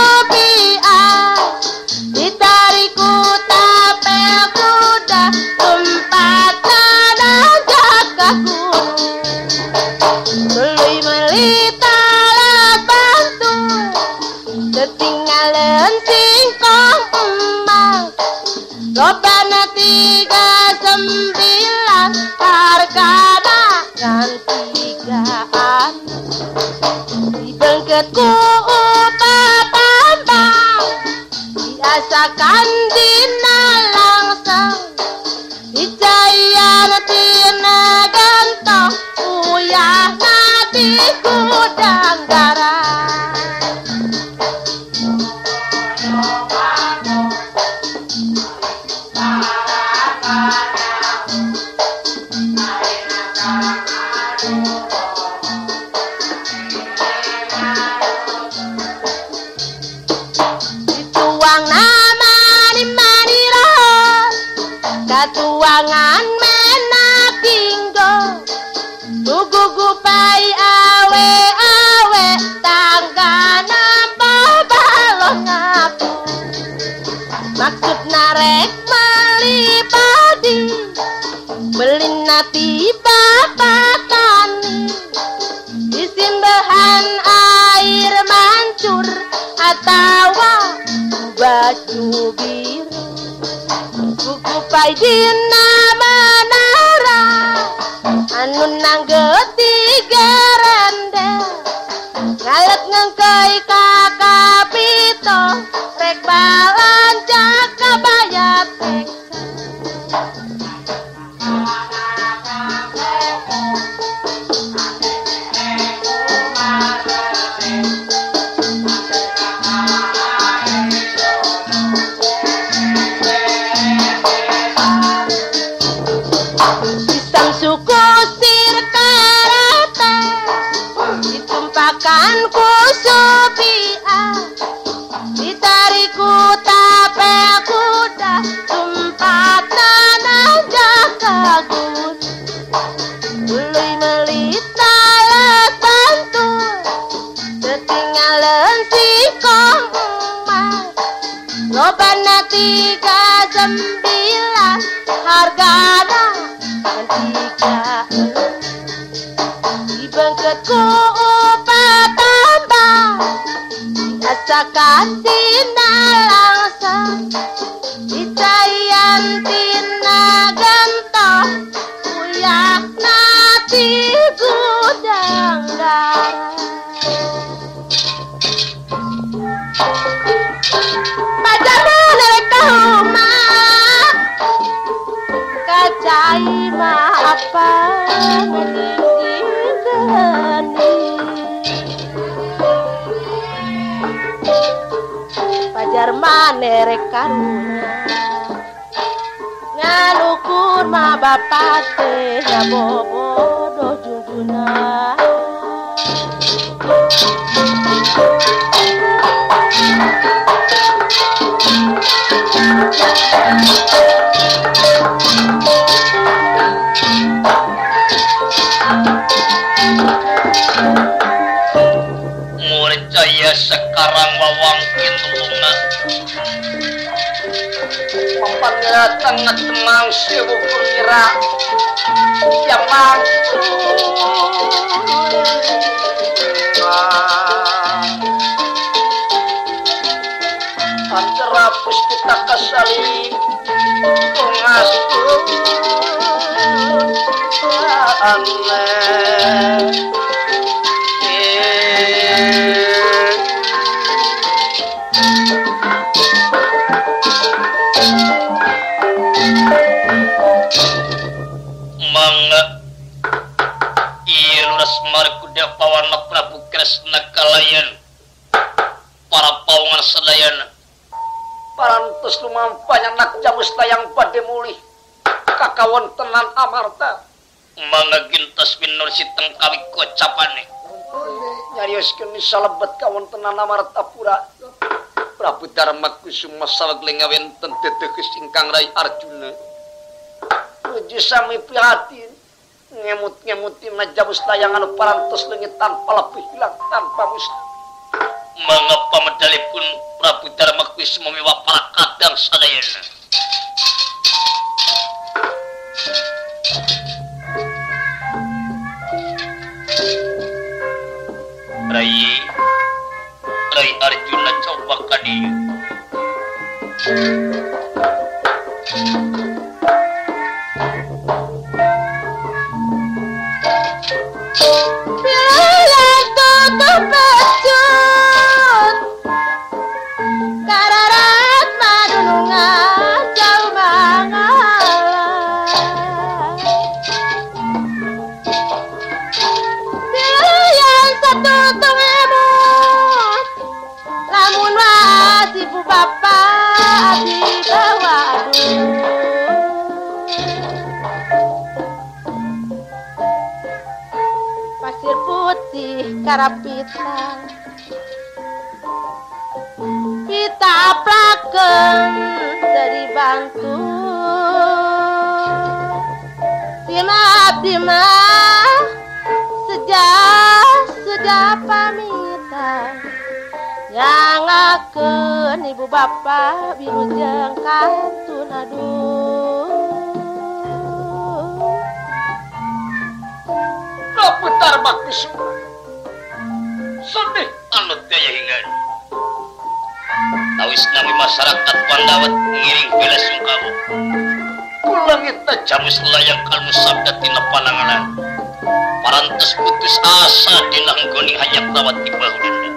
kusupian, ditariku tapel kuda tumpah tanah jakaku, belui melita bantu ketinggalan singkong emang lobana 39 harga. Di bengketku utapambang, diasakan dina langsung, di jaya tina gantong, uyah nadi gudang garam. Katuangan menak tinggo gugupai awe-awe tangga nampah balon ngapu maksud narek mali padi beli nati bapak tani di simbahan air mancur atawa baju biru kukupai dina menara anu nanggeti gerende ngalet ngengkei kakapito rek balancak kabayat Lobana 39 hargana 3. Di bengketku upah tambah, diasakan tina langsung, dicayan tina gentong, uyak nati gudang darah. Kacai apa meninggi pajar manerek karuna ngalukur ma bapak teh bobodo juduna. Murjaya sekarang wawangkin bunga Pempanggila tengah temang sibu pengira Antara puspita kasali pengastur aneh. Markuda pawan Prabu Kresna kalayan para pawangan sedayana parantos lumampanya nak Jamus Layang pademuli kakawan tenan Amarta mangagintos minur siteng kawi kocapane nyarioskeun salebet kawan tenan Amarta pura Prabu Darmakusuma salaglenga wenten tetekeus ingkang Rai Arjuna ruju sami prihatin ngemut-ngemutin Jamus Layang anu parantos leungit tanpa lebih hilang tanpa musnah. Mangapa medalipun Prabu Darmakusuma mewah para kadang sadayana. Rai Arjuna coba kadieu. Karapitna kita aplakeun dari bangku tima-tima sejak pamitan yang akeun ibu bapak wilujeng kantun aduh Putar Darmakusuma sedih anut daya hingan tawis nami masyarakat Pandawa ngiring bela sungkawa kulangita Jamus Layang Kalimusada tina pananganan parantos putus asa dina anggoning hayang lawat di bahu denda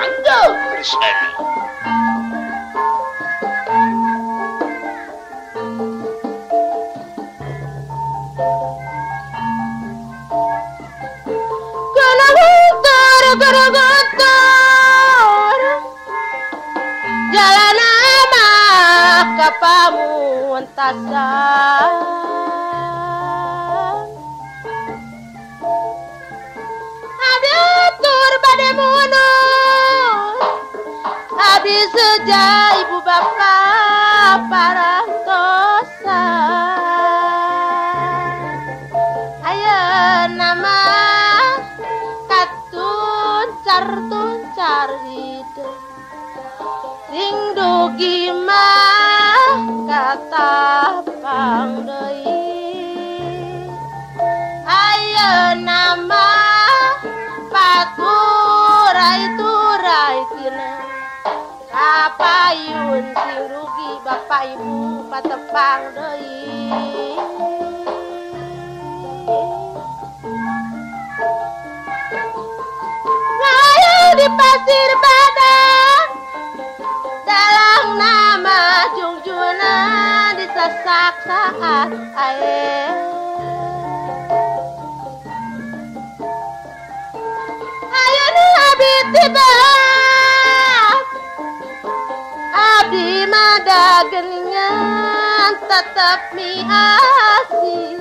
anggau krisnani Gotor-gotor jalan amat ke pamuntasan adutur pada munur habis sejak ibu bapak parantosan ayo nama tuncar hidup ringdugi mah kata pangdei ayo nama paturai turai tina kapayun si rugi bapak ibu patepang dei di pasir badang dalang nama jungjuna disesak saat air ayo nih abdi tiba abdi madageningan tetap miasi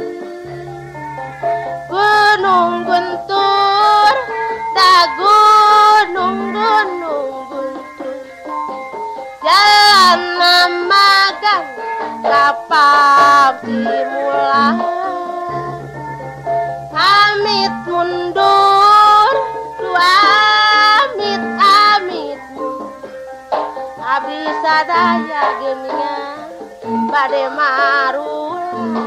gunung guntur gunung-gunung guntur jalan namagang kapab dimulai amit mundur dua amit-amit abdi sadaya geuningan bade marulah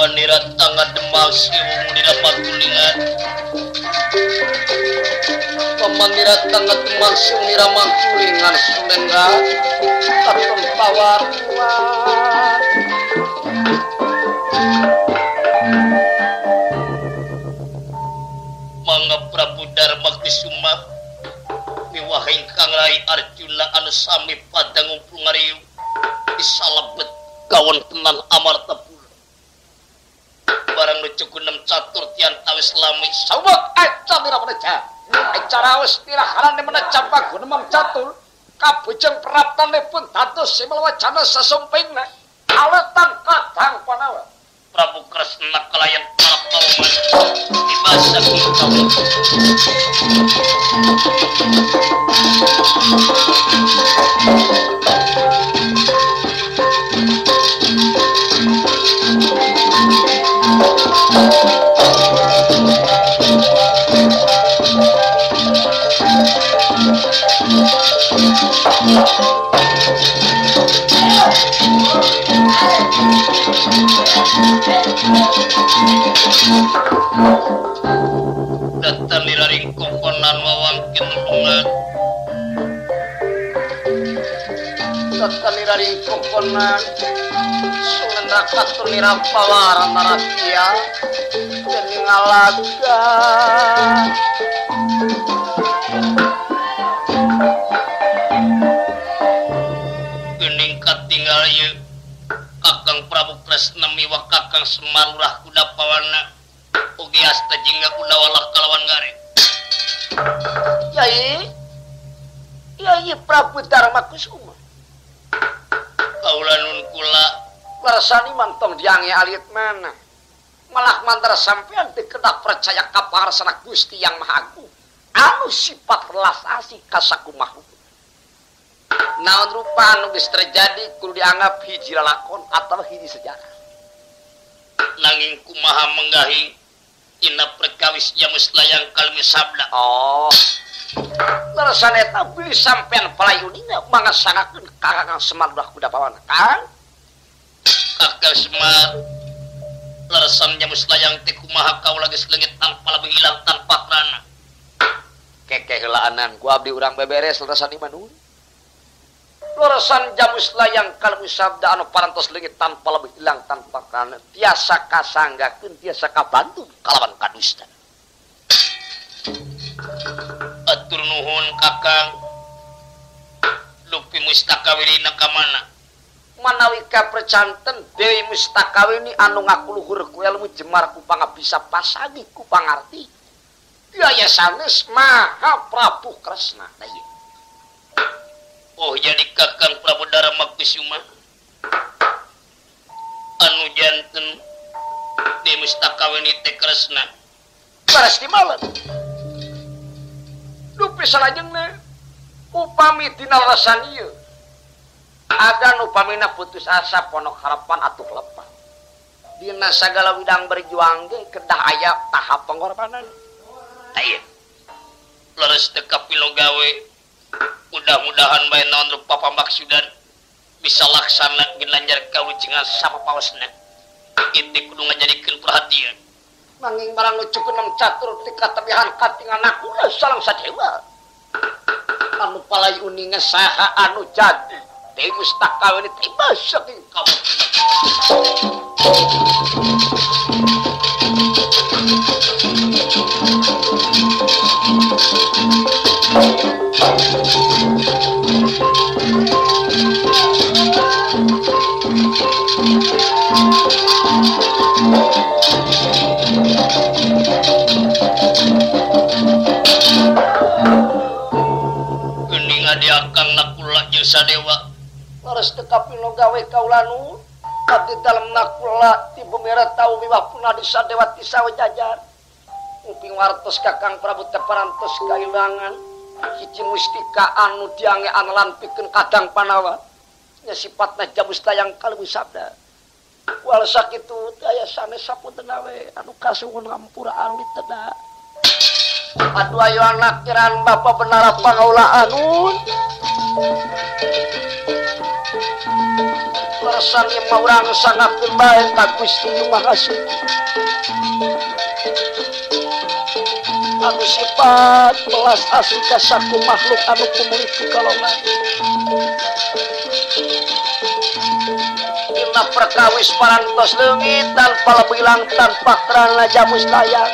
Manirat tangan demak siung dina pagulingan. Pemanirat tangan demak siung dina pagulingan sulengga katon pawar kuat. Mangga Prabu Darmakusuma miwah ingkang lai Arjuna anu sami padangu pungariu disalebet kawan tenan Amarta pula barang lucu gunam catur tian tawis lami sawak aca mira meneca aca rawas mira haran meneca bagun emang catur kabujeng peraptan pun tatu simel wacana sesumping na aletan kadang panawa Prabu Kresna kalayan para pauman dibasa kutawin datang diraring kokonan wawangkin bungat datang diraring kokonan sungan rakat tunirang pawaran rakia jening alaga gening katinggal yuk Kakang Prabu Kresna miwa Kakang Semarurah kuda pawana oge asta jingga kuda walak kalawan gareng. Yai Prabu Darmakusuma. Kaula nun kula warsani mantong diange alit mana. Malah mantar sampean teu kedah percaya ka pangarsana Gusti Yang Maha Agung. Anu sifat welas asih ka sakumaha. Naon rupa anu geus terjadi kudu dianggap hiji lalakon atau hiji sejarah. Nanging kumaha menggahi dina perkawis Jamus Layang Kalimusada. Oh. Leresan eta beuh sampean palayudina mangasanakeun Kakang Semar udah kuda pawana, Kang. Kakang Semar leresan Jamus Layang teh kumaha kaula geus leungit tanpa hilang tanpa rana. Kekeh heulaanan ku abdi urang beberes leresan iman dulu. Loresan Jamus Layang Kalimusada anu parantos leungit tanpa lebih hilang tanpa kana tiasa kasanggakeun tiasa kabantu kalawan kadustan. Atur nuhun Kakang Dewi Mustakaweni ka mana? Manawi kapercanten Dewi Mustakaweni anu ngakuluhur ku elmu jemar ku pangabisa pasagi ku pangarti. Diaya sanes Maha Prabu Kresna. Oh jadi Kakang Prabu Darmakusuma anu janten Dewi Mustakaweni teh Kresna barasti malen dupi salajengna upami tina rasan ieu adan upamina putus asa ponok harapan atuh lepat dina sagala widang berjuang ge kedah aya tahap pengorbanan tah ieu leres teu kapilogawe mudah-mudahan bae naon rupa pamaksudan bisa laksana ginanjar kawijengan sama paosna inti kudu ngajadikeun perhatian nanging barang nu cukup nang catur ti katabihan katingan akula sareng sadewa anu palayuni ngesaha anu jadi Dewi Mustakaweni tiba saking kamu Gening adiakang nakula jeung sadewa leres teu kapilo gawe kaula nu abdi dalem nakula ti bumira tau miwah punah di sadewa ti sawejajar uping wartos Kakang Prabu teh parantos kailangan hiji mustika anu diange analan pikeun kadang panawa nya sifatna Jamus Layang Kalimusada wal sakitu daya sanes sapuntenna we anu kasuhun ngampura alit teda aduh ayo anak kiran bapa benara pangaulaan nun sami maurang sangat kumbahin kagusti mahasud. Anu sifat belas asih kasaku makhluk anu kumuliki kalongan. Inna perkawis parantos leungit tanpa bilang tanpa terana jamus layang.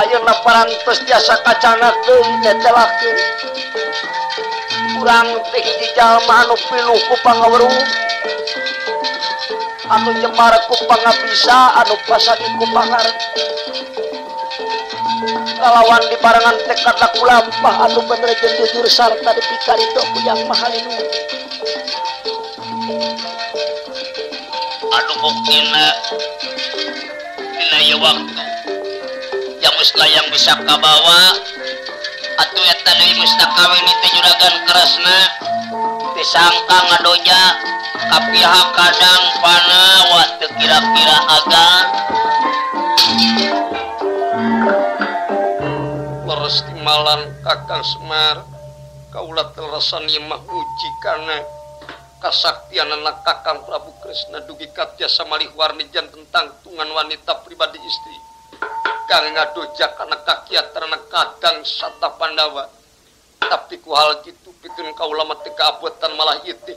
Ayeuna parantos tiasa kacana deui tetelakeun. Kurang teh hiji jalma anu pinuh ku pangaweruh. Anu jemar ku pangabisa anu pasadi ku pangarti. Lawan di barengan tekad laku lampah anu bener jeung jujur sarta dipikari itu yang mahal ini anu buktina dina ye waktu Jamus Layang bisa kabawa atuh eta Dewi Mustakaweni teh juragan Kresna disangka ngadonya ka pihak kadang Pandawa teu kira-kira agan malam kakang Semar kaulah telasan yemah uji karena kasaktian anak kakang Prabu Kresna dugi katiasa malih warnijan tentang tungan wanita pribadi istri kang ngadojak anak kakiat ternak kadang sata Pandawa tapi ku hal gitu pitun kaulah mati keabuatan malah itu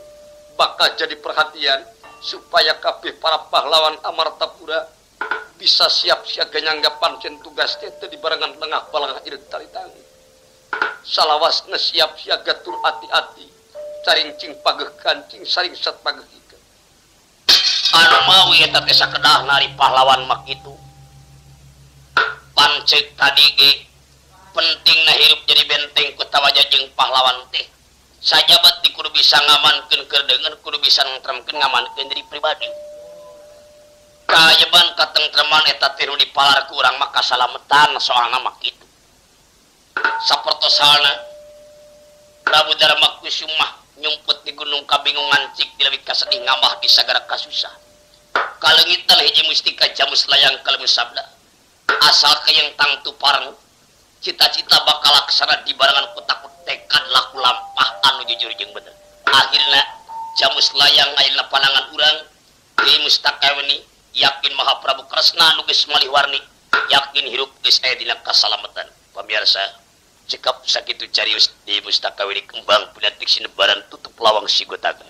bakal jadi perhatian supaya kabeh para pahlawan Amarta pura bisa siap siaga nyanggapan cen tugas itu di barengan tengah balangah irit talitang salawasna siap siaga tur hati-hati carincing pageh kancing saring sat pageh ikan anu mawi eta teh sakedah nari pahlawan mak itu pancek tadi ge pentingna hirup jadi benteng kutawaja jeung pahlawan teh sajabat kudu bisa ngamankeun kedengar kudu bisa nangtremkeun ngamankeun jadi pribadi kayeban katentreman eta tiru di palar kurang maka salametan soalna mak itu sapertosalna Prabu Darmakusuma nyumput di gunung kabingungan cik dilebih kasedih ngambah di sagara kasusah kalengitan hiji mustika Jamus Layang Kalimusada asal kayang tangtu pareng cita-cita bakal laksana di barengan kutakut tekad laku lampah anu jujur jeung bener akhirna Jamus Layang ayeuna pandangan urang Dewi Mustakaweni yakin Maha Prabu Kresna nugis malih warni yakin hirup geus aya dina kasalamatan pamirsa cekap sakitu carios di Mustakaweni kembang punatik sinebaran tutup lawang sigotaka.